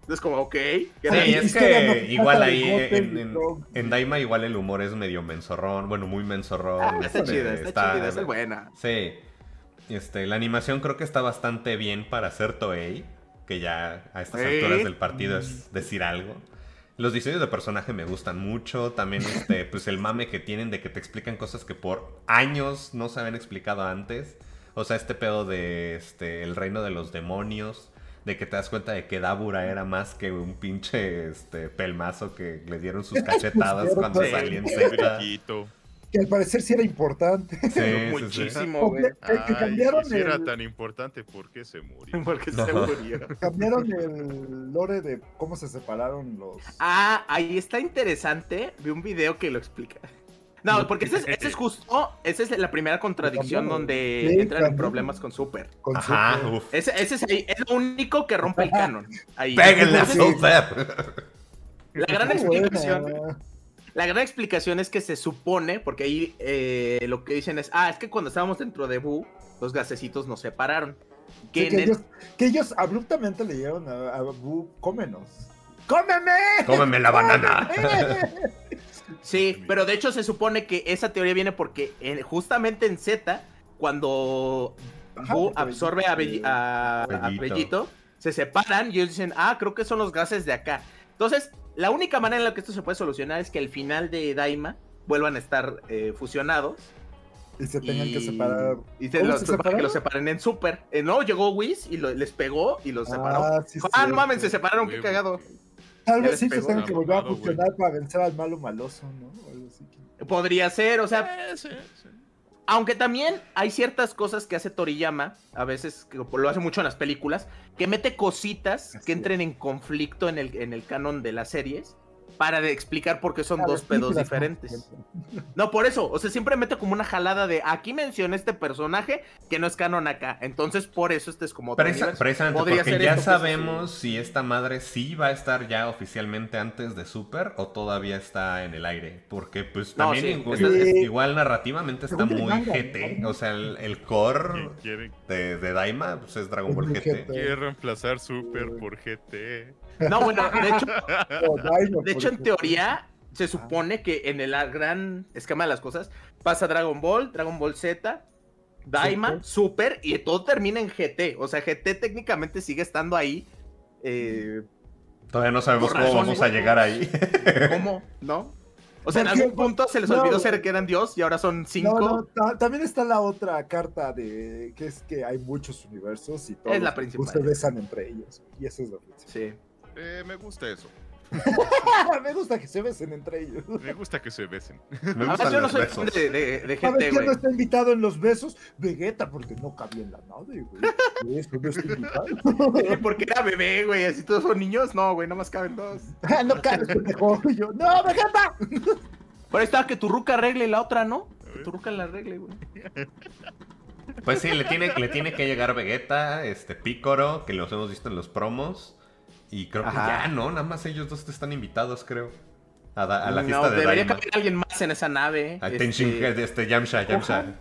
Es como, ok. Sí, es que igual ahí en, en, en Daima igual el humor es medio mensorrón. Bueno, muy mensorrón. Ah, está chida, está chida, es buena. Sí. Este, la animación creo que está bastante bien para hacer Toei, que ya a estas ¿Eh? alturas del partido es decir algo. Los diseños de personaje me gustan mucho. También este, pues el mame que tienen de que te explican cosas que por años no se habían explicado antes. O sea, este pedo de este, el reino de los demonios, de que te das cuenta de que Dabura era más que un pinche este, pelmazo que le dieron sus cachetadas cuando salía en Z. Que al parecer sí era importante. Sí, no, muchísimo, güey. Si era el... tan importante, ¿por qué se murió? ¿Por qué no. se murió? Cambiaron el lore de cómo se separaron los... Ah, ahí está interesante. Vi un video que lo explica. No, porque ese es, ese es justo, esa es la primera contradicción donde sí, entran en problemas con Super. Con Ajá, Super. Uf. Ese, ese es, es lo único que rompe el canon. ¡Péguenle a Super! La gran Qué explicación... Buena. La gran explicación es que se supone, porque ahí eh, lo que dicen es, ah, es que cuando estábamos dentro de Boo, los gasecitos nos separaron. Que, sí, que, el... ellos, que ellos abruptamente le dijeron a, a Boo, cómenos. ¡Cómeme! ¡Cómeme la banana! ¡Cómeme! Sí, pero de hecho se supone que esa teoría viene porque en, justamente en Z, cuando Ajá, Boo absorbe a, Bell... a, a Bellito, se separan y ellos dicen, ah, creo que son los gases de acá. Entonces... La única manera en la que esto se puede solucionar es que al final de Daima vuelvan a estar eh, fusionados. Y se tengan y... que separar. Y se los, se que los separen en Super. Eh, no, llegó Whis y lo, les pegó y los ah, separó. Sí, ah, no mames, se separaron, qué cagado. Tal vez sí se tengan que volver a fusionar wey. para vencer al malo maloso, ¿no? Algo así que... Podría ser, o sea... Eh, sí, sí. Aunque también hay ciertas cosas que hace Toriyama, a veces, que lo hace mucho en las películas, que mete cositas Así que entren es. en conflicto en el, en el canon de las series, para de explicar por qué son a dos pedos diferentes. No, por eso, o sea, siempre mete como una jalada de, aquí mencioné este personaje que no es canon acá, entonces por eso este es como... Presa, precisamente, Podría porque ya sabemos es... si esta madre sí va a estar ya oficialmente antes de Super o todavía está en el aire, porque pues no, también sí, igual, es, es, igual narrativamente está muy G T, o sea, el, el core de, de Daima pues es Dragon Ball G T. Quiere reemplazar Super por G T... No, bueno, de hecho, de hecho en teoría se supone que en el gran esquema de las cosas pasa Dragon Ball, Dragon Ball Z, Daima, Super y todo termina en G T. O sea, G T técnicamente sigue estando ahí. Eh, Todavía no sabemos cómo vamos a llegar ahí. ¿Cómo? ¿No? O sea, en algún punto se les olvidó no, ser que eran Dios y ahora son cinco. No, no, también está la otra carta de que es que hay muchos universos y todos es la principal. se besan entre ellos. Y eso es lo principal. Sí. Eh, me gusta eso. Me gusta que se besen entre ellos. Me gusta que se besen. Me a ver, yo no soy fan de, de, de gente, a ver, ¿quién no está invitado en los besos? Vegeta, porque no cabía en la nave, güey. Eso no está invitado. Eh, porque era bebé, güey. Así todos son niños. No, güey, nomás caben dos. No cabes, pendejo. Yo, ¡no, Vegeta! Por ahí está, que tu ruca arregle la otra, ¿no? Que tu ruca la arregle, güey. Pues sí, le tiene, le tiene que llegar Vegeta, este, Pícoro, que los hemos visto en los promos. Y creo Ajá. que ya, ¿no? Nada más ellos dos te están invitados, creo. A, da, a la fiesta no, de Daima. Debería caber alguien más en esa nave. A este... Tenshin, este, Yamcha, Yamcha.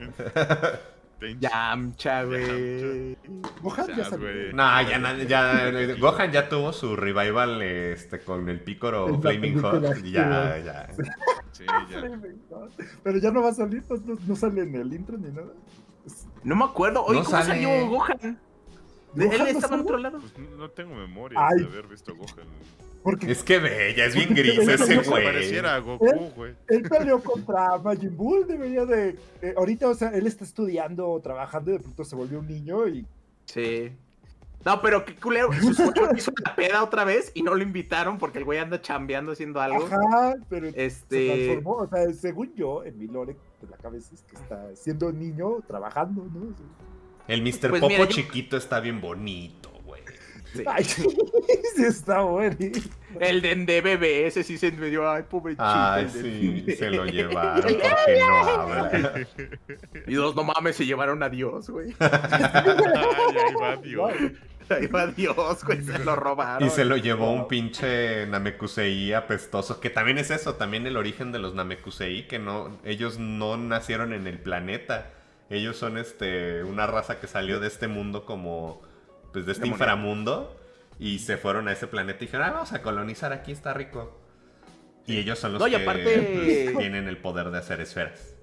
Yamcha, güey. Gohan ya salió. No, ya, ya, Gohan ya tuvo su revival este, con el Pícoro Flaming Hot. Ya, ya. Sí, ya. Pero ya no va a salir, no, no sale en el intro ni nada. No me acuerdo. Oye, no ¿cómo sale... salió Gohan? ¿De él estaba en otro lado? Pues no tengo memoria Ay. de haber visto a Gohan. Porque, es que bella, es bien gris ese güey. Pareciera a Goku, güey. Él, él peleó contra Majin Buu, debería de... Eh, ahorita, o sea, él está estudiando o trabajando y de pronto se volvió un niño y... Sí. No, pero qué culero. Sus ocho hizo la peda otra vez y no lo invitaron porque el güey anda chambeando haciendo algo. Ajá, pero este... se transformó. O sea, según yo, en mi lore de la cabeza es que está siendo niño, trabajando, ¿no? Sí. El mister Pues Popo mira, yo... chiquito está bien bonito, güey. Sí. Ay, sí está bonito. El de bebé, ese sí se me dio, ay, pobre chico. Ay, sí, se lo llevaron porque no habla. Y dos, no mames, se llevaron a Dios, güey. Ay, ahí va Dios. Ahí va Dios, güey, se lo robaron. Y se lo llevó un pinche Namekusei apestoso, que también es eso, también el origen de los Namekusei, que no, ellos no nacieron en el planeta. Ellos son este una raza que salió de este mundo como... Pues de este Demonio. inframundo. Y se fueron a ese planeta y dijeron, ah, vamos a colonizar aquí, está rico. Y ellos son los no, que aparte... pues, tienen el poder de hacer esferas.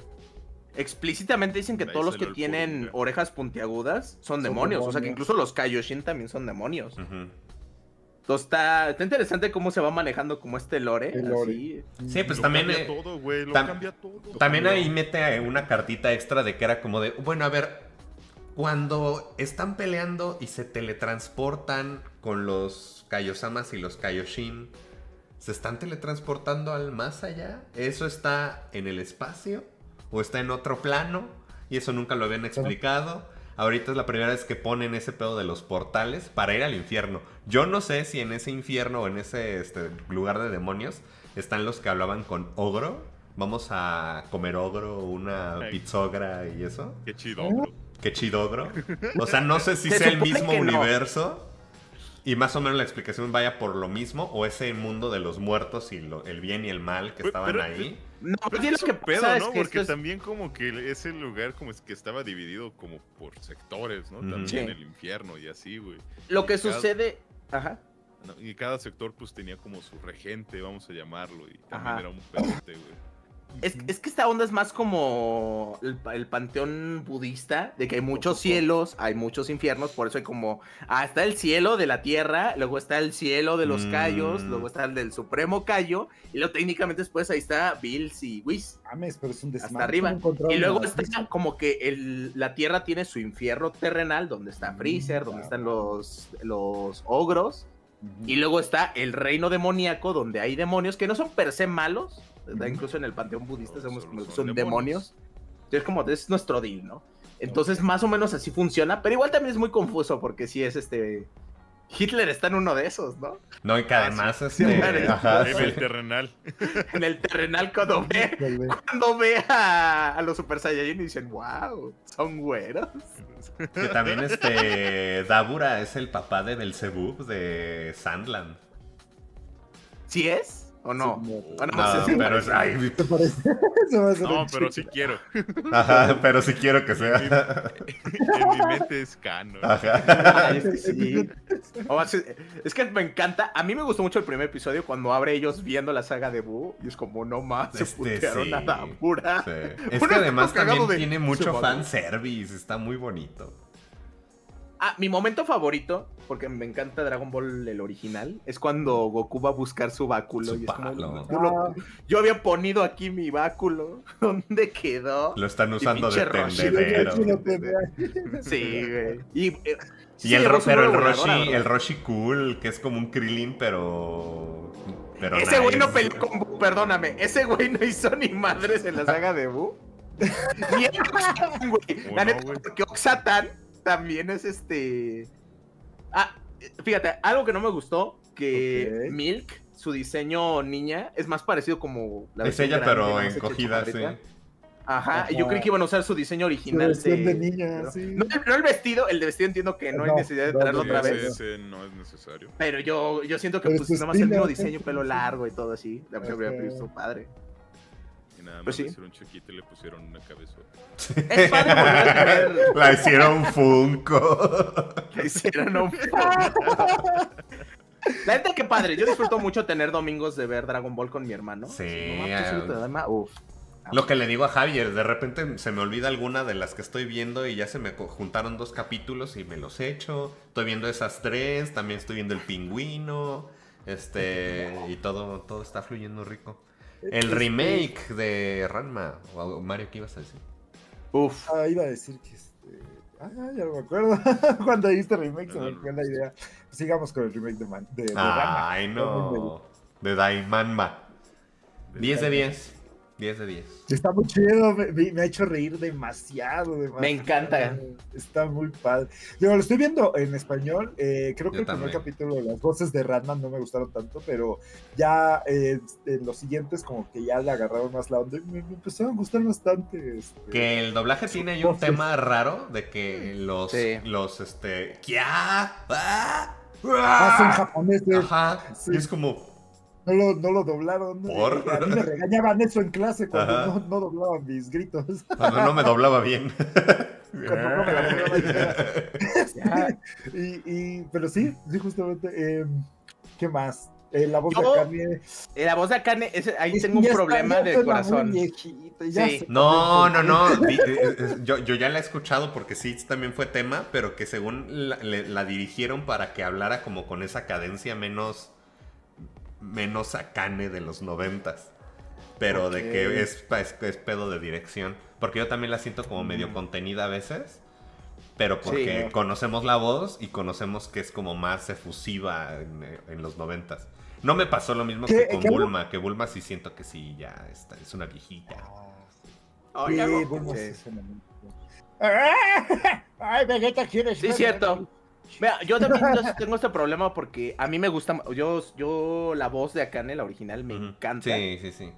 Explícitamente dicen que todos los que tienen punto. orejas puntiagudas son, son demonios. demonios. O sea que incluso los Kaioshin también son demonios. Uh-huh. Entonces está, está interesante cómo se va manejando como este lore, lore. Así. Sí, pues lo también cambia eh, todo, güey, lo tam, cambia todo. También ahí mete una cartita extra de que era como de, bueno, a ver, Cuando están peleando y se teletransportan con los Kaiosamas y los Kaioshin, ¿se están teletransportando al más allá? ¿Eso está en el espacio? ¿O está en otro plano? Y eso nunca lo habían explicado. Ahorita es la primera vez que ponen ese pedo de los portales para ir al infierno. Yo no sé si en ese infierno o en ese este, lugar de demonios están los que hablaban con ogro. Vamos a comer ogro, una hey. pizzogra y eso. Qué chido ogro. Qué chido ogro. O sea, no sé si sea el mismo universo. No. Y más o menos la explicación vaya por lo mismo, o ese mundo de los muertos y lo, el bien y el mal que estaban pero, ahí. No, pero es un pedo, ¿no? Porque es... también como que ese lugar como es que estaba dividido como por sectores, ¿no? También sí. el infierno y así, güey. Lo y que cada... sucede... Ajá. No, y cada sector pues tenía como su regente, vamos a llamarlo, y también Ajá. era un pedote, güey. Es, es que esta onda es más como el, el panteón budista, de que hay muchos cielos, hay muchos infiernos, por eso hay como, ah, está el cielo de la tierra, luego está el cielo de los Kaios, mm. luego está el del Supremo Kaio, y luego técnicamente después ahí está Bills y Whis. Ames, pero es un desmadre. Hasta arriba. Y luego está veces. como que el, la tierra tiene su infierno terrenal, donde está Freezer, mm, donde claro. están los, los ogros, mm-hmm. y luego está el reino demoníaco, donde hay demonios que no son per se malos. Incluso en el panteón budista no, somos, son, son demonios. demonios. Entonces, como es nuestro deal, ¿no? Entonces, okay. más o menos así funciona, pero igual también es muy confuso porque si sí es este. Hitler está en uno de esos, ¿no? No, y que además este... Ajá, en sí. el terrenal. En el terrenal, cuando ve, cuando ve a, a los Super Saiyajin y dicen, wow, son güeros. Que también este. Dabura es el papá de Belzebub de Sandland. ¿Sí es? ¿O no? Sí, no, no, no sé si pero ay, ¿te parece? No, pero sí quiero. Ajá, pero sí quiero que sea. En mi mente es Cano. Ajá. Ay, sí. O sea, es que me encanta. A mí me gustó mucho el primer episodio cuando abre ellos viendo la saga de Buu. Y es como, no más, se este, putearon sí, a Dabura. Sí. Es que además también de... tiene mucho fanservice. Está muy bonito. Ah, mi momento favorito, porque me encanta Dragon Ball el original, es cuando Goku va a buscar su báculo. Su y es como, ah. Yo había ponido aquí mi báculo. ¿Dónde quedó? Lo están usando de tendedero. Sí, güey. Y, eh, y sí, el, ro pero el, Roshi, el Roshi Cool, que es como un Krillin, pero... pero ese nice. güey no peleó con Buu, perdóname. Ese güey no hizo ni madres en la saga de Buu. Ni el Oxatan, güey. La neta, porque Oxatan... también es este... Ah, fíjate, algo que no me gustó, que okay. Milk, su diseño niña, es más parecido como... la es ella, grande, pero encogida, sí. Ajá, Ajá, yo creí que iban a usar su diseño original. Su versión de... de niña, pero... sí. No, no el vestido, el de vestido entiendo que no, no hay necesidad de no, traerlo sí, otra vez. Ese no es necesario. Pero yo, yo siento que pues, nada más el mismo diseño, pelo largo y todo así. La okay. habría visto padre. Nada más pues sí. le hicieron chiquito y le pusieron una cabezota. Es padre volver. La hicieron Funko. La hicieron un Funko. La neta que padre. Yo disfruto mucho tener domingos de ver Dragon Ball con mi hermano. Sí. No, no, no, no, Uf. Lo que le digo a Javier, de repente se me olvida alguna de las que estoy viendo y ya se me juntaron dos capítulos y me los echo. Estoy viendo esas tres, también estoy viendo el pingüino. Este. Y todo, todo está fluyendo rico. El remake de Ranma. Mario, ¿qué ibas a decir? Uf. Ah, iba a decir que este... Ah, ya no me acuerdo. Cuando dijiste remake se me fue la idea. Sigamos con el remake de, Man... de, de Ranma. Ay, no. De Daimanma. diez de diez. diez de diez. Está muy chido. Me, me ha hecho reír demasiado, demasiado. Me encanta. Está muy padre. Yo lo estoy viendo en español. Eh, creo que Yo el también. primer capítulo, las voces de Ranma no me gustaron tanto, pero ya eh, en los siguientes como que ya le agarraron más la onda. Me, me empezaron a gustar bastante. Este, que el doblaje tiene ahí un tema raro de que los... Sí. los este ¡Kia! ¡Ah! ¡Ah! Son japoneses. Ajá. Sí. Y es como... No lo, no lo doblaron. ¿Por? A mí me regañaban eso en clase cuando no, no doblaban mis gritos. Cuando no me doblaba bien. Cuando no me doblaba bien. Sí, y, y, pero sí, sí, justamente. Eh, ¿Qué más? Eh, la voz Yo, de Akane. Eh, la voz de Akane, es, ahí tengo un problema de corazón. Viejita, ya sí. No, no, no. Yo, yo ya la he escuchado porque sí, también fue tema, pero que según la, le, la dirigieron para que hablara como con esa cadencia menos... menos Akane de los noventas, pero okay. de que es, es, es pedo de dirección, porque yo también la siento como medio mm. contenida a veces, pero porque sí, conocemos la voz y conocemos que es como más efusiva en, en los noventas. No me pasó lo mismo que con Bulma, que Bulma sí siento que sí, ya está, es una viejita. Oh, sí, Bulma es una viejita. Ay, Vegeta, ¿quieres? Sí, cierto. Mira, yo también tengo este problema porque a mí me gusta, yo, yo la voz de Akane, la original, me uh-huh. encanta. Sí, sí, sí.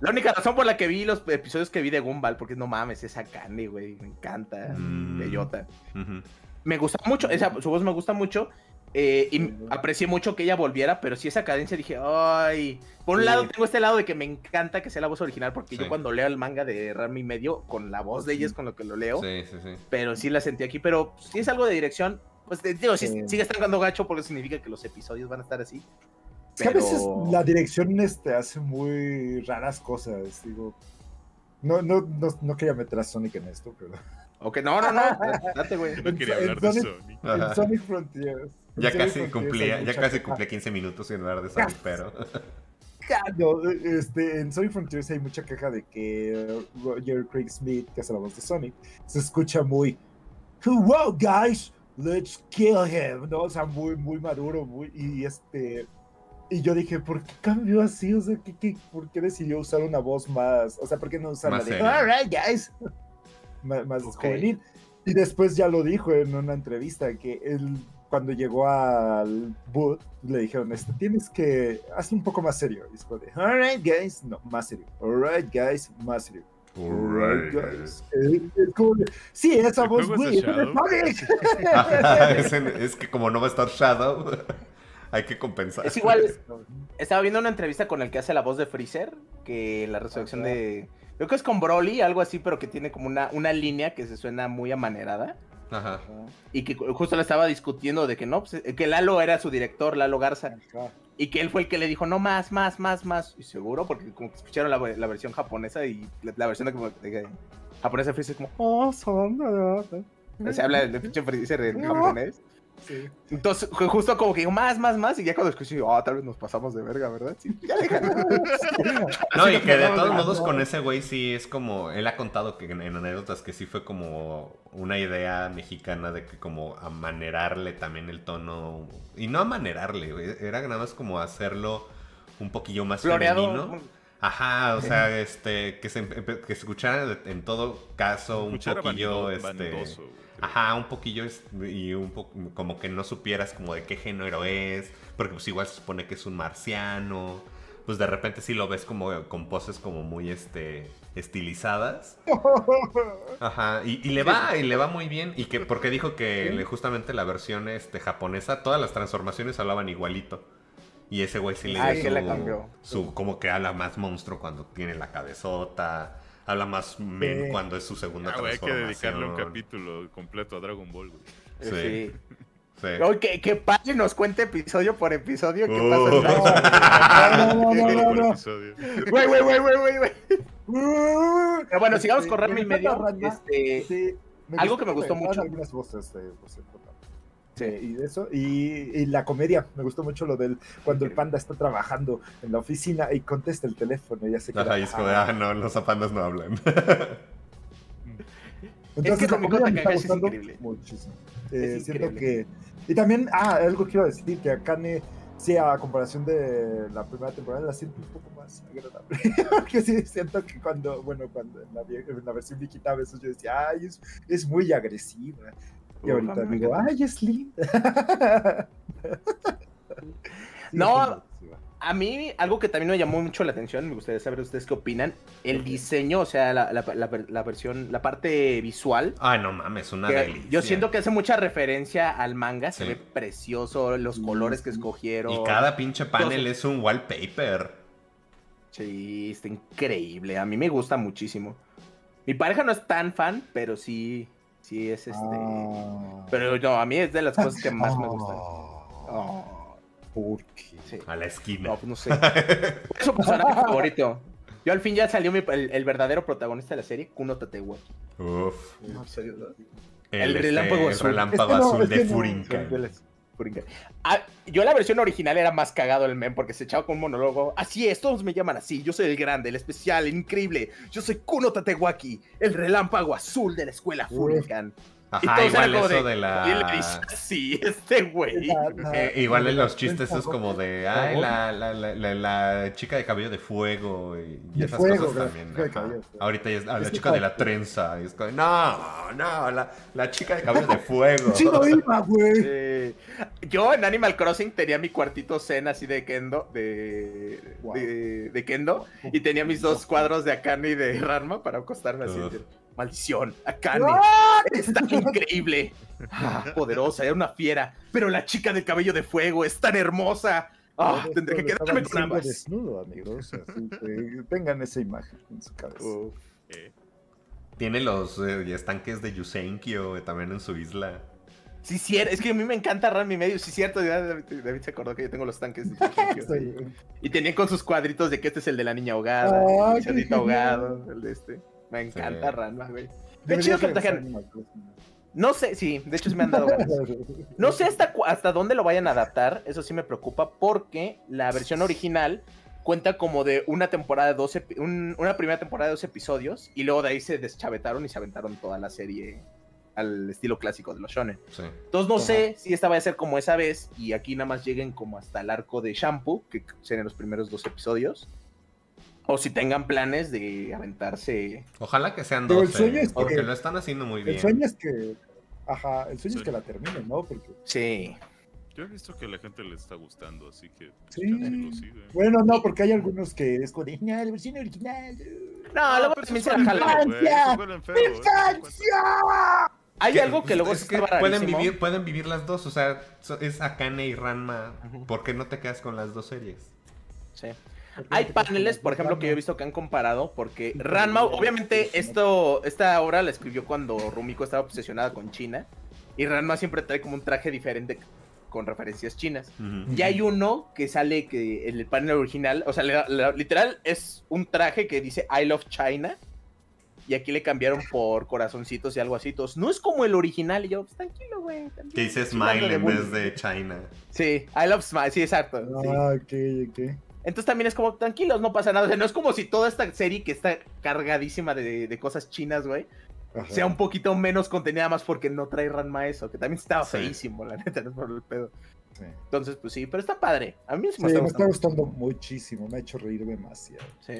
La única razón por la que vi los episodios que vi de Gumball, porque no mames, es Akane, güey, me encanta, mm. bellota. Uh-huh. Me gusta mucho, esa, su voz me gusta mucho, eh, y aprecié mucho que ella volviera, pero sí esa cadencia dije, ay... Por un sí. lado tengo este lado de que me encanta que sea la voz original, porque sí. yo cuando leo el manga de Ranma y medio, con la voz de ella es con lo que lo leo, sí, sí, sí. pero sí la sentí aquí, pero sí es algo de dirección. Pues digo, sí. si sigue estando gacho porque significa que los episodios van a estar así. Es que pero... a veces la dirección este, hace muy raras cosas, digo. No, no, no, no quería meter a Sonic en esto, pero... Ok, no, no, no, date, güey. No quería hablar de Sonic. Sonic, Sonic Frontiers. Ya Sonic casi Frontiers, cumplía, ya casi cumplía quince minutos sin hablar de Sonic, pero... No, este, en Sonic Frontiers hay mucha queja de que Roger Craig Smith, que hace la voz de Sonic, se escucha muy... ¡Wow, guys! Let's kill him, ¿no? O sea, muy, muy maduro, muy, y este, y yo dije, ¿por qué cambió así? O sea, ¿qué, qué, ¿por qué decidió usar una voz más, o sea, por qué no usar más la de, all right, guys, más, más okay. juvenil? Y después ya lo dijo en una entrevista, que él, cuando llegó al boot, le dijeron, este, tienes que, hazlo un poco más serio, y después de, all right, guys, no, más serio, all right, guys, más serio. Right. Sí, esa voz, güey, es, es, es que como no va a estar Shadow, hay que compensar. Es igual, estaba viendo una entrevista con el que hace la voz de Freezer, que la resurrección okay. de... Creo que es con Broly, algo así, pero que tiene como una, una línea que se suena muy amanerada. Ajá. Y que justo la estaba discutiendo de que no, pues, que Lalo era su director, Lalo Garza. Ajá. Y que él fue el que le dijo, no más, más, más, más. Y seguro, porque como que escucharon la, la versión japonesa y la, la versión de, como, de, de, japonesa Freezer es como, oh, son. Se habla del pinche Freezer en japonés. Sí. Entonces, justo como que dijo, más, más, más. Y ya cuando escuché, oh, tal vez nos pasamos de verga, ¿verdad? Sí, ya no, y que de todos modos con ese güey sí es como, él ha contado que en, en anécdotas que sí fue como una idea mexicana de que como amanerarle también el tono. Y no amanerarle, güey, era nada más como hacerlo un poquillo más floreado, femenino. Ajá, o sea, este, que se, que se escuchara en todo caso un escuchara poquillo, bandoso, este... Bandoso. Ajá, un poquillo y un poco como que no supieras como de qué género es, porque pues igual se supone que es un marciano, pues de repente sí lo ves como con poses como muy este estilizadas. Ajá, y, y le va, y le va muy bien, y que porque dijo que justamente la versión este japonesa, todas las transformaciones hablaban igualito. Y ese güey sí le dio Ay, su, le cambió. su como que habla más monstruo cuando tiene la cabezota. Habla más men sí. cuando es su segunda ah, wey, transformación. Hay que dedicarle un capítulo completo a Dragon Ball, güey. Sí. sí. No, que, que Pati nos cuente episodio por episodio. ¿Qué uh. pasa? No, no, no, no, no. Güey, güey, güey, güey, güey. Bueno, sigamos sí, con Ranma y medio. Este, sí, me algo que me gustó mucho. Algunas voces, eh, pues, sí, y eso, y, y la comedia, me gustó mucho lo del cuando el panda está trabajando en la oficina y contesta el teléfono y ya se queda. Ajá, y es como, ah, no, los pandas no hablan. Entonces, es que la comedia me está gustando muchísimo. Eh, siento que... Y también, ah, algo quiero decir, que Akane, sí, a comparación de la primera temporada, la siento un poco más agradable. Porque sí, siento que cuando, bueno, cuando en la, en la versión viejita a veces yo decía, ay, es, es muy agresiva. Y ahorita oh, digo, ¡ay, es linda! No, a mí algo que también me llamó mucho la atención, me gustaría saber ustedes qué opinan, el okay. diseño, o sea, la, la, la, la versión, la parte visual. ¡Ay, no mames, una delicia! Yo siento que hace mucha referencia al manga, sí. se ve precioso, los colores que escogieron. Y cada pinche panel los... es un wallpaper. Sí, está increíble, a mí me gusta muchísimo. Mi pareja no es tan fan, pero sí... Sí, es este... Oh. Pero no, a mí es de las cosas que más oh. me gustan. Oh. ¿Por qué? Sí. A la esquina. No, pues no sé. Es su personaje favorito. Yo al fin ya salió mi, el, el verdadero protagonista de la serie, Kuno Tatewaki. Uf. No, serio, no. El, el relámpago este, azul. El relámpago este azul no, de este Furinkan. No, Furinkan. Ah, yo la versión original era más cagado el meme porque se echaba con un monólogo. Así es, todos me llaman así. Yo soy el grande, el especial, el increíble. Yo soy Kuno Tatewaki, el relámpago azul de la escuela Furinkan. Ajá, igual eso de, de la... Sí, este güey. Eh, igual en los chistes es como de... Ay, la, la, la, la, la chica de cabello de fuego y, y esas fuego, cosas también. De cabello, ahorita ya es ah, la chica de la trenza. Y es como, no, no, la, la chica de cabello de fuego. Sí, no iba, güey. Sí. Yo en Animal Crossing tenía mi cuartito zen así de Kendo, de, wow. de, de Kendo, y tenía mis dos cuadros de Akane y de Ranma para acostarme así. Uf. Maldición, Akane, ¡ah! Está increíble, ah, poderosa, era una fiera, pero la chica del cabello de fuego es tan hermosa, ah, tendré que quedarme con ambas. Desnudo, amigos, así que tengan esa imagen en su cabeza. Oh, eh. Tiene los eh, estanques de Yusenkyo también en su isla. Sí, cierto, es que a mí me encanta Ranma y medio, sí, cierto, David, David se acordó que yo tengo los tanques. Sí. Y tenían con sus cuadritos de que este es el de la niña ahogada, oh, el cerdito ahogado, el de este. Me encanta sí. Ranma, güey. Qué chido que trajeron. No sé, sí, de hecho sí me han dado ganas. No sé hasta, hasta dónde lo vayan a adaptar, eso sí me preocupa, porque la versión original cuenta como de una temporada de doce, un, una primera temporada de doce episodios, y luego de ahí se deschavetaron y se aventaron toda la serie al estilo clásico de los shonen. Sí. Entonces no Ajá. sé si esta vaya a ser como esa vez, y aquí nada más lleguen como hasta el arco de Shampoo, que serían los primeros doce episodios. O si tengan planes de aventarse... Ojalá que sean dos, es porque que, lo están haciendo muy bien. El sueño es que... Ajá, el sueño sí. es que la terminen, ¿no? Porque... Sí. Yo he visto que a la gente le está gustando, así que... Pues, sí. Lo sigue. Bueno, no, porque hay algunos que es con... No, la versión original... No, luego también se la jalan. ¡Infancia! Hay algo que luego es que pueden vivir, pueden vivir las dos, o sea, es Akane y Ranma. Uh-huh. ¿Por qué no te quedas con las dos series? Sí. Hay paneles, por ejemplo, que yo he visto que han comparado, porque Ranma, obviamente esto, esta obra la escribió cuando Rumiko estaba obsesionada con China, y Ranma siempre trae como un traje diferente con referencias chinas. Uh-huh. Y hay uno que sale que en el panel original, o sea, le, le, literal es un traje que dice I love China, y aquí le cambiaron por corazoncitos y algo así. Entonces, no es como el original. Y yo, pues, tranquilo, güey. Que dice Smile en vez de China. Sí, I love Smile, sí, exacto. Ah, sí. ok, ok. Entonces también es como, tranquilos, no pasa nada. O sea, no es como si toda esta serie que está cargadísima de, de cosas chinas, güey, sea un poquito menos contenida, más porque no trae Ranma eso, que también estaba sí. feísimo, la neta, no es por el pedo. Sí. Entonces, pues sí, pero está padre. A mí sí me, sí, está, me gustando. está gustando muchísimo, me ha hecho reír demasiado. Sí.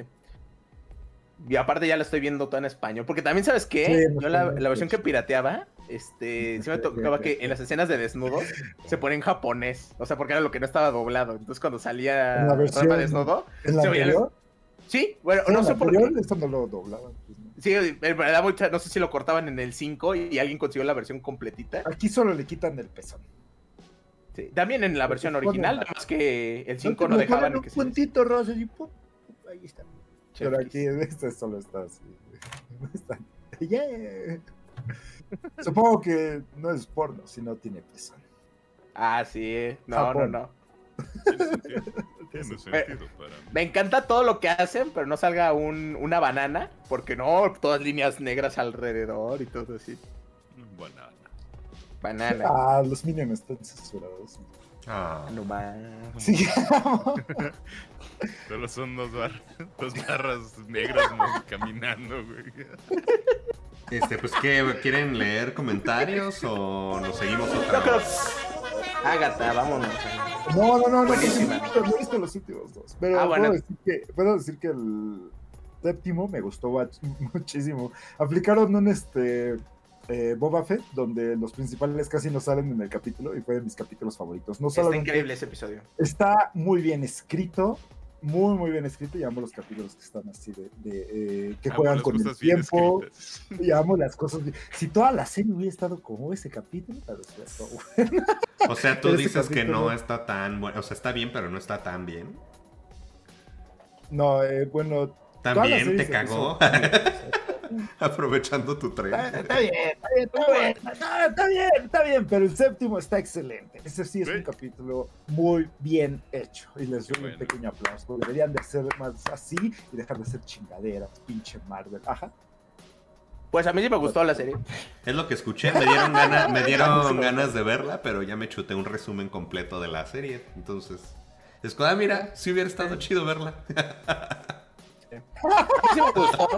Y aparte ya la estoy viendo toda en español, porque también, ¿sabes qué? Sí, Yo la, la versión que pirateaba, este, sí me tocaba que en las escenas de desnudos se ponía en japonés, o sea, porque era lo que no estaba doblado, entonces cuando salía la versión Ranma desnudo... ¿En la anterior? El... Sí, bueno, sí, no sé por qué. Esto no lo doblaban. Pues no. Sí, en verdad, no sé si lo cortaban en el cinco y alguien consiguió la versión completita. Aquí solo le quitan el pezón. Sí, también en la versión original, nada más que el cinco no, no dejaban... Un puntito rosa y pum, ahí está. Pero aquí en este solo está así. Está... Yeah. Supongo que no es porno si no tiene pezón. Ah, sí. No, Japón. no, no. Tiene sentido. Tiene sentido para mí. Me encanta todo lo que hacen, pero no salga un, una banana, porque no, todas líneas negras alrededor y todo así. Banana. Banana. Ah, los Minions están censurados. Ah. No más. Sí. Solo son dos, bar dos barras negras caminando, güey. Este, pues, ¿qué? ¿Quieren leer comentarios o nos seguimos otra vez? Ágata, vámonos. No, no, no, no, Buenísima. no he visto los últimos dos. Pero ah, bueno. puedo, decir que, puedo decir que el séptimo me gustó muchísimo. Aplicaron un este... Eh, Boba Fett, donde los principales casi no salen en el capítulo, y fue de mis capítulos favoritos. No está increíble ese episodio. Está muy bien escrito, muy muy bien escrito, y amo los capítulos que están así de, de eh, que amo juegan con el tiempo, y amo las cosas bien. Si toda la serie hubiera estado como ese capítulo, tal vez hubiera estado bueno. O sea, tú dices que no está tan bueno, o sea, está bien, pero no está tan bien. No, eh, bueno... También te cagó. Aprovechando tu tren. Está, está bien, está bien, está bien, está, está bien, está bien, pero el séptimo está excelente. Ese sí es ¿Sí? un capítulo muy bien hecho. Y les doy bueno. un pequeño aplauso. Deberían de hacer más así y dejar de hacer chingaderas, pinche Marvel. Ajá. Pues a mí sí me gustó la serie. Es lo que escuché, me dieron, gana, me dieron ganas de verla, pero ya me chuté un resumen completo de la serie. Entonces, es como, ah, mira, sí hubiera estado chido verla. Sí me gustó.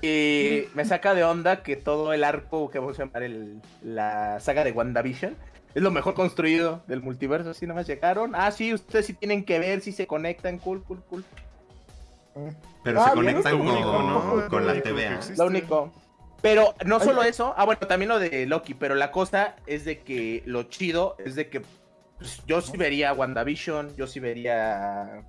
Y me saca de onda que todo el arco que vamos a llamar el, la saga de WandaVision es lo mejor construido del multiverso. Así nomás llegaron. Ah, sí, ustedes sí tienen que ver si se conectan. Cool, cool, cool. Pero ah, se conectan con, único, ¿no? con la T V A. Lo único. Pero no solo eso. Ah, bueno, también lo de Loki. Pero la cosa es de que lo chido es de que pues, yo sí vería WandaVision, yo sí vería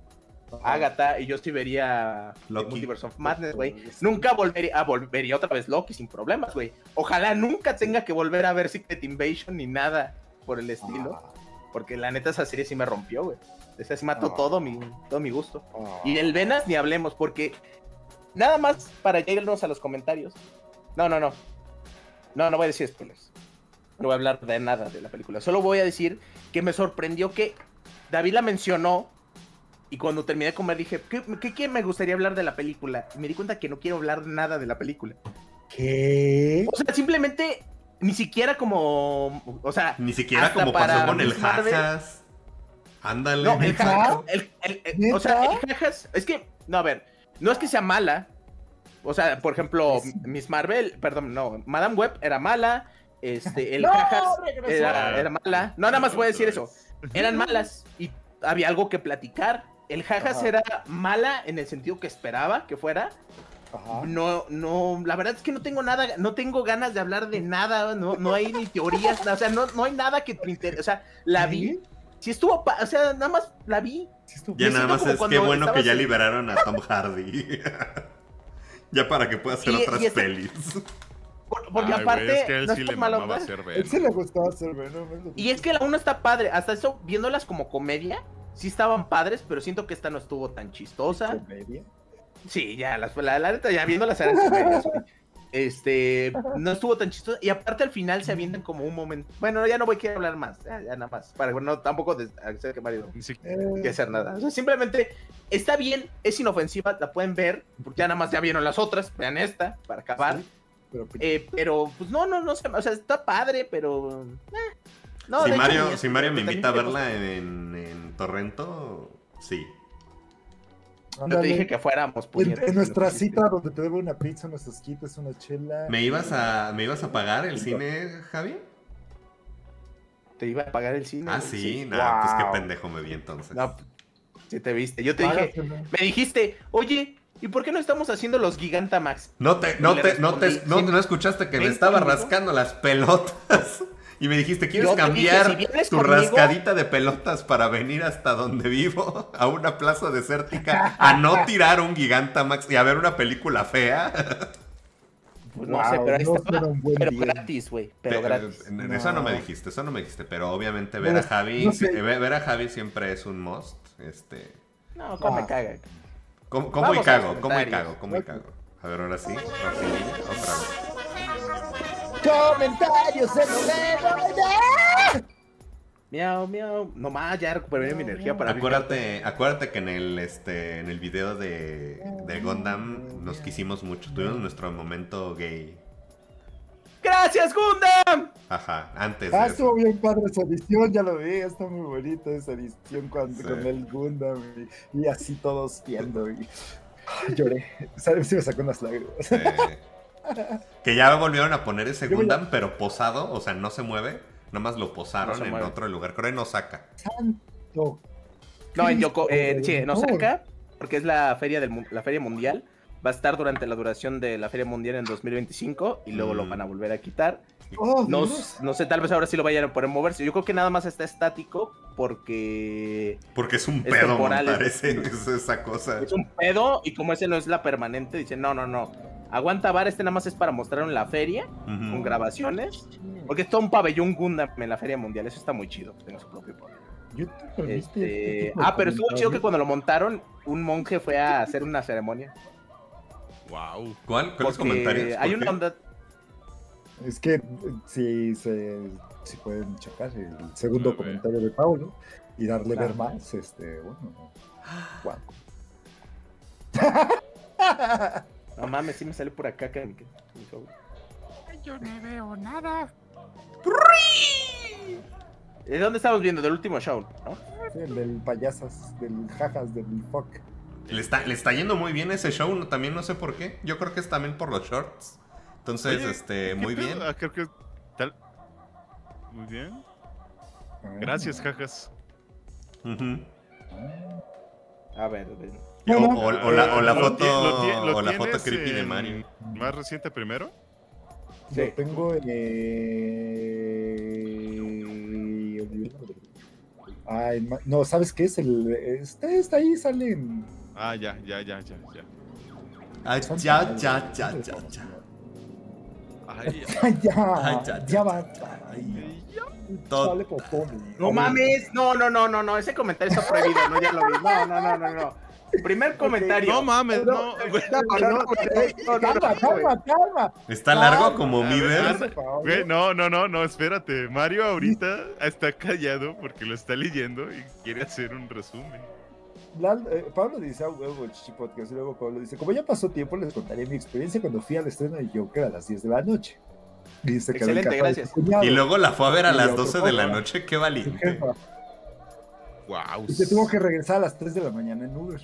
Agatha y yo sí vería Loki. Multiverse of Madness, güey. Nunca volvería a volvería otra vez Loki sin problemas, güey. Ojalá nunca tenga que volver a ver Secret Invasion ni nada por el estilo. Ah. Porque la neta esa serie sí me rompió, güey. Esa sí mató ah. todo, mi, todo mi gusto. Ah. Y el Venas ni hablemos, porque nada más para irnos a los comentarios. No, no, no. No, no voy a decir spoilers. No voy a hablar de nada de la película. Solo voy a decir que me sorprendió que David la mencionó. Y cuando terminé de comer dije, ¿qué, qué, ¿qué me gustaría hablar de la película? Y me di cuenta que no quiero hablar nada de la película. ¿Qué? O sea, simplemente, ni siquiera como... O sea... Ni siquiera como pasó con el Jajas. Ándale. No, el Jajas... O sea, el Jajas... Es que, no, a ver, no es que sea mala. O sea, por ejemplo, Miss Marvel... Perdón, no, Madame Web era mala. Este, el Jajas era, era mala. No, nada más voy a decir eso. Eran malas y había algo que platicar. El Jajas Ajá. era mala en el sentido que esperaba que fuera. Ajá. No, no, la verdad es que no tengo nada, no tengo ganas de hablar de nada, no, no hay ni teorías, o sea, no, no hay nada que te interese. O sea, la vi, si estuvo, pa o sea, nada más la vi. Si ya nada más es que bueno que ya así. liberaron a Tom Hardy. Ya para que pueda hacer y, otras y ese... pelis. Por, porque Ay, aparte, wey, es que él no sí le mamaba hacer ver. Él sí le gustaba hacer ver, ¿no? Y es que la uno está padre, hasta eso, viéndolas como comedia, sí estaban padres, pero siento que esta no estuvo tan chistosa. ¿Comedia? Sí, ya, las, la neta, ya viéndolas eran comedias. Este, no estuvo tan chistosa. Y aparte al final se avientan como un momento. Bueno, ya no voy a querer hablar más, ya, ya nada más. Para, bueno, tampoco de, hacer que marido sí. eh... que hacer nada. O sea, simplemente está bien, es inofensiva, la pueden ver, porque ya nada más ya vieron las otras, vean esta, para acabar. Sí. Pero, eh, pero, pues no, no, no sé, o sea, está padre, pero... Eh, no, si, Mario, hecho, si Mario me invita a verla en, en Torrento, sí. Andale. Yo te dije que fuéramos, puñetas. En, en nuestra cita donde te debo una pizza, unas esquitas, una chela... ¿Me ibas a, ¿me ibas a pagar el cine, Javi? ¿Te iba a pagar el cine? Ah, sí, no, wow. Pues qué pendejo me vi entonces. No, si te viste, yo te Páratelo. dije, me dijiste, oye... ¿Y por qué no estamos haciendo los Gigantamax? No te, no te, no te, no, no escuchaste que me estaba rascando las pelotas. Y me dijiste, ¿quieres cambiar tu rascadita de pelotas para venir hasta donde vivo? A una plaza desértica, a no tirar un Gigantamax y a ver una película fea. Pues no wow, sé, pero ahí no estaba, pero día. gratis, güey, pero, pero gratis. No. Eso no me dijiste, eso no me dijiste, pero obviamente ver bueno, a Javi, no sé. ver, ver a Javi siempre es un must, este. No, como ah. me caga. ¿Cómo, cómo y cago? ¿Cómo y cago? ¿Cómo y cago? A ver, ahora sí. Ahora sí, otra vez. ¡Comentarios en el Miau, miau. No más, ya recuperé mi energía para... Acuérdate, acuérdate que en el, este, en el video de, de Gundam nos quisimos mucho. Tuvimos nuestro momento gay. ¡Gracias, Gundam! Ajá, antes de Ah, eso. Estuvo bien padre esa edición, ya lo vi, está muy bonita esa edición cuando, sí. con el Gundam y, y así todos viendo y lloré, sí me sacó unas lágrimas. Sí. Que ya volvieron a poner ese Gundam, a... pero posado, o sea, no se mueve, nomás lo posaron no en mueve. otro lugar, creo en Osaka. ¡Santo! No, en Yoko, eh, sí, en Osaka, porque es la feria, del, la feria mundial. Va a estar durante la duración de la Feria Mundial en dos mil veinticinco y luego mm. lo van a volver a quitar. Oh, no, no sé, tal vez ahora sí lo vayan a poder moverse. Yo creo que nada más está estático porque... Porque es un pedo, me parece, es esa cosa. Es un pedo y como ese no es la permanente, dicen, no, no, no. Aguanta bar, este nada más es para mostrar en la feria, uh-huh. con grabaciones. Porque está un pabellón Gundam en la Feria Mundial, eso está muy chido, tiene su propio poder. Yo te este... este ah, pero estuvo chido que cuando lo montaron, un monje fue a hacer una ceremonia. Wow. ¿Cuál? ¿Cuáles comentarios? Hay una onda. Es que si se si pueden checar el segundo comentario de Paulo y darle claro. ver más, este, bueno. Wow. No mames, sí me sale por acá que yo no veo nada. ¿De dónde estamos viendo? Del último show, ¿no? Sí, el del payasas, del jajas, del fuck. Le está, le está yendo muy bien ese show, también no sé por qué. Yo creo que es también por los shorts. Entonces, Oye, este, muy bien. Creo que tal... Muy bien. Gracias, Jajas. Uh-huh. A ver, a ver. O, o, o, la, o la foto, ¿Lo o la foto creepy de Mario. ¿Más reciente primero? Sí. Lo tengo en... Eh... Ay, no, ¿sabes qué es? El... Este está ahí, salen... Ah, ya, ya, ya, ya, ya. Ay, ya, ya, ya, ya, ya. Ay, ya, ya, ya, ya basta. Ay, ya. Dale, no mames, no, no, no, no, no, ese comentario está prohibido, no, ya lo vi. No, no, no, no, no. Primer comentario. No mames, no. Calma, calma, calma. Está largo como mi ver. Güey, no, no, no, no, espérate. Mario ahorita está callado porque lo está leyendo y quiere hacer un resumen. Lalo, eh, Pablo dice a huevo el Chichi Podcast, y luego Pablo dice, como ya pasó tiempo, les contaré mi experiencia cuando fui al estreno de Joker a las diez de la noche. Dice excelente, gracias. Y luego la fue a ver a las doce de la noche, qué valiente. Wow. Y se tuvo que regresar a las tres de la mañana en Uber.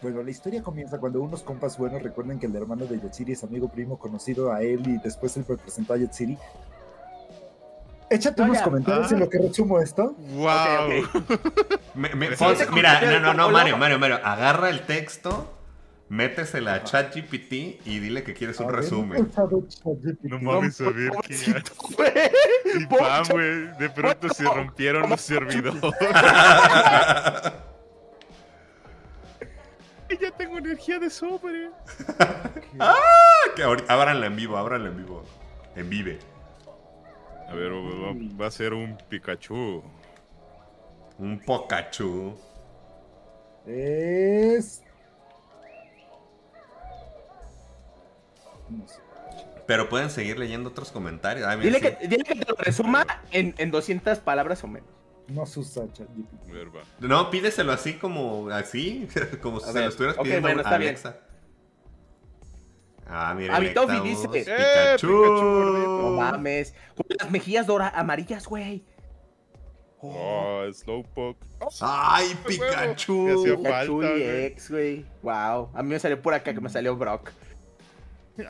Bueno, la historia comienza cuando unos compas buenos recuerdan que el hermano de Yatsiri es amigo primo conocido a él y después él representó a Yatsiri. Échate unos comentarios en lo que resumo esto. Wow. Mira, no, no, no, Mario, Mario, Mario, agarra el texto, métesela a ChatGPT y dile que quieres un resumen. No mames, a ver qué. Y pam, güey, de pronto se rompieron los servidores. Ya tengo energía de sobre. Ah, que ábranla en vivo, ábranla en vivo. En vive. A ver, va, va a ser un Pikachu. Un Pikachu. Es... Pero pueden seguir leyendo otros comentarios. Ay, mira, dile, sí. que, dile que te lo resuma en, en doscientas palabras o menos. No asusta, ChatGPT. No, pídeselo así como así, como si se lo estuvieras okay, pidiendo bueno, a Alexa. Bien. Ah, mira, Abitofi dice Pikachu. Pikachu, no mames. Las mejillas doradas amarillas, güey. Oh, oh Slowpoke. Oh, ay, Pikachu. Pikachu falta, y X, güey. Wow. A mí me salió por acá que me salió Brock.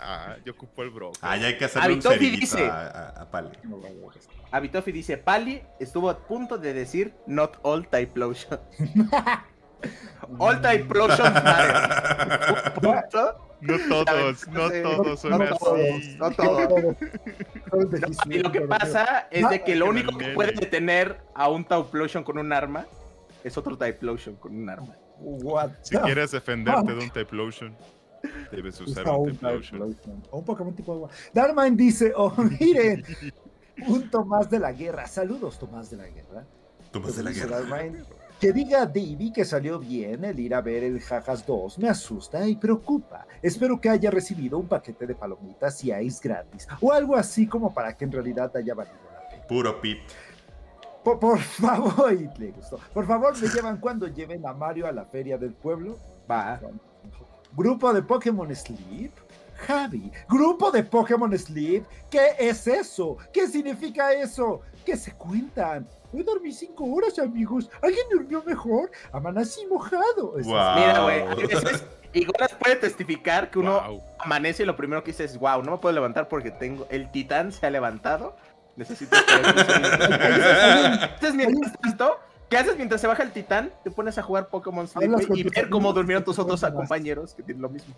Ah, yo ocupo el Brock. Ah, ya hay que hacerle Abitofi un cerillito dice, a, a, a Pali. Abitofi dice, Pali estuvo a punto de decir not all Typlosion. All Typlosion. ¿Punto? No todos, no todos son así. No todos. Y lo que pasa es de que lo único que puede detener a un Typlosion con un arma es otro Typlosion con un arma. Si quieres defenderte de un Typlosion, debes usar un Typlosion. O un Pokémon tipo agua. Darman dice, oh, miren, un Tomás de la Guerra. Saludos, Tomás de la Guerra. Tomás de la Guerra. Que diga Davey que salió bien el ir a ver el Jajas dos me asusta y preocupa. Espero que haya recibido un paquete de palomitas y ice gratis, o algo así como para que en realidad haya valido la pena. Puro pit. Por, por favor, y le gustó. Por favor, me llevan cuando lleven a Mario a la feria del pueblo. Va. Grupo de Pokémon Sleep. Javi, grupo de Pokémon Sleep. ¿Qué es eso? ¿Qué significa eso? ¿Qué se cuentan? Hoy dormí cinco horas, amigos. ¿Alguien durmió mejor? Amanecí mojado. Wow. Mira, güey. Igual puede testificar que uno wow. amanece y lo primero que dice es, wow, no me puedo levantar porque tengo... El titán se ha levantado. Necesito... Entonces, mientras tanto, ¿qué haces mientras se baja el titán? Te pones a jugar Pokémon Sleep y ver cómo durmieron tus otros compañeros que tienen lo mismo.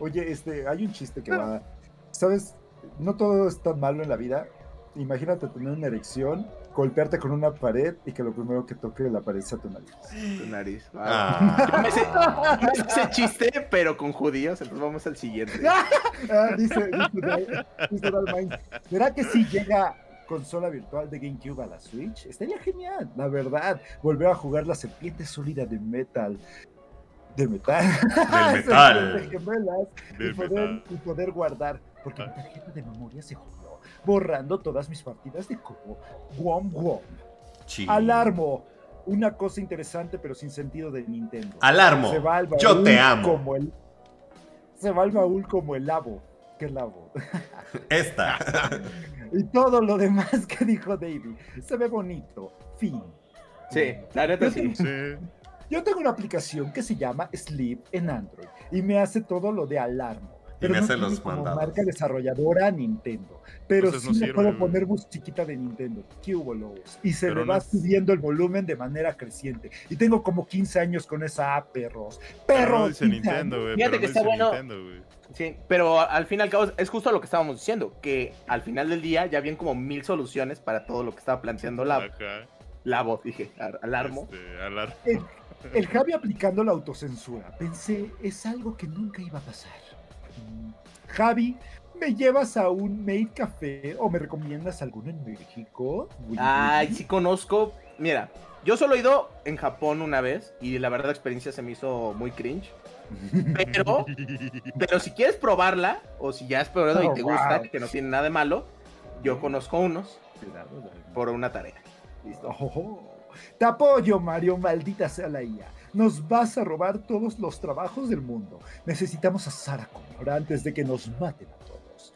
Oye, este, hay un chiste que va... ¿Sabes? No todo es tan malo en la vida. Imagínate tener una erección, golpearte con una pared y que lo primero que toque la pared sea tu nariz. Tu nariz. Wow. Ah. Yo me sé, yo me sé ese chiste, pero con judíos, entonces vamos al siguiente. Ah, dice, dice, dice Dalmain, ¿será que si llega consola virtual de GameCube a la Switch? Estaría genial, la verdad. Volver a jugar la serpiente sólida de metal. De metal. Del metal. Gemelas, Del y, poder, metal. y poder guardar, porque mi tarjeta de memoria se jugó. Borrando todas mis partidas de cubo. Guom, guom. Sí. Alarmo. Una cosa interesante pero sin sentido de Nintendo. Alarmo. Se va al baúl Yo te amo. Como el... Se va al baúl como el labo. ¿Qué labo? Esta. Y todo lo demás que dijo Davey. Se ve bonito. Fin. Sí, la neta sí. sí. Yo tengo una aplicación que se llama Sleep en Android y me hace todo lo de alarma. Pero y me no hace los como mandados. Marca desarrolladora Nintendo. Pero entonces sí no le puedo poner musiquita de Nintendo. ¿Qué hubo, Lobos? Y se pero le va no... subiendo el volumen de manera creciente. Y tengo como quince años con esa app, perros. Perros. No dice Nintendo, güey. Fíjate pero que no está bueno. Nintendo, sí, pero al fin y al cabo es justo lo que estábamos diciendo. Que al final del día ya habían como mil soluciones para todo lo que estaba planteando la voz. La voz, dije. Alarmo. Este, alarmo. El, el Javi aplicando la autocensura. Pensé, es algo que nunca iba a pasar. Javi, ¿me llevas a un Maid Café o me recomiendas alguno en México? Ay, sí conozco. Mira, yo solo he ido en Japón una vez y la verdad la experiencia se me hizo muy cringe. Pero, pero si quieres probarla o si ya has probado oh, y te wow. gusta, que no tiene nada de malo, yo conozco unos por una tarea. Listo. Oh, te apoyo, Mario, maldita sea la I A. Nos vas a robar todos los trabajos del mundo. Necesitamos a Sara Connor antes de que nos maten a todos.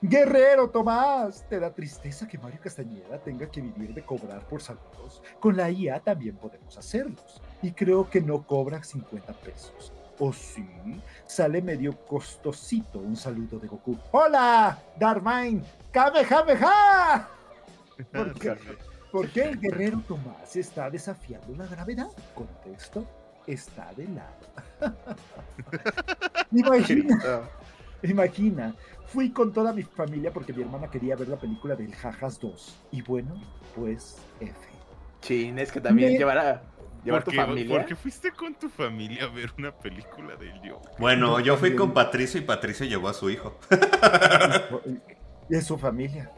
Guerrero Tomás, ¿te da tristeza que Mario Castañeda tenga que vivir de cobrar por saludos? Con la I A también podemos hacerlos. Y creo que no cobra cincuenta pesos. ¿O sí? Sale medio costosito un saludo de Goku. ¡Hola, Darmain! ¡Kamehameha! ¿Por qué? ¿Por qué el guerrero Tomás está desafiando la gravedad? Contexto, está de lado. Imagina, imagina, fui con toda mi familia porque mi hermana quería ver la película del Jajas dos. Y bueno, pues F. Chin, es que también Me... llevará... ¿Llevar tu familia? ¿Por qué fuiste con tu familia a ver una película del yo? Bueno, yo fui con Patricio y Patricio llevó a su hijo. De su familia.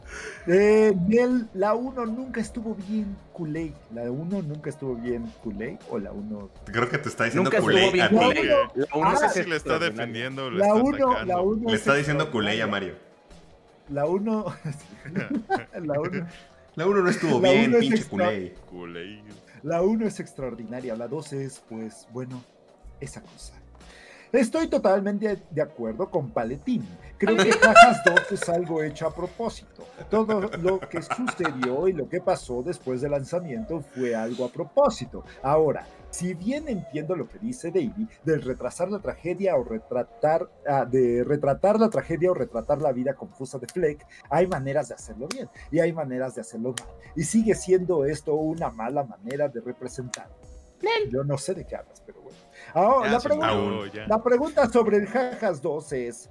Eh, Nel, la uno nunca estuvo bien culé. La uno nunca estuvo bien culé o la uno... Creo que te está diciendo culé a ti. La uno no sé si le está defendiendo o le está atacando. Le está diciendo culé a Mario. La uno... La uno... La uno no estuvo bien, pinche culé. La uno es extraordinaria. La dos es, pues, bueno, esa cosa. Estoy totalmente de acuerdo con Paletín. Creo que Jajas dos es algo hecho a propósito. Todo lo que sucedió y lo que pasó después del lanzamiento fue algo a propósito. Ahora, si bien entiendo lo que dice Davey del retrasar la tragedia o retratar, ah, de retratar la tragedia o retratar la vida confusa de Fleck, hay maneras de hacerlo bien y hay maneras de hacerlo mal. Y sigue siendo esto una mala manera de representarlo. Yo no sé de qué hablas, pero bueno. Ahora, la, pregunta, la pregunta sobre el Jajas dos es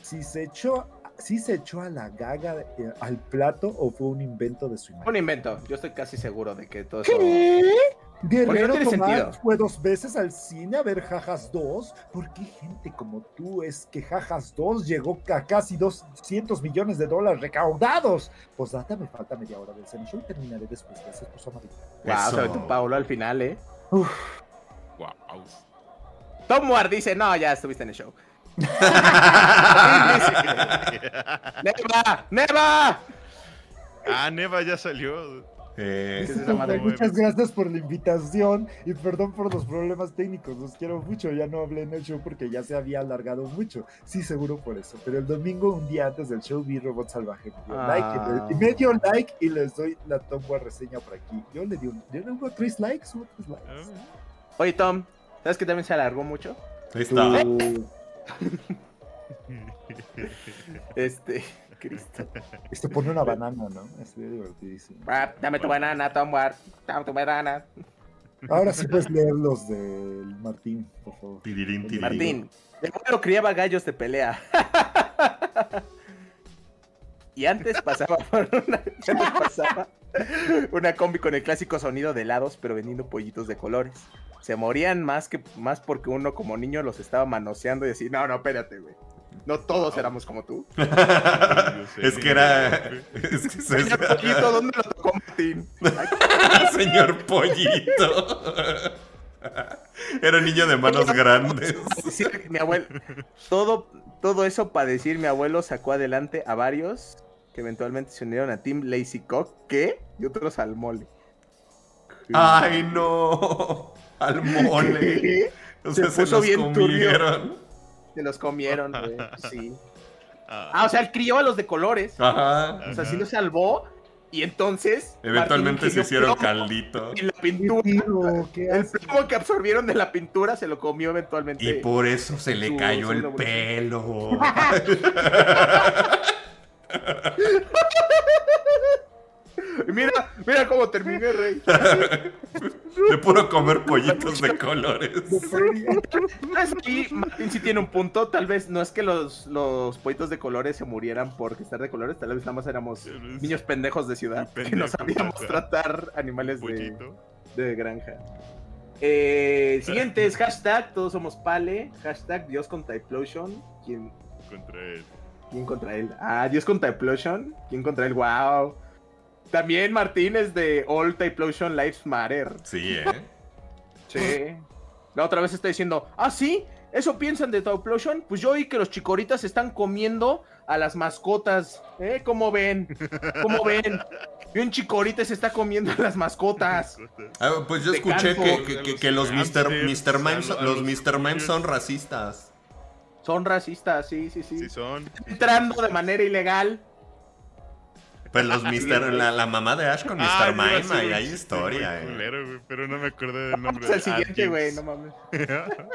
si se echó, si se echó a la gaga eh, al plato o fue un invento de su imaginación. Un invento, yo estoy casi seguro de que todo eso... ¿Qué? Guerrero no Tomás fue dos veces al cine a ver Jajas dos. ¿Por qué gente como tú es que Jajas dos llegó a casi doscientos millones de dólares recaudados? Pues data, me falta media hora del cine. Yo terminaré después, gracias por su amabilidad. Wow, se ve tu Paulo al final, eh. Uf. Wow. Tom Ward dice, no, ya estuviste en el show. Neva, Neva. Ah, Neva ya salió. Eh, es esa madre. Muchas gracias por la invitación y perdón por los problemas técnicos, los quiero mucho, ya no hablé en el show porque ya se había alargado mucho, sí, seguro por eso, pero el domingo un día antes del show vi Robot Salvaje, me dio, ah. like, me dio like y les doy la tomba reseña por aquí, yo le di un, yo le digo tres likes, hubo tres likes. Oye Tom, ¿sabes que también se alargó mucho? Ahí está. ¿Eh? Este... Cristo. Esto pone una banana, ¿no? Estoy divertidísimo. Ah, dame tu banana, Tom Ward. Dame tu banana. Ahora sí puedes leer los del Martín, por favor. Tirirín, tirirín. Martín, de bueno criaba gallos de pelea. Y antes pasaba por una... Antes pasaba una combi con el clásico sonido de helados, pero vendiendo pollitos de colores. Se morían más que más porque uno como niño los estaba manoseando y decía, no, no, espérate, güey. No todos oh. éramos como tú. Es que era... Es que se... Señor Pollito, ¿dónde lo tocó Martín? Señor Pollito. Era un niño de manos grandes. Decir, mi abuelo... Todo, todo eso para decir, mi abuelo sacó adelante a varios que eventualmente se unieron a Team Lazy Cock, ¿qué? Y otros al mole. ¡Ay, no! ¡Al mole! ¿Qué? O sea, se, se los bien comieron. Turbio. Se los comieron, güey, sí. Ah, o sea, él crió a los de colores. Ajá. O sea, sí lo salvó, Y entonces... Eventualmente se hicieron caldito. Y la pintura... Digo, el plomo que absorbieron de la pintura se lo comió eventualmente. Y por eso se le su, cayó su el nombre. Pelo. Mira, mira cómo terminé, Rey. De puro comer pollitos de colores. Y Martín sí tiene un punto. Tal vez no es que los, los pollitos de colores se murieran por estar de colores. Tal vez nada más éramos niños pendejos de ciudad pendejo, que no sabíamos pendejo. tratar animales de, de granja. Eh, el siguiente es hashtag todos somos Pale. Hashtag Dios contra Explosion. ¿Quién contra él? ¿Quién contra él? Ah, Dios contra Explosion. ¿Quién contra él? Wow. También Martín es de All Typlosion Lives Matter. Sí, ¿eh? Sí. La otra vez está diciendo, ah, sí, eso piensan de Typlosion. Pues yo oí que los chicoritas están comiendo a las mascotas. ¿Eh? ¿Cómo ven? ¿Cómo ven? Y un chicorita se está comiendo a las mascotas. Ah, pues yo escuché que, que, que, que los mister Mime los son racistas. Son racistas, sí, sí, sí. Sí son. Están entrando de manera ilegal. Pues los mister la, la mamá de Ash con mister Ah, Mime, sí, ahí hay historia, eh. Culero, wey, pero no me acuerdo del nombre. Es el siguiente, güey, no mames. Qué raro.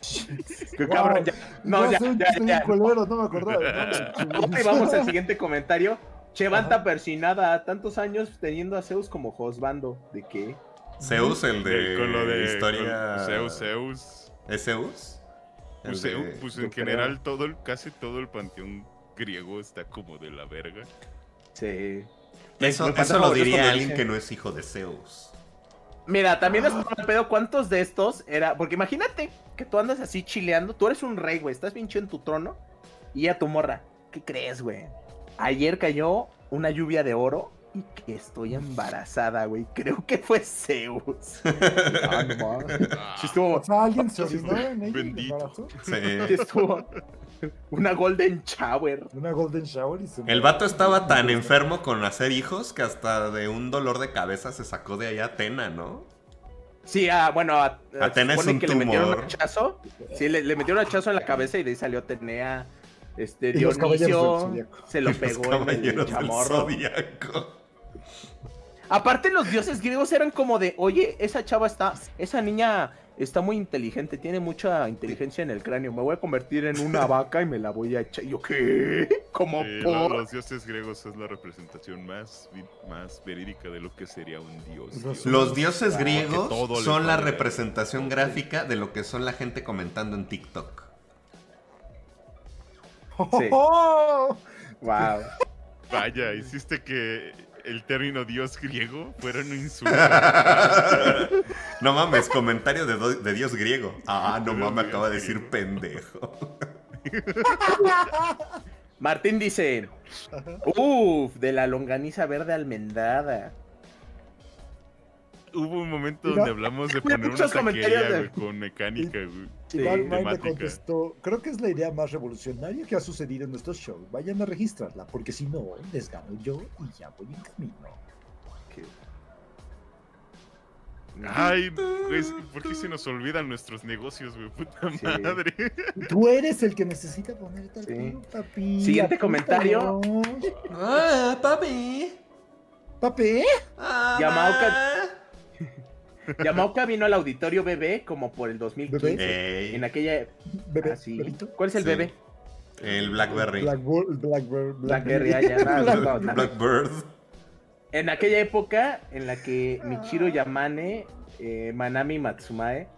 Qué wow. cabrón, ya. No, no ya, soy, ya, soy ya. Culero, no me acordaba. No, vamos al siguiente comentario. Chevanta persinada, tantos años teniendo a Zeus como Josbando. ¿De qué? Zeus, el de... Con lo de historia... Con Zeus, Zeus. ¿Es Zeus? Pues, de... Zeus, pues en general todo el, casi todo el panteón griego está como de la verga. Sí. Eso, eso lo diría alguien que no es hijo de Zeus. Mira, también es un pedo cuántos de estos era... Porque imagínate que tú andas así chileando. Tú eres un rey, güey. Estás pinche en tu trono. Y a tu morra. ¿Qué crees, güey? Ayer cayó una lluvia de oro y que estoy embarazada, güey. Creo que fue Zeus. No, no. Sí estuvo... O sea, alguien se orinó en ella. Bendito. Sí. Sí estuvo... Una golden shower. Una golden shower y se... El vato estaba tan enfermo con hacer hijos que hasta de un dolor de cabeza se sacó de allá Atena, ¿no? Sí, ah, bueno, a, Atena es un que tumor. Le metieron un hachazo. Sí, le, le metieron un hachazo en la cabeza y de ahí salió Atenea. Este, Dionisio se lo pegó los caballeros en el chamorro. Del Zodíaco. Aparte los dioses griegos eran como de, oye, esa chava está, esa niña... Está muy inteligente, tiene mucha inteligencia en el cráneo. Me voy a convertir en una vaca y me la voy a echar. ¿Yo qué? ¿Cómo sí, por? Los dioses griegos es la representación más, más verídica de lo que sería un dios. dios. Los dioses griegos ah, son la representación gráfica de lo que son la gente comentando en TikTok. Sí. ¡Wow! Vaya, hiciste que... El término dios griego fuera un insulto. No mames, comentario de, do, de dios griego. Ah, no mames, acaba de decir pendejo. Martín dice: uff, de la longaniza verde almendrada. Hubo un momento donde hablamos de poner una taquería de... con mecánica, güey. Sí, igual Mike contestó, creo que es la idea más revolucionaria que ha sucedido en nuestros shows. Vayan a registrarla, porque si no, les gano yo y ya voy en camino. ¿Qué? Ay, pues, ¿por qué se nos olvidan nuestros negocios, güey? Puta sí. madre. Tú eres el que necesita ponerte sí. al papi. Siguiente comentario. Ah, papi. Papi. Ah, Yamaoka... Yamaoka vino al auditorio bebé como por el dos mil quince. Hey. En aquella... Bebé, ah, sí. ¿Cuál es el sí. bebé? El Blackberry. Blackbird. Blackbird. Blackberry. Blackbird. En aquella época en la que Michiru Yamane, eh, Manami Matsumae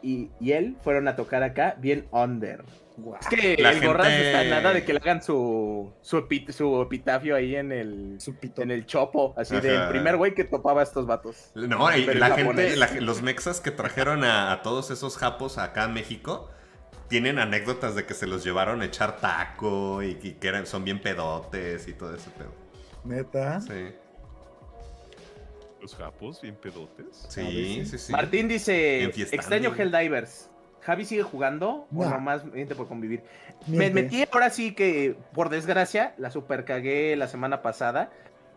y, y él fueron a tocar acá bien under. Wow. Es que la el gente... gorrazo está nada de que le hagan su su, epi, su epitafio ahí en el en el chopo, así Ajá. de el primer güey que topaba a estos vatos. No, y la gente, la, los mexas que trajeron a, a todos esos japos acá a México tienen anécdotas de que se los llevaron a echar taco y, y que eran, son bien pedotes y todo ese pedo. ¿Neta? Sí. ¿Los japos bien pedotes? Sí, sí, sí. Martín dice, extraño Helldivers. Javi sigue jugando, no. o nomás miente por convivir. Miente. Me metí ahora sí que, por desgracia, la supercagué la semana pasada.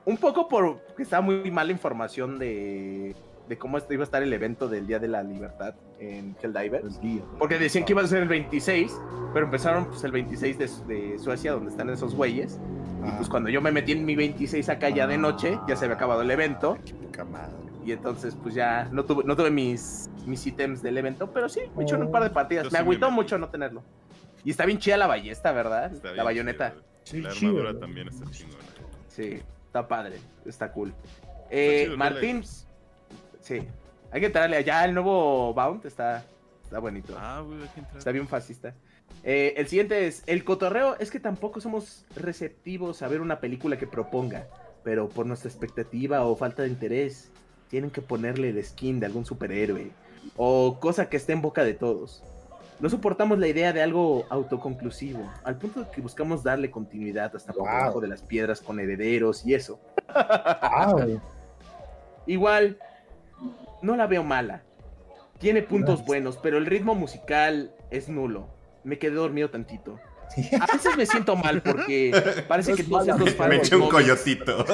Un poco porque estaba muy mala información de de cómo iba a estar el evento del Día de la Libertad en Helldivers. Porque decían que iba a ser el veintiséis, pero empezaron pues el veintiséis de, de Suecia, donde están esos güeyes. Ah. Y pues cuando yo me metí en mi veintiséis acá ya de noche, ya se había acabado el evento. Qué poca madre. Y entonces pues ya no tuve, no tuve mis, mis ítems del evento, pero sí, me echaron un par de partidas. Yo me sí agüitó me mucho no tenerlo. Y está bien chida la ballesta, ¿verdad? Está la bayoneta. Chida. Sí, la armadura chido, también está chingona. Sí, está padre, está cool. Eh, está chido, Martín. Sí, hay que entrarle allá. El nuevo Bound está, está bonito. Ah, güey, hay que entrar. Está bien fascista. Eh, el siguiente es: el cotorreo es que tampoco somos receptivos a ver una película que proponga, pero por nuestra expectativa o falta de interés, tienen que ponerle el skin de algún superhéroe o cosa que esté en boca de todos. No soportamos la idea de algo autoconclusivo, al punto de que buscamos darle continuidad hasta por debajo de las piedras con herederos y eso. Wow. Igual, no la veo mala. Tiene puntos no. buenos, pero el ritmo musical es nulo. Me quedé dormido tantito. A veces me siento mal porque parece que todos estos fans... Me eché un coyotito.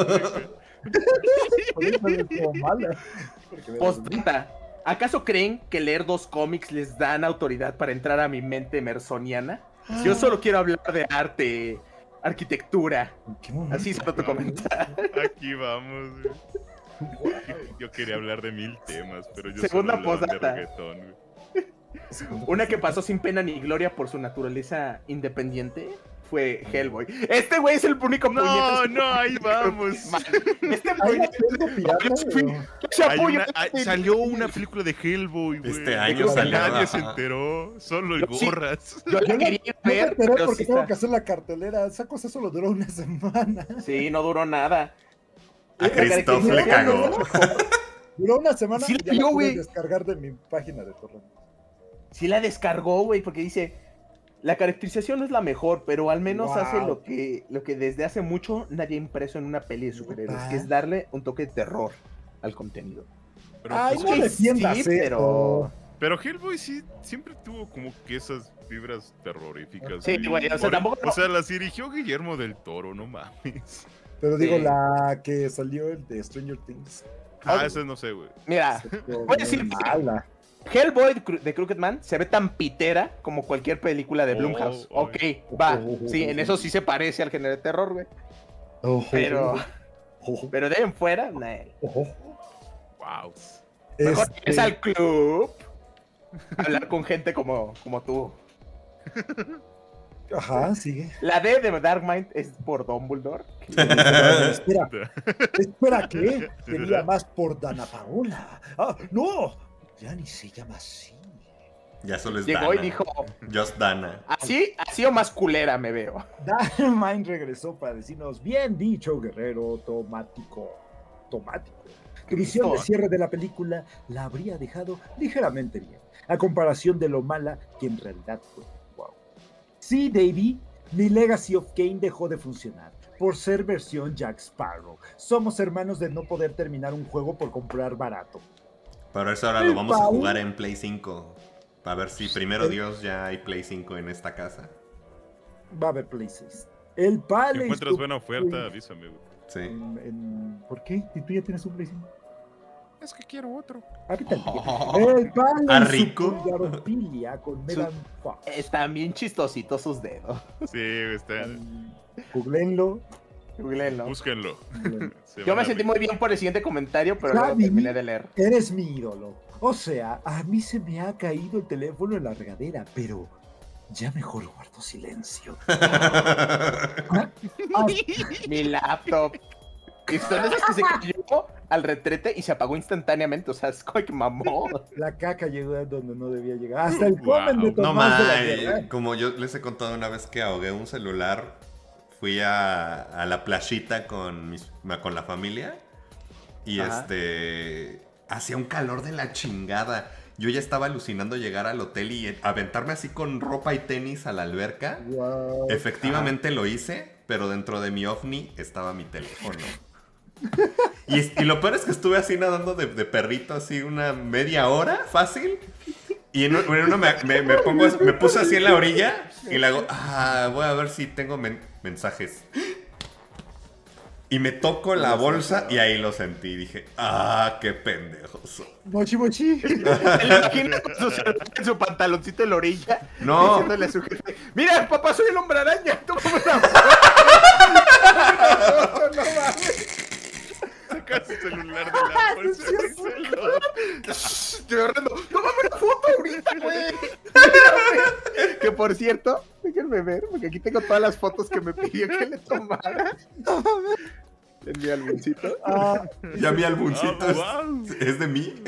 Postdata. ¿Acaso creen que leer dos cómics les dan autoridad para entrar a mi mente mersoniana? Ah. Yo solo quiero hablar de arte, arquitectura. ¿Qué Así se tu comentario. Aquí vamos, güey. Yo quería hablar de mil temas, pero yo Segunda solo hablaba de reggaetón, güey. Una que pasó sin pena ni gloria por su naturaleza independiente fue Hellboy. Este güey es el único no, puñetazo. No, no, ahí vamos. Este puñetazo. Salió una película de Hellboy, güey. Este año salió. Nadie se enteró. Solo el gorras. Yo la quería ver. No me porque tengo que hacer la cartelera. Esa cosa solo duró una semana. Sí, no duró nada. A Christoph le cagó. Duró una semana y ya la pude descargar de mi página de torrent. Sí la descargó, güey, porque dice... La caracterización no es la mejor, pero al menos wow. hace lo que, lo que desde hace mucho nadie ha impreso en una peli de superhéroes, que es darle un toque de terror al contenido. Pero, Ay, pues, no defiendas, sí, pero... pero Hellboy sí siempre tuvo como que esas vibras terroríficas. Sí, güey, o sea, tampoco... O sea, las dirigió Guillermo del Toro, no mames. Pero digo, sí. la que salió el de Stranger Things. Ah, ah esa no sé, güey. Mira, voy a decir... Mala. Hellboy de Crooked Man se ve tan pitera como cualquier película de Blumhouse. Oh, oh, ok, oh, va. Oh, oh, sí, en eso sí se parece al género de terror, güey. Oh, pero. Oh, pero de ahí en fuera, no. Oh, wow. Mejor este... es al club. Hablar con gente como, como tú. Ajá, sigue. La D de Dark Mind es por Dumbledore. Espera. Espera, ¿qué? Tenía más por Dana Paola. ¡Ah, no! Ya ni se llama así. Ya solo es Llegó Dana. Llegó y dijo... Just Dana. Así, así o más culera me veo. Dark Mind regresó para decirnos... Bien dicho, guerrero tomático. Tomático. Tu visión de cierre de la película la habría dejado ligeramente bien. A comparación de lo mala que en realidad fue. Wow. Sí, Davey. Mi Legacy of Kane dejó de funcionar. Por ser versión Jack Sparrow. Somos hermanos de no poder terminar un juego por comprar barato. Pero eso ahora lo vamos a jugar en Play cinco. Para ver si primero Dios ya hay Play cinco en esta casa. Va a haber Play seis. El Palace. Si encuentras buena oferta, avísame. Sí. ¿Por qué? Si tú ya tienes un Play cinco. Es que quiero otro. El Palace. ¿A rico? Están bien chistositos sus dedos. Sí, están. Googleenlo. Googleenlo. Búsquenlo. Yo me sentí muy bien por el siguiente comentario, pero no terminé de leer. Eres mi ídolo. O sea, a mí se me ha caído el teléfono en la regadera, pero ya mejor guardo silencio. Mi laptop. Y son esas que se cayó al retrete y se apagó instantáneamente. O sea, es como que mamó. La caca llegó donde no debía llegar. Hasta el comen de Tomás de la guerra. Como yo les he contado una vez que ahogué un celular... Fui a, a la playita con, mis, con la familia y Ajá. este hacía un calor de la chingada. Yo ya estaba alucinando llegar al hotel y aventarme así con ropa y tenis a la alberca. Wow. Efectivamente Ajá. lo hice, pero dentro de mi ovni estaba mi teléfono. y, y lo peor es que estuve así nadando de, de perrito así una media hora fácil. Y en uno me, me, me, pongo, me puse así en la orilla y le hago, ah, voy a ver si tengo men mensajes. Y me toco la bolsa y ahí lo sentí. Dije, ah, qué pendejoso. Mochi, mochi. ¿Te lo imaginas con su, en su pantaloncito en la orilla? No. Diciéndole a su jefe, mira, papá, soy el hombre araña. Tú como una... no, no, no mames. Saca su celular de la bolsa. Estoy ahorrando. Tómame una foto ahorita, güey. Que por cierto, déjenme ver, porque aquí tengo todas las fotos que me pidió que le tomara. En mi albuncito. Ah, ya mi albuncito ah, wow. es, es de mí.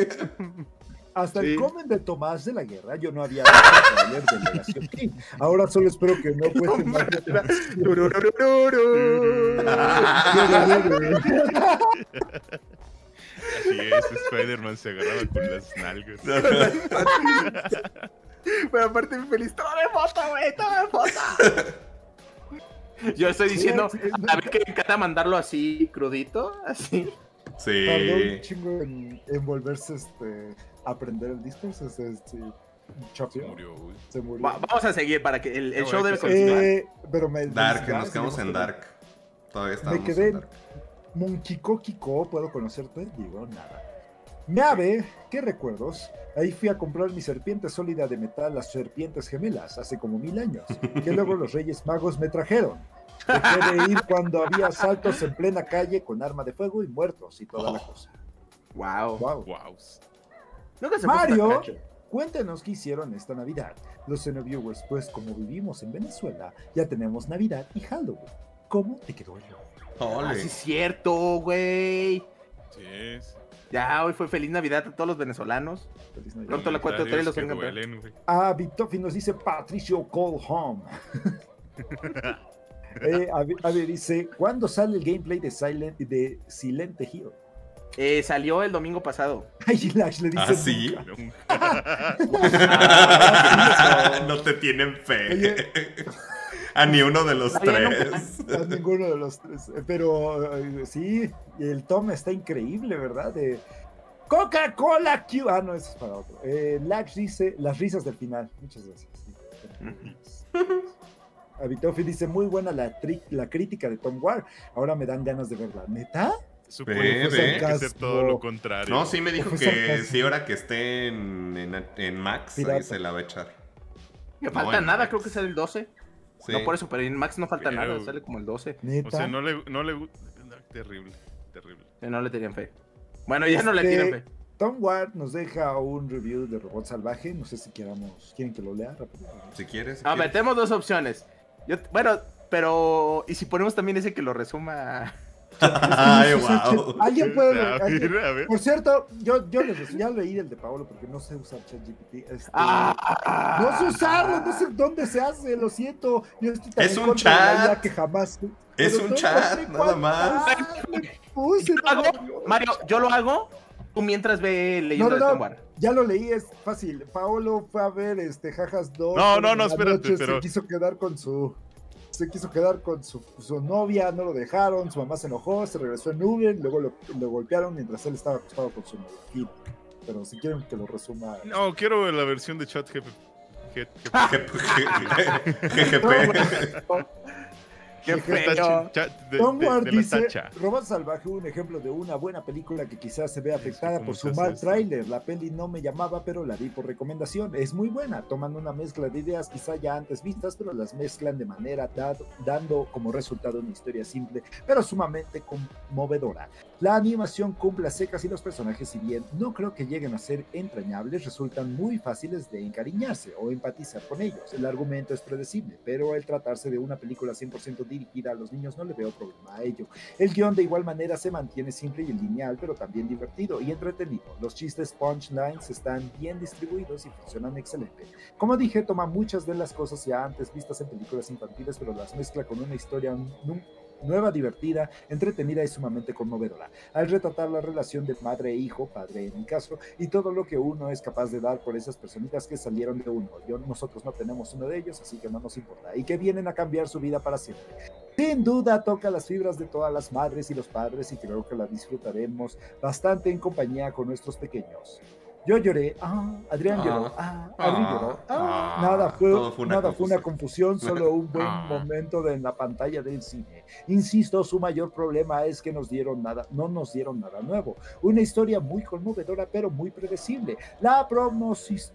Hasta sí. el comen de Tomás de la Guerra, yo no había visto de Liberación King. Ahora solo espero que no cueste más. Así es, Spider-Man se agarraba con las nalgas. Pero aparte mi feliz, toma de foto, güey, toma de foto. Yo estoy diciendo, a ver que me encanta mandarlo así, crudito, así. Sí. Tardó un chingo en, en volverse este... aprender el discurso, es este... Se murió, güey. Se murió. Va, vamos a seguir para que el, el no, show debe continuar. Eh, pero me, Dark, nos quedamos en Dark. Todavía estamos me quedé en Dark. Monkiko Kiko, puedo conocerte, digo nada. Nave, ¿qué recuerdos? Ahí fui a comprar mi serpiente sólida de metal, las serpientes gemelas, hace como mil años, que luego los Reyes Magos me trajeron. Dejé de ir cuando había asaltos en plena calle con arma de fuego y muertos y toda oh. la cosa. Wow. Wow. wow. Mario, cuéntenos qué hicieron esta Navidad. Los Xenoviewers, pues como vivimos en Venezuela, ya tenemos Navidad y Halloween. ¿Cómo te quedó el juego? Ah, sí es cierto, güey. Sí. Ya, hoy fue Feliz Navidad a todos los venezolanos. Feliz Navidad. Pronto la cuatro tres los encantan. Ah, Vitofi nos dice Patricio Call Home. eh, a, ver, a ver, dice, ¿cuándo sale el gameplay de Silent, de Silent Hill? Eh, salió el domingo pasado. Ay, Lash le dice. ¿Ah, sí? No te tienen fe. A ni uno de los tres. A ninguno de los tres. Pero sí, el Tom está increíble, ¿verdad? De Coca-Cola Q. Ah, no, eso es para otro. Eh, Lash dice las risas del final. Muchas gracias. Abitofi dice: muy buena la, tri la crítica de Tom Ward. Ahora me dan ganas de verla. ¿Neta? Supongo que ser todo lo contrario. No, sí me dijo que sí, ahora que esté en, en, en Max, ahí se la va a echar. No falta no, nada, Max. Creo que sale el doce. Sí. No por eso, pero en Max no falta pero... nada, sale como el doce. ¿Neta? O sea, no le gusta. No le... Terrible, terrible. O sea, no le tenían fe. Bueno, ya este... no le tienen fe. Tom Ward nos deja un review de Robot Salvaje. No sé si queramos. ¿Quieren que lo lea rápido? Si quieres. Si ah, quieres. Metemos dos opciones. Yo... Bueno, pero. ¿Y si ponemos también ese que lo resuma? Ay, wow. Alguien puede ver, alguien... A ver. Por cierto, yo, yo les, ya leí el de Paolo porque no sé usar ChatGPT. Este... Ah, no sé usarlo, no sé dónde se hace, lo siento. Yo estoy tan es un chat que jamás. Es un chat, nada más. Puse, yo hago, Mario, yo lo hago. Tú mientras ve leyendo no, no, de Tom no, ya lo leí, es fácil. Paolo fue a ver este Jajas dos. No, no, no, espérate, pero... Se quiso quedar con su... Se quiso quedar con su, su novia, no lo dejaron, su mamá se enojó, se regresó en Uber, luego lo, lo golpearon mientras él estaba acostado con su novia. Pero si quieren que lo resuma... No, quiero la versión de chat G P T. G P T. Qué feo. Tom Ward dice, Robot Salvaje, un ejemplo de una buena película que quizás se vea afectada por su mal tráiler. La peli no me llamaba, pero la vi por recomendación. Es muy buena, tomando una mezcla de ideas quizá ya antes vistas, pero las mezclan de manera dado, dando como resultado una historia simple, pero sumamente conmovedora. La animación cumple a secas y los personajes, si bien no creo que lleguen a ser entrañables, resultan muy fáciles de encariñarse o empatizar con ellos. El argumento es predecible, pero al tratarse de una película cien por ciento dirigida a los niños no le veo problema a ello. El guión de igual manera se mantiene simple y lineal, pero también divertido y entretenido. Los chistes punchlines están bien distribuidos y funcionan excelente. Como dije, toma muchas de las cosas ya antes vistas en películas infantiles, pero las mezcla con una historia nueva, divertida, entretenida y sumamente conmovedora, al retratar la relación de madre e hijo, padre en mi caso, y todo lo que uno es capaz de dar por esas personitas que salieron de uno. Yo, nosotros no tenemos uno de ellos, así que no nos importa, y que vienen a cambiar su vida para siempre. Sin duda toca las fibras de todas las madres y los padres, y creo que la disfrutaremos bastante en compañía con nuestros pequeños. Yo lloré, ah, Adrián ah, lloró, ah, Adrián ah, lloró, ah, nada, fue, fue, una nada fue una confusión, solo un buen ah. momento de, en la pantalla del cine. Insisto, su mayor problema es que nos dieron nada, no nos dieron nada nuevo. Una historia muy conmovedora, pero muy predecible. La,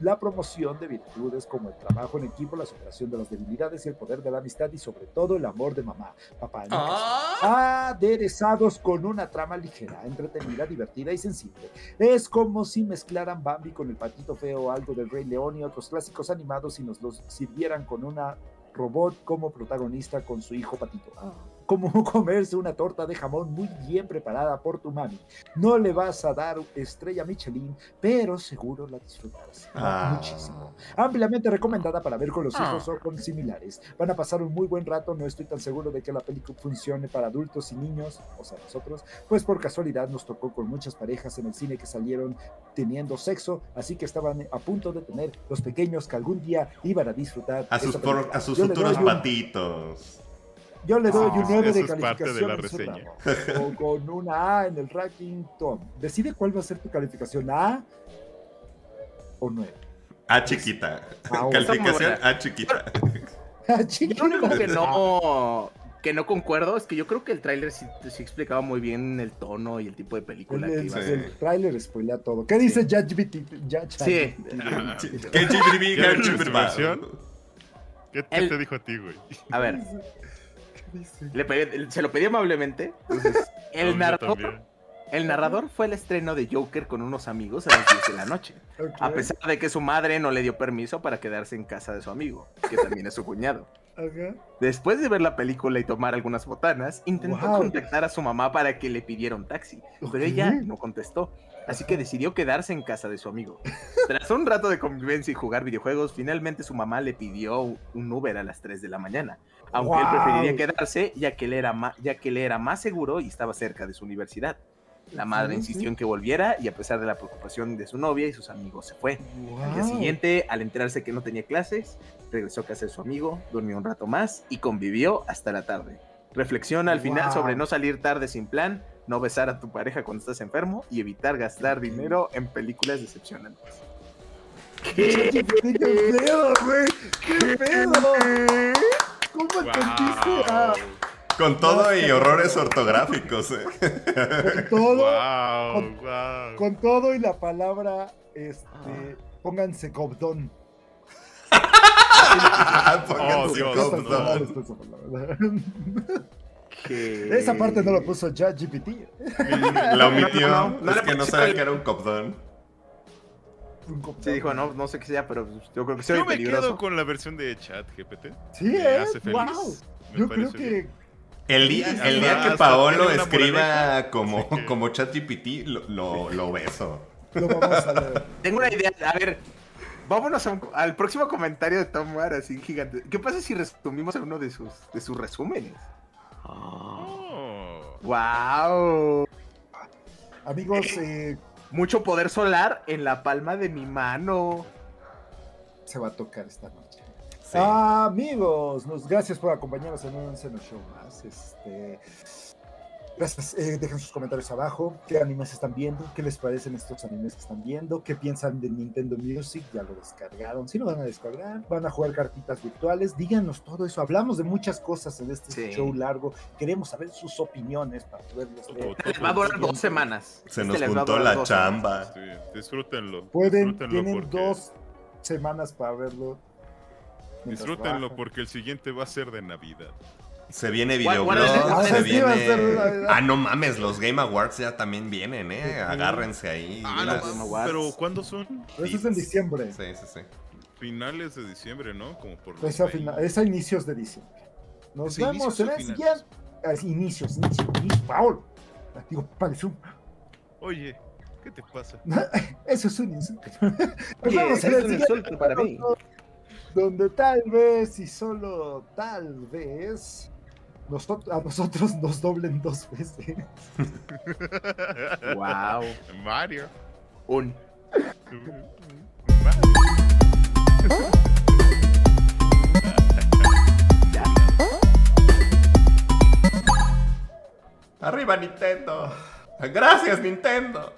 la promoción de virtudes como el trabajo en equipo, la superación de las debilidades y el poder de la amistad y sobre todo el amor de mamá, papá, en ah. aderezados con una trama ligera, entretenida, divertida y sensible. Es como si mezclaran Bambi con el patito feo, algo del Rey León y otros clásicos animados y nos los sirvieran con una robot como protagonista con su hijo patito. Ah, como comerse una torta de jamón muy bien preparada por tu mami. No le vas a dar estrella Michelin, pero seguro la disfrutarás ah. muchísimo. Ampliamente recomendada para ver con los hijos ah. o con similares. Van a pasar un muy buen rato, no estoy tan seguro de que la película funcione para adultos y niños, o sea nosotros, pues por casualidad nos tocó con muchas parejas en el cine que salieron teniendo sexo, así que estaban a punto de tener los pequeños que algún día iban a disfrutar. A sus, por, a sus futuros un... patitos. Yo le doy oh, un nueve de calificación de reseña. O con una A en el ranking Tom. Decide cuál va a ser tu calificación, A o nueve. A chiquita. Ah, calificación A chiquita. A chiquita. Yo lo único que no, que no concuerdo es que yo creo que el tráiler sí, sí explicaba muy bien el tono y el tipo de película el, que iba a ser. El tráiler spoilea todo. ¿Qué dice G B T? Sí. ¿Qué G B T? ¿Qué te dijo a ti, güey? A ver. Le pedí, se lo pedí amablemente. Entonces, el, narrador, el narrador fue el estreno de Joker con unos amigos a las diez de la noche. Okay. A pesar de que su madre no le dio permiso para quedarse en casa de su amigo, que también es su cuñado. Okay. Después de ver la película y tomar algunas botanas, intentó wow. contactar a su mamá para que le pidiera un taxi, okay. pero ella no contestó. Así que decidió quedarse en casa de su amigo. Tras un rato de convivencia y jugar videojuegos, finalmente su mamá le pidió un Uber a las tres de la mañana. Aunque wow. él preferiría quedarse, ya que, él era ya que él era más seguro y estaba cerca de su universidad. La madre sí, insistió sí. en que volviera y a pesar de la preocupación de su novia y sus amigos se fue. Wow. Al día siguiente, al enterarse que no tenía clases, regresó a casa de su amigo, durmió un rato más y convivió hasta la tarde. Reflexiona al final wow. sobre no salir tarde sin plan, no besar a tu pareja cuando estás enfermo y evitar gastar dinero en películas decepcionantes. ¿Qué? ¿Qué pedo, güey? ¿Qué pedo? ¿Cómo wow. entendiste? Ah, con todo y horrores ortográficos. Eh. Con todo. Wow, con, wow. con todo y la palabra, este, ah. pónganse cobdón. Oh, Dios, cobdón. Que... Esa parte no la puso ya G P T. La omitió, no, no, no, es que no sabía que era un copdón. Se dijo, no, no sé qué sea, pero yo creo que sea peligroso. Yo me quedo con la versión de chat G P T. Sí, ¿eh? Wow. Yo creo que... El día, el día que Paolo escriba como, como chat G P T, lo, lo, lo beso. Lo vamos a ver. Tengo una idea, a ver... Vámonos a un, al próximo comentario de Tom War, así gigante. ¿Qué pasa si resumimos a uno de sus, de sus resúmenes? Oh. Wow. Amigos, eh, eh, mucho poder solar en la palma de mi mano. Se va a tocar esta noche. Sí. Amigos, nos, gracias por acompañarnos en un Xeno Show más. Este, gracias, eh, dejen sus comentarios abajo. ¿Qué animes están viendo? ¿Qué les parecen estos animes que están viendo? ¿Qué piensan de Nintendo Music? ¿Ya lo descargaron? ¿Sí lo van a descargar? ¿Van a jugar cartitas virtuales? Díganos todo eso. Hablamos de muchas cosas en este sí. show largo. Queremos saber sus opiniones para poderlos ver. Les va a durar dos semanas. Se nos juntó la chamba. Sí, disfrútenlo. Pueden, disfrútenlo tienen porque... dos semanas para verlo. Disfrútenlo bajan. Porque el siguiente va a ser de Navidad. Se viene Videoblog, ah, se viene... Ah, no mames, los Game Awards ya también vienen, ¿eh? Agárrense ahí. Ah, las... no, pero ¿cuándo son? Eso es en diciembre. Sí, sí, sí. Finales de diciembre, ¿no? Como por es, a fina... es a inicios de diciembre. Nos vemos en el siguiente... Inicios, inicios, inicios. Paolo. Digo, pareció... Oye, ¿qué te pasa? Eso es un insulto. Nos vemos en el siguiente. Insulto para mí. Donde tal vez y solo tal vez... Nosot a nosotros nos doblen dos veces. Wow. Mario. Un. Mario. Arriba Nintendo. Gracias Nintendo.